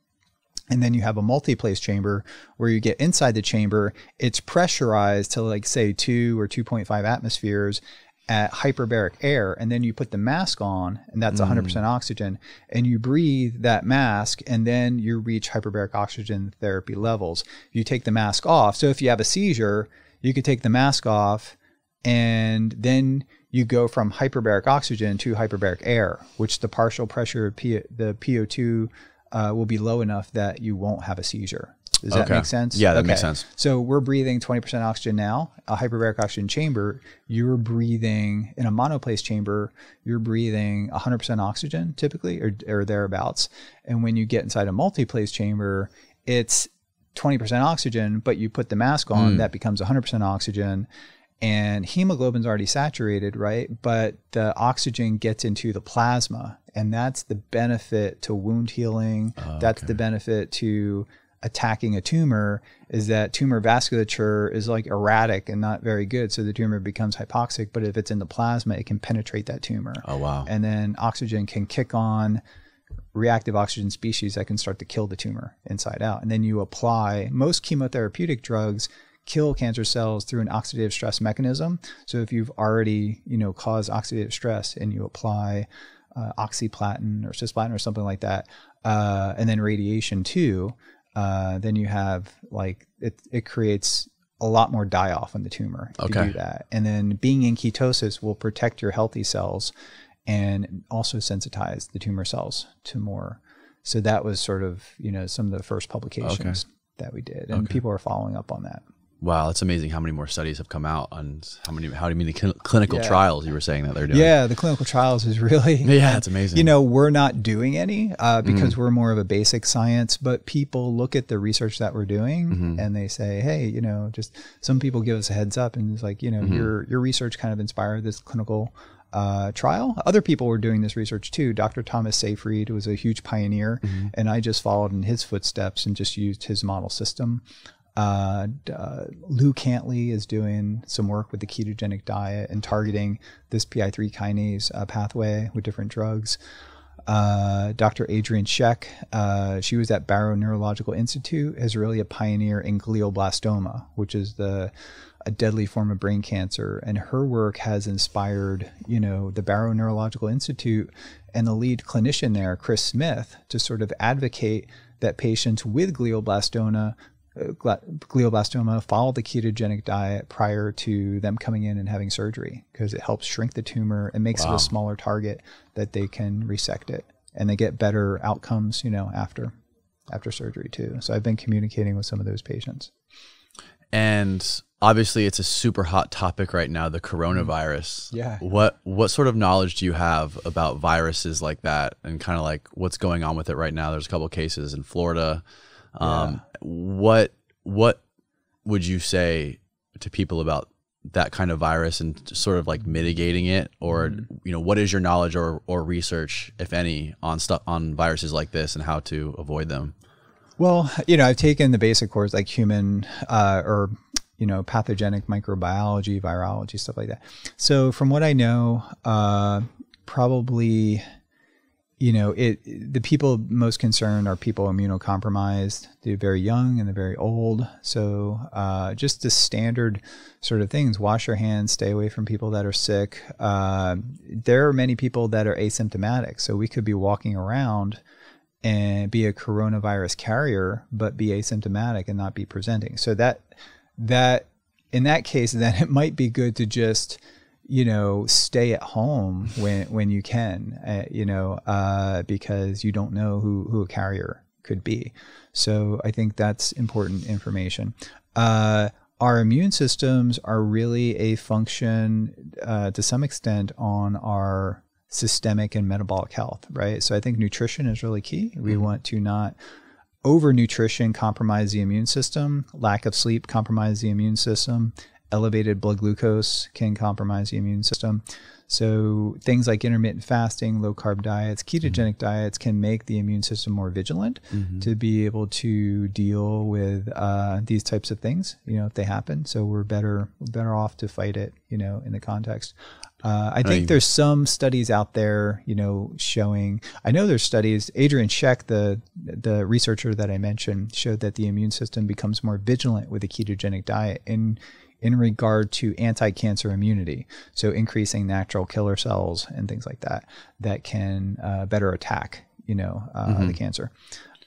And then you have a multi-place chamber where you get inside the chamber. It's pressurized to like say two or two point five atmospheres at hyperbaric air. And then you put the mask on, and that's mm. one hundred percent oxygen. And you breathe that mask, and then you reach hyperbaric oxygen therapy levels. You take the mask off. So if you have a seizure, you could take the mask off, and then you go from hyperbaric oxygen to hyperbaric air, which the partial pressure of P the P O two Uh, will be low enough that you won't have a seizure. Does okay. that make sense? Yeah, that okay. makes sense. So we're breathing twenty percent oxygen now. A hyperbaric oxygen chamber, you're breathing in a monoplace chamber, you're breathing one hundred percent oxygen typically, or, or thereabouts. And when you get inside a multiplace chamber, it's twenty percent oxygen, but you put the mask on, mm. that becomes one hundred percent oxygen. And hemoglobin's already saturated, right? But the oxygen gets into the plasma, and that's the benefit to wound healing. Oh, that's okay. the benefit to attacking a tumor, is that tumor vasculature is like erratic and not very good. So the tumor becomes hypoxic, but if it's in the plasma, it can penetrate that tumor. Oh, wow. And then oxygen can kick on reactive oxygen species that can start to kill the tumor inside out. And then you apply, most chemotherapeutic drugs kill cancer cells through an oxidative stress mechanism. So if you've already, you know, caused oxidative stress, and you apply uh, oxyplatin or cisplatin or something like that, uh, and then radiation too, uh, then you have like, it, it creates a lot more die-off in the tumor if okay. you do that. And then being in ketosis will protect your healthy cells and also sensitize the tumor cells to more. So that was sort of, you know, some of the first publications okay. that we did, and okay. people are following up on that. Wow, that's amazing how many more studies have come out on how many, how many cl clinical yeah. trials you were saying that they're doing. Yeah, the clinical trials is really... Yeah, it's amazing. You know, we're not doing any uh, because mm. we're more of a basic science, but people look at the research that we're doing mm-hmm. and they say, hey, you know, just some people give us a heads up, and it's like, you know, mm-hmm. your, your research kind of inspired this clinical uh, trial. Other people were doing this research too. Doctor Thomas Seyfried was a huge pioneer, mm-hmm. and I just followed in his footsteps and just used his model system. Uh, uh, Lou Cantley is doing some work with the ketogenic diet and targeting this P I three kinase uh, pathway with different drugs. Uh, Doctor Adrian Scheck, uh, she was at Barrow Neurological Institute, is really a pioneer in glioblastoma, which is the a deadly form of brain cancer. And her work has inspired, you know, the Barrow Neurological Institute and the lead clinician there, Chris Smith, to sort of advocate that patients with glioblastoma glioblastoma follow the ketogenic diet prior to them coming in and having surgery, because it helps shrink the tumor and makes wow. it a smaller target that they can resect it, and they get better outcomes, you know, after after surgery too. So I've been communicating with some of those patients. And obviously it's a super hot topic right now, the coronavirus. Yeah. What what sort of knowledge do you have about viruses like that, and kind of like what's going on with it right now? There's a couple of cases in Florida. Um, yeah. what, what would you say to people about that kind of virus and sort of like mitigating it, or, mm-hmm. you know, what is your knowledge or, or research, if any, on stuff, on viruses like this and how to avoid them? Well, you know, I've taken the basic course, like human, uh, or, you know, pathogenic microbiology, virology, stuff like that. So from what I know, uh, probably you know, it, the people most concerned are people immunocompromised, the very young and the very old. So uh, just the standard sort of things, wash your hands, stay away from people that are sick. Uh, there are many people that are asymptomatic. So we could be walking around and be a coronavirus carrier, but be asymptomatic and not be presenting. So that, that in that case, then it might be good to just, you know, stay at home when, when you can, uh, you know, uh, because you don't know who, who a carrier could be. So I think that's important information. Uh, our immune systems are really a function, uh, to some extent, on our systemic and metabolic health, right? So I think nutrition is really key. We mm-hmm. want to not overnutrition compromise the immune system, lack of sleep compromise the immune system, elevated blood glucose can compromise the immune system. So things like intermittent fasting, low carb diets, ketogenic mm-hmm. diets can make the immune system more vigilant mm-hmm. to be able to deal with uh, these types of things, you know, if they happen. So we're better better off to fight it, you know, in the context. Uh, I think I mean, there's some studies out there, you know, showing, I know there's studies, Adrian Scheck, the, the researcher that I mentioned, showed that the immune system becomes more vigilant with a ketogenic diet in, in regard to anti-cancer immunity. So increasing natural killer cells and things like that, that can uh, better attack, you know, uh, mm-hmm. the cancer.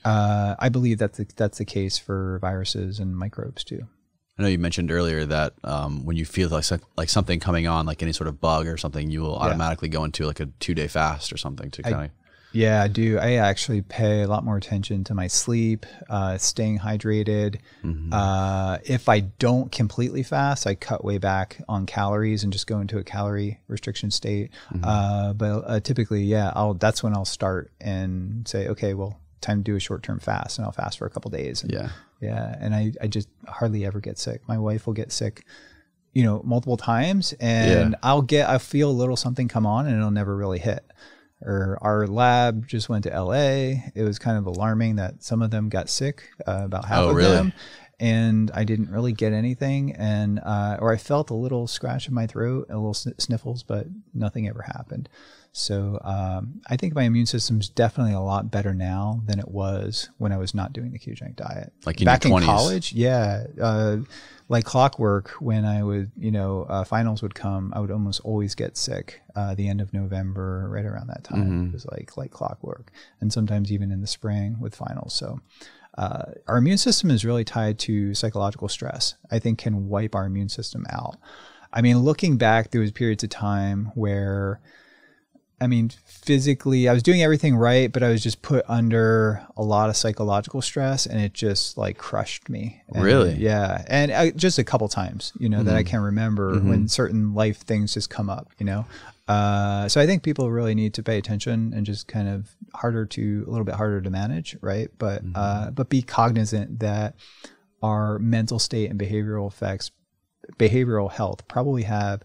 Uh, I believe that's the, that's the case for viruses and microbes too. I know you mentioned earlier that um, when you feel like like something coming on, like any sort of bug or something, you will yeah. automatically go into like a two-day fast or something to kind of. Yeah, I do. I actually pay a lot more attention to my sleep, uh, staying hydrated. Mm-hmm. Uh, if I don't completely fast, I cut way back on calories and just go into a calorie restriction state. Mm-hmm. Uh, but uh, typically, yeah, I'll, that's when I'll start and say, okay, well, time to do a short-term fast, and I'll fast for a couple of days. And, yeah. Yeah. And I, I just hardly ever get sick. My wife will get sick, you know, multiple times, and yeah. I'll get, I feel a little something come on and it'll never really hit. Or our lab just went to L A. It was kind of alarming that some of them got sick, uh, about half oh, of really? them. And I didn't really get anything. And, uh, or I felt a little scratch in my throat, a little sn- sniffles, but nothing ever happened. So um, I think my immune system is definitely a lot better now than it was when I was not doing the ketogenic diet. Like in back your twenties. In college, yeah, uh, like clockwork. When I would, you know, uh, finals would come, I would almost always get sick. Uh, the end of November, right around that time, mm-hmm. it was like like clockwork, and sometimes even in the spring with finals. So uh, our immune system is really tied to psychological stress. I think can wipe our immune system out. I mean, looking back, there was periods of time where. I mean, physically, I was doing everything right, but I was just put under a lot of psychological stress, and it just like crushed me. And, really? Yeah. And I, just a couple times, you know, mm-hmm. that I can remember mm-hmm. when certain life things just come up, you know? Uh, so I think people really need to pay attention and just kind of harder to, a little bit harder to manage, right? But, mm-hmm. uh, but be cognizant that our mental state and behavioral effects, behavioral health probably have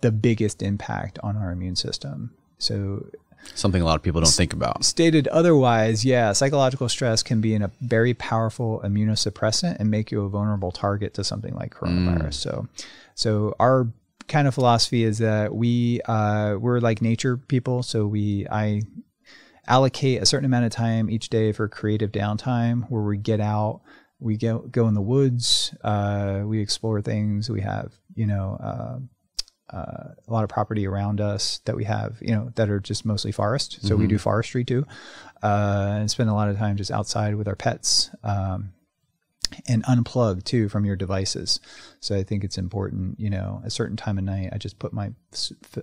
the biggest impact on our immune system. So something a lot of people don't think about. Stated otherwise, yeah, psychological stress can be in a very powerful immunosuppressant and make you a vulnerable target to something like coronavirus. Mm. So, so our kind of philosophy is that we uh, we're like nature people. So we I allocate a certain amount of time each day for creative downtime where we get out. We go go in the woods. Uh, we explore things. We have you know. Uh, Uh, a lot of property around us that we have, you know, that are just mostly forest. So mm-hmm. we do forestry too, uh, and spend a lot of time just outside with our pets, um, and unplug too from your devices. So I think it's important, you know, a certain time of night, I just put my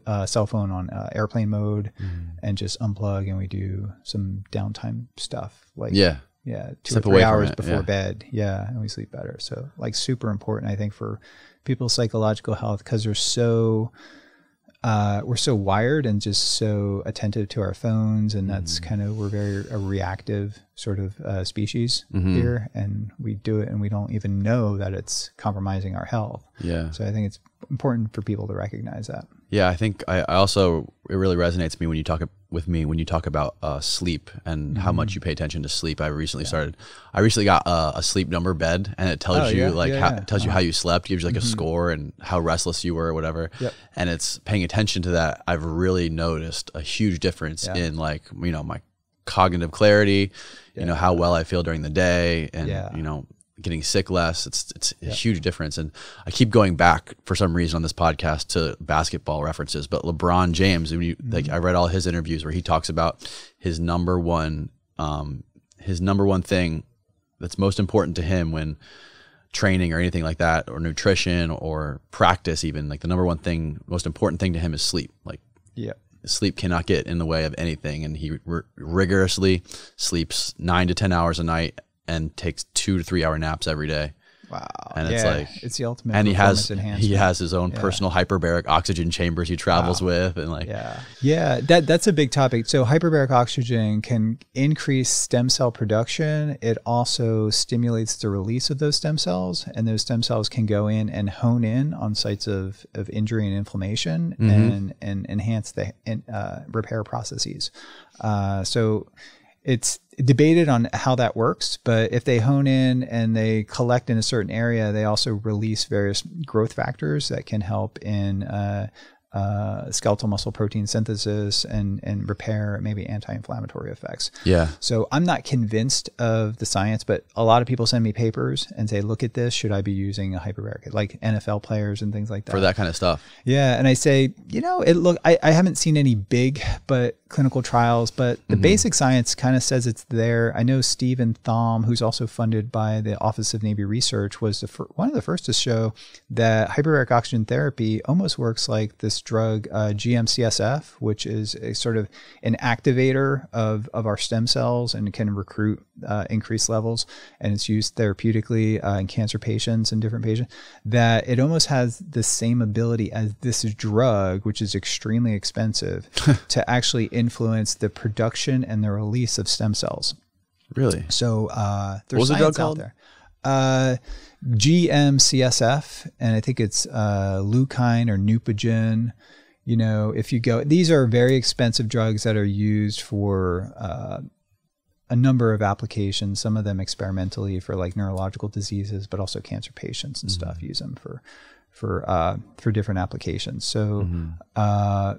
uh, cell phone on uh, airplane mode mm. and just unplug. And we do some downtime stuff. Like, yeah, yeah. Two Step or three hours it, before yeah. bed. Yeah. And we sleep better. So like super important, I think, for people's psychological health, because we're so uh, we're so wired and just so attentive to our phones, and that's mm-hmm. kind of we're very a reactive sort of uh, species mm-hmm. here, and we do it, and we don't even know that it's compromising our health. Yeah. So I think it's important for people to recognize that. Yeah, I think I, I also it really resonates with me when you talk with me when you talk about uh, sleep and mm-hmm. how much you pay attention to sleep. I recently yeah. started, I recently got a, a sleep number bed, and it tells oh, you yeah, like, yeah, how, yeah. tells uh-huh. you how you slept, gives you like mm-hmm. a score and how restless you were or whatever. Yep. And it's paying attention to that. I've really noticed a huge difference yeah. in like, you know, my cognitive clarity, yeah. you know, how well I feel during the day and, yeah. you know, getting sick less. It's it's a yep. huge difference. And I keep going back for some reason on this podcast to basketball references, but LeBron James, when you, mm-hmm. like I read all his interviews where he talks about his number one, um, his number one thing that's most important to him when training or anything like that, or nutrition or practice, even like the number one thing, most important thing to him is sleep. Like yeah. sleep cannot get in the way of anything. And he r- rigorously sleeps nine to ten hours a night and takes two to three hour naps every day. Wow. And it's yeah. like, it's the ultimate. And he has, he has his own yeah. personal hyperbaric oxygen chambers he travels wow. with. And like, yeah, yeah, that that's a big topic. So hyperbaric oxygen can increase stem cell production. It also stimulates the release of those stem cells, and those stem cells can go in and hone in on sites of, of injury and inflammation mm-hmm. and, and enhance the uh, repair processes. Uh, so it's debated on how that works, but if they hone in and they collect in a certain area, they also release various growth factors that can help in uh, uh, skeletal muscle protein synthesis and, and repair maybe anti-inflammatory effects. Yeah. So I'm not convinced of the science, but a lot of people send me papers and say, look at this, should I be using a hyperbaric, like N F L players and things like that. For that kind of stuff. Yeah. And I say, you know, it look, I, I haven't seen any big, but clinical trials, but the mm-hmm. basic science kind of says it's there. I know Stephen Thom, who's also funded by the Office of Navy Research, was the fir- one of the first to show that hyperbaric oxygen therapy almost works like this drug uh, G M C S F, which is a sort of an activator of, of our stem cells and can recruit uh, increased levels. And it's used therapeutically uh, in cancer patients and different patients, that it almost has the same ability as this drug, which is extremely expensive, to actually influence the production and the release of stem cells. Really? So uh, there's science out there. Uh, G M C S F, and I think it's uh, leucine or Neupogen. You know, if you go, these are very expensive drugs that are used for uh, a number of applications, some of them experimentally for like neurological diseases, but also cancer patients and mm-hmm. stuff use them for, for, uh, for different applications. So, mm-hmm. uh,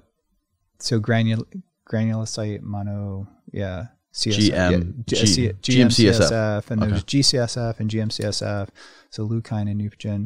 so granul. granulocyte mono, yeah, C S F, G M, yeah, G, G, G M C S F, and okay. there's G C S F and G M C S F, so leucine and Neupogen.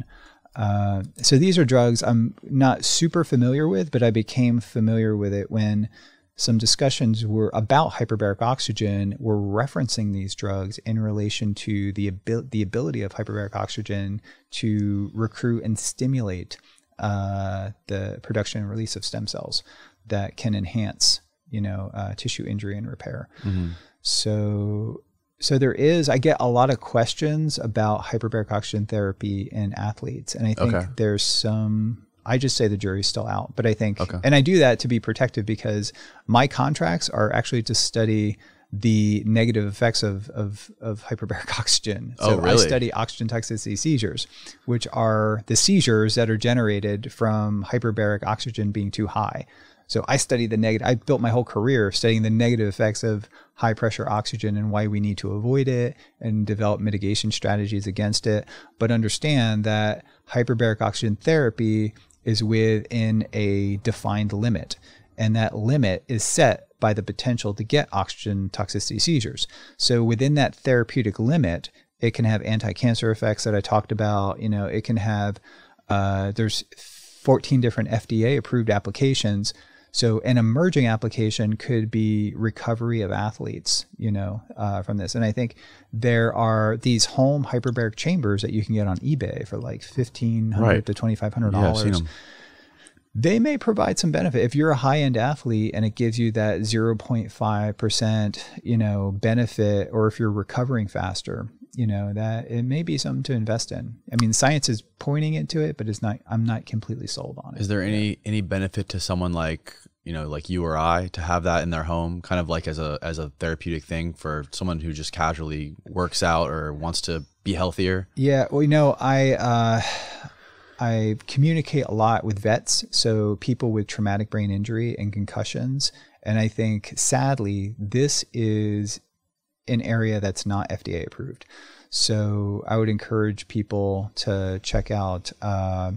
Uh, so these are drugs I'm not super familiar with, but I became familiar with it when some discussions were about hyperbaric oxygen were referencing these drugs in relation to the, abil- the ability of hyperbaric oxygen to recruit and stimulate uh, the production and release of stem cells that can enhance you know, uh, tissue injury and repair. Mm-hmm. So, so there is, I get a lot of questions about hyperbaric oxygen therapy in athletes. And I think okay. there's some, I just say the jury's still out, but I think, okay. and I do that to be protective because my contracts are actually to study the negative effects of, of, of hyperbaric oxygen. So oh, really? I study oxygen toxicity seizures, which are the seizures that are generated from hyperbaric oxygen being too high. So I study the negative, I built my whole career studying the negative effects of high pressure oxygen and why we need to avoid it and develop mitigation strategies against it. But understand that hyperbaric oxygen therapy is within a defined limit. And that limit is set by the potential to get oxygen toxicity seizures. So within that therapeutic limit, it can have anti-cancer effects that I talked about. You know, it can have, uh, there's fourteen different F D A approved applications. So an emerging application could be recovery of athletes, you know, uh, from this. And I think there are these home hyperbaric chambers that you can get on eBay for like fifteen hundred dollars right. to twenty-five hundred dollars. Yeah, I've seen them. They may provide some benefit if you're a high-end athlete and it gives you that zero point five percent, you know, benefit, or if you're recovering faster, you know, that it may be something to invest in. I mean, science is pointing into it, but it's not, I'm not completely sold on it. Is there any, any benefit to someone like, you know, like you or I to have that in their home, kind of like as a, as a therapeutic thing for someone who just casually works out or wants to be healthier? Yeah. Well, you know, I, uh, I communicate a lot with vets, so people with traumatic brain injury and concussions, And I think, sadly, this is an area that's not F D A approved. So I would encourage people to check out, uh,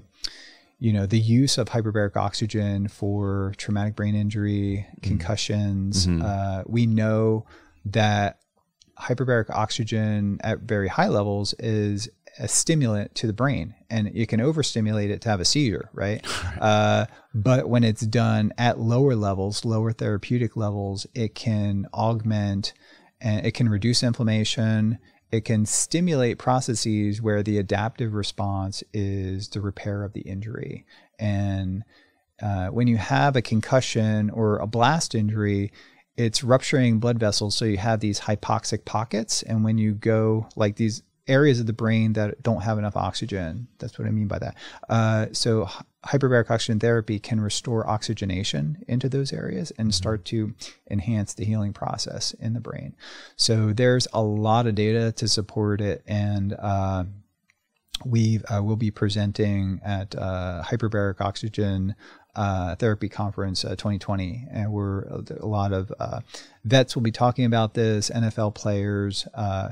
you know, the use of hyperbaric oxygen for traumatic brain injury, concussions. Mm-hmm. Uh, we know that hyperbaric oxygen at very high levels is a stimulant to the brain, and you can overstimulate it to have a seizure, right? Uh, but when it's done at lower levels, lower therapeutic levels, it can augment and it can reduce inflammation. It can stimulate processes where the adaptive response is the repair of the injury. And uh, when you have a concussion or a blast injury, it's rupturing blood vessels. So you have these hypoxic pockets. And when you go like these areas of the brain that don't have enough oxygen, that's what I mean by that. Uh, so hyperbaric oxygen therapy can restore oxygenation into those areas and mm-hmm. start to enhance the healing process in the brain. So there's a lot of data to support it. And uh, we uh, will be presenting at uh, Hyperbaric Oxygen Uh, therapy conference uh, twenty twenty, and we're a lot of uh, vets will be talking about this, N F L players, uh,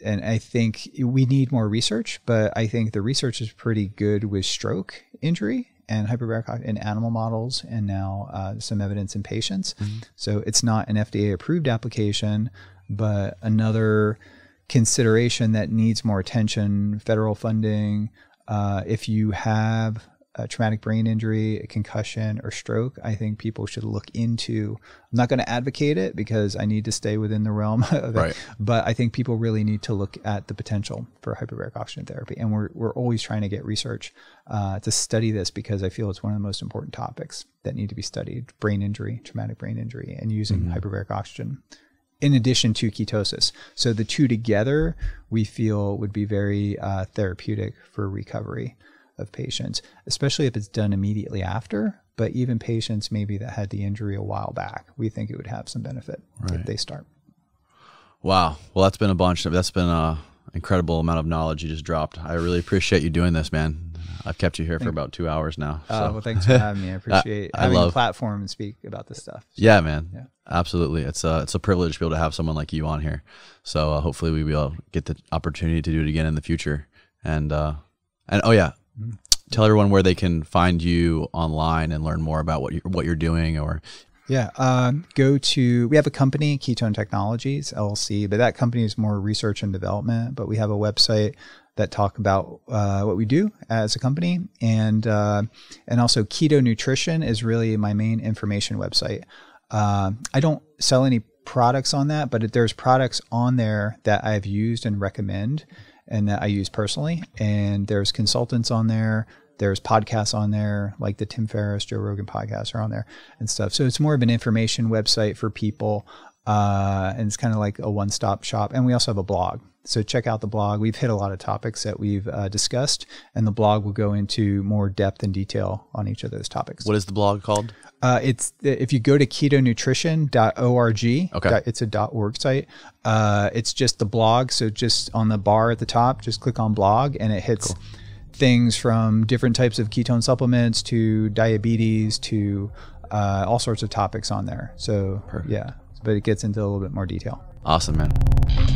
and I think we need more research, but I think the research is pretty good with stroke injury and hyperbaric in animal models, and now uh, some evidence in patients. Mm-hmm. So it's not an F D A approved application, but another consideration that needs more attention, federal funding. Uh, if you have a traumatic brain injury, a concussion, or stroke, I think people should look into. I'm not going to advocate it because I need to stay within the realm of right. it, but I think people really need to look at the potential for hyperbaric oxygen therapy. And we're, we're always trying to get research uh, to study this, because I feel it's one of the most important topics that need to be studied: brain injury, traumatic brain injury, and using mm-hmm. hyperbaric oxygen in addition to ketosis. So the two together, we feel, would be very uh, therapeutic for recovery of patients, especially if it's done immediately after. But even patients maybe that had the injury a while back, we think it would have some benefit right. if they start. Wow. Well, that's been a bunch of, that's been a incredible amount of knowledge you just dropped. I really appreciate you doing this, man. I've kept you here Thank for about two hours now. Oh, uh, so. Well, thanks for having me. I appreciate I, having I love, a platform and speak about this stuff. So, yeah, man. Yeah. Absolutely. It's a, it's a privilege to be able to have someone like you on here. So uh, hopefully we will get the opportunity to do it again in the future. And, uh, and oh yeah, tell everyone where they can find you online and learn more about what you're, what you're doing. Or yeah, um, go to, we have a company, Ketone Technologies, L L C, but that company is more research and development. But we have a website that talk about uh, what we do as a company. And, uh, and also Keto Nutrition is really my main information website. Uh, I don't sell any products on that, but there's products on there that I've used and recommend, and that I use personally. And there's consultants on there. There's podcasts on there, like the Tim Ferriss, Joe Rogan podcasts are on there and stuff. So it's more of an information website for people. Uh, and it's kind of like a one-stop shop. And we also have a blog. So check out the blog. We've hit a lot of topics that we've uh, discussed, and the blog will go into more depth and detail on each of those topics. What is the blog called? Uh, it's if you go to keto nutrition dot org, okay. it's a .org site. Uh, it's just the blog. So just on the bar at the top, just click on blog, and it hits cool. things from different types of ketone supplements to diabetes to uh, all sorts of topics on there. So Perfect. yeah, but it gets into a little bit more detail. Awesome, man.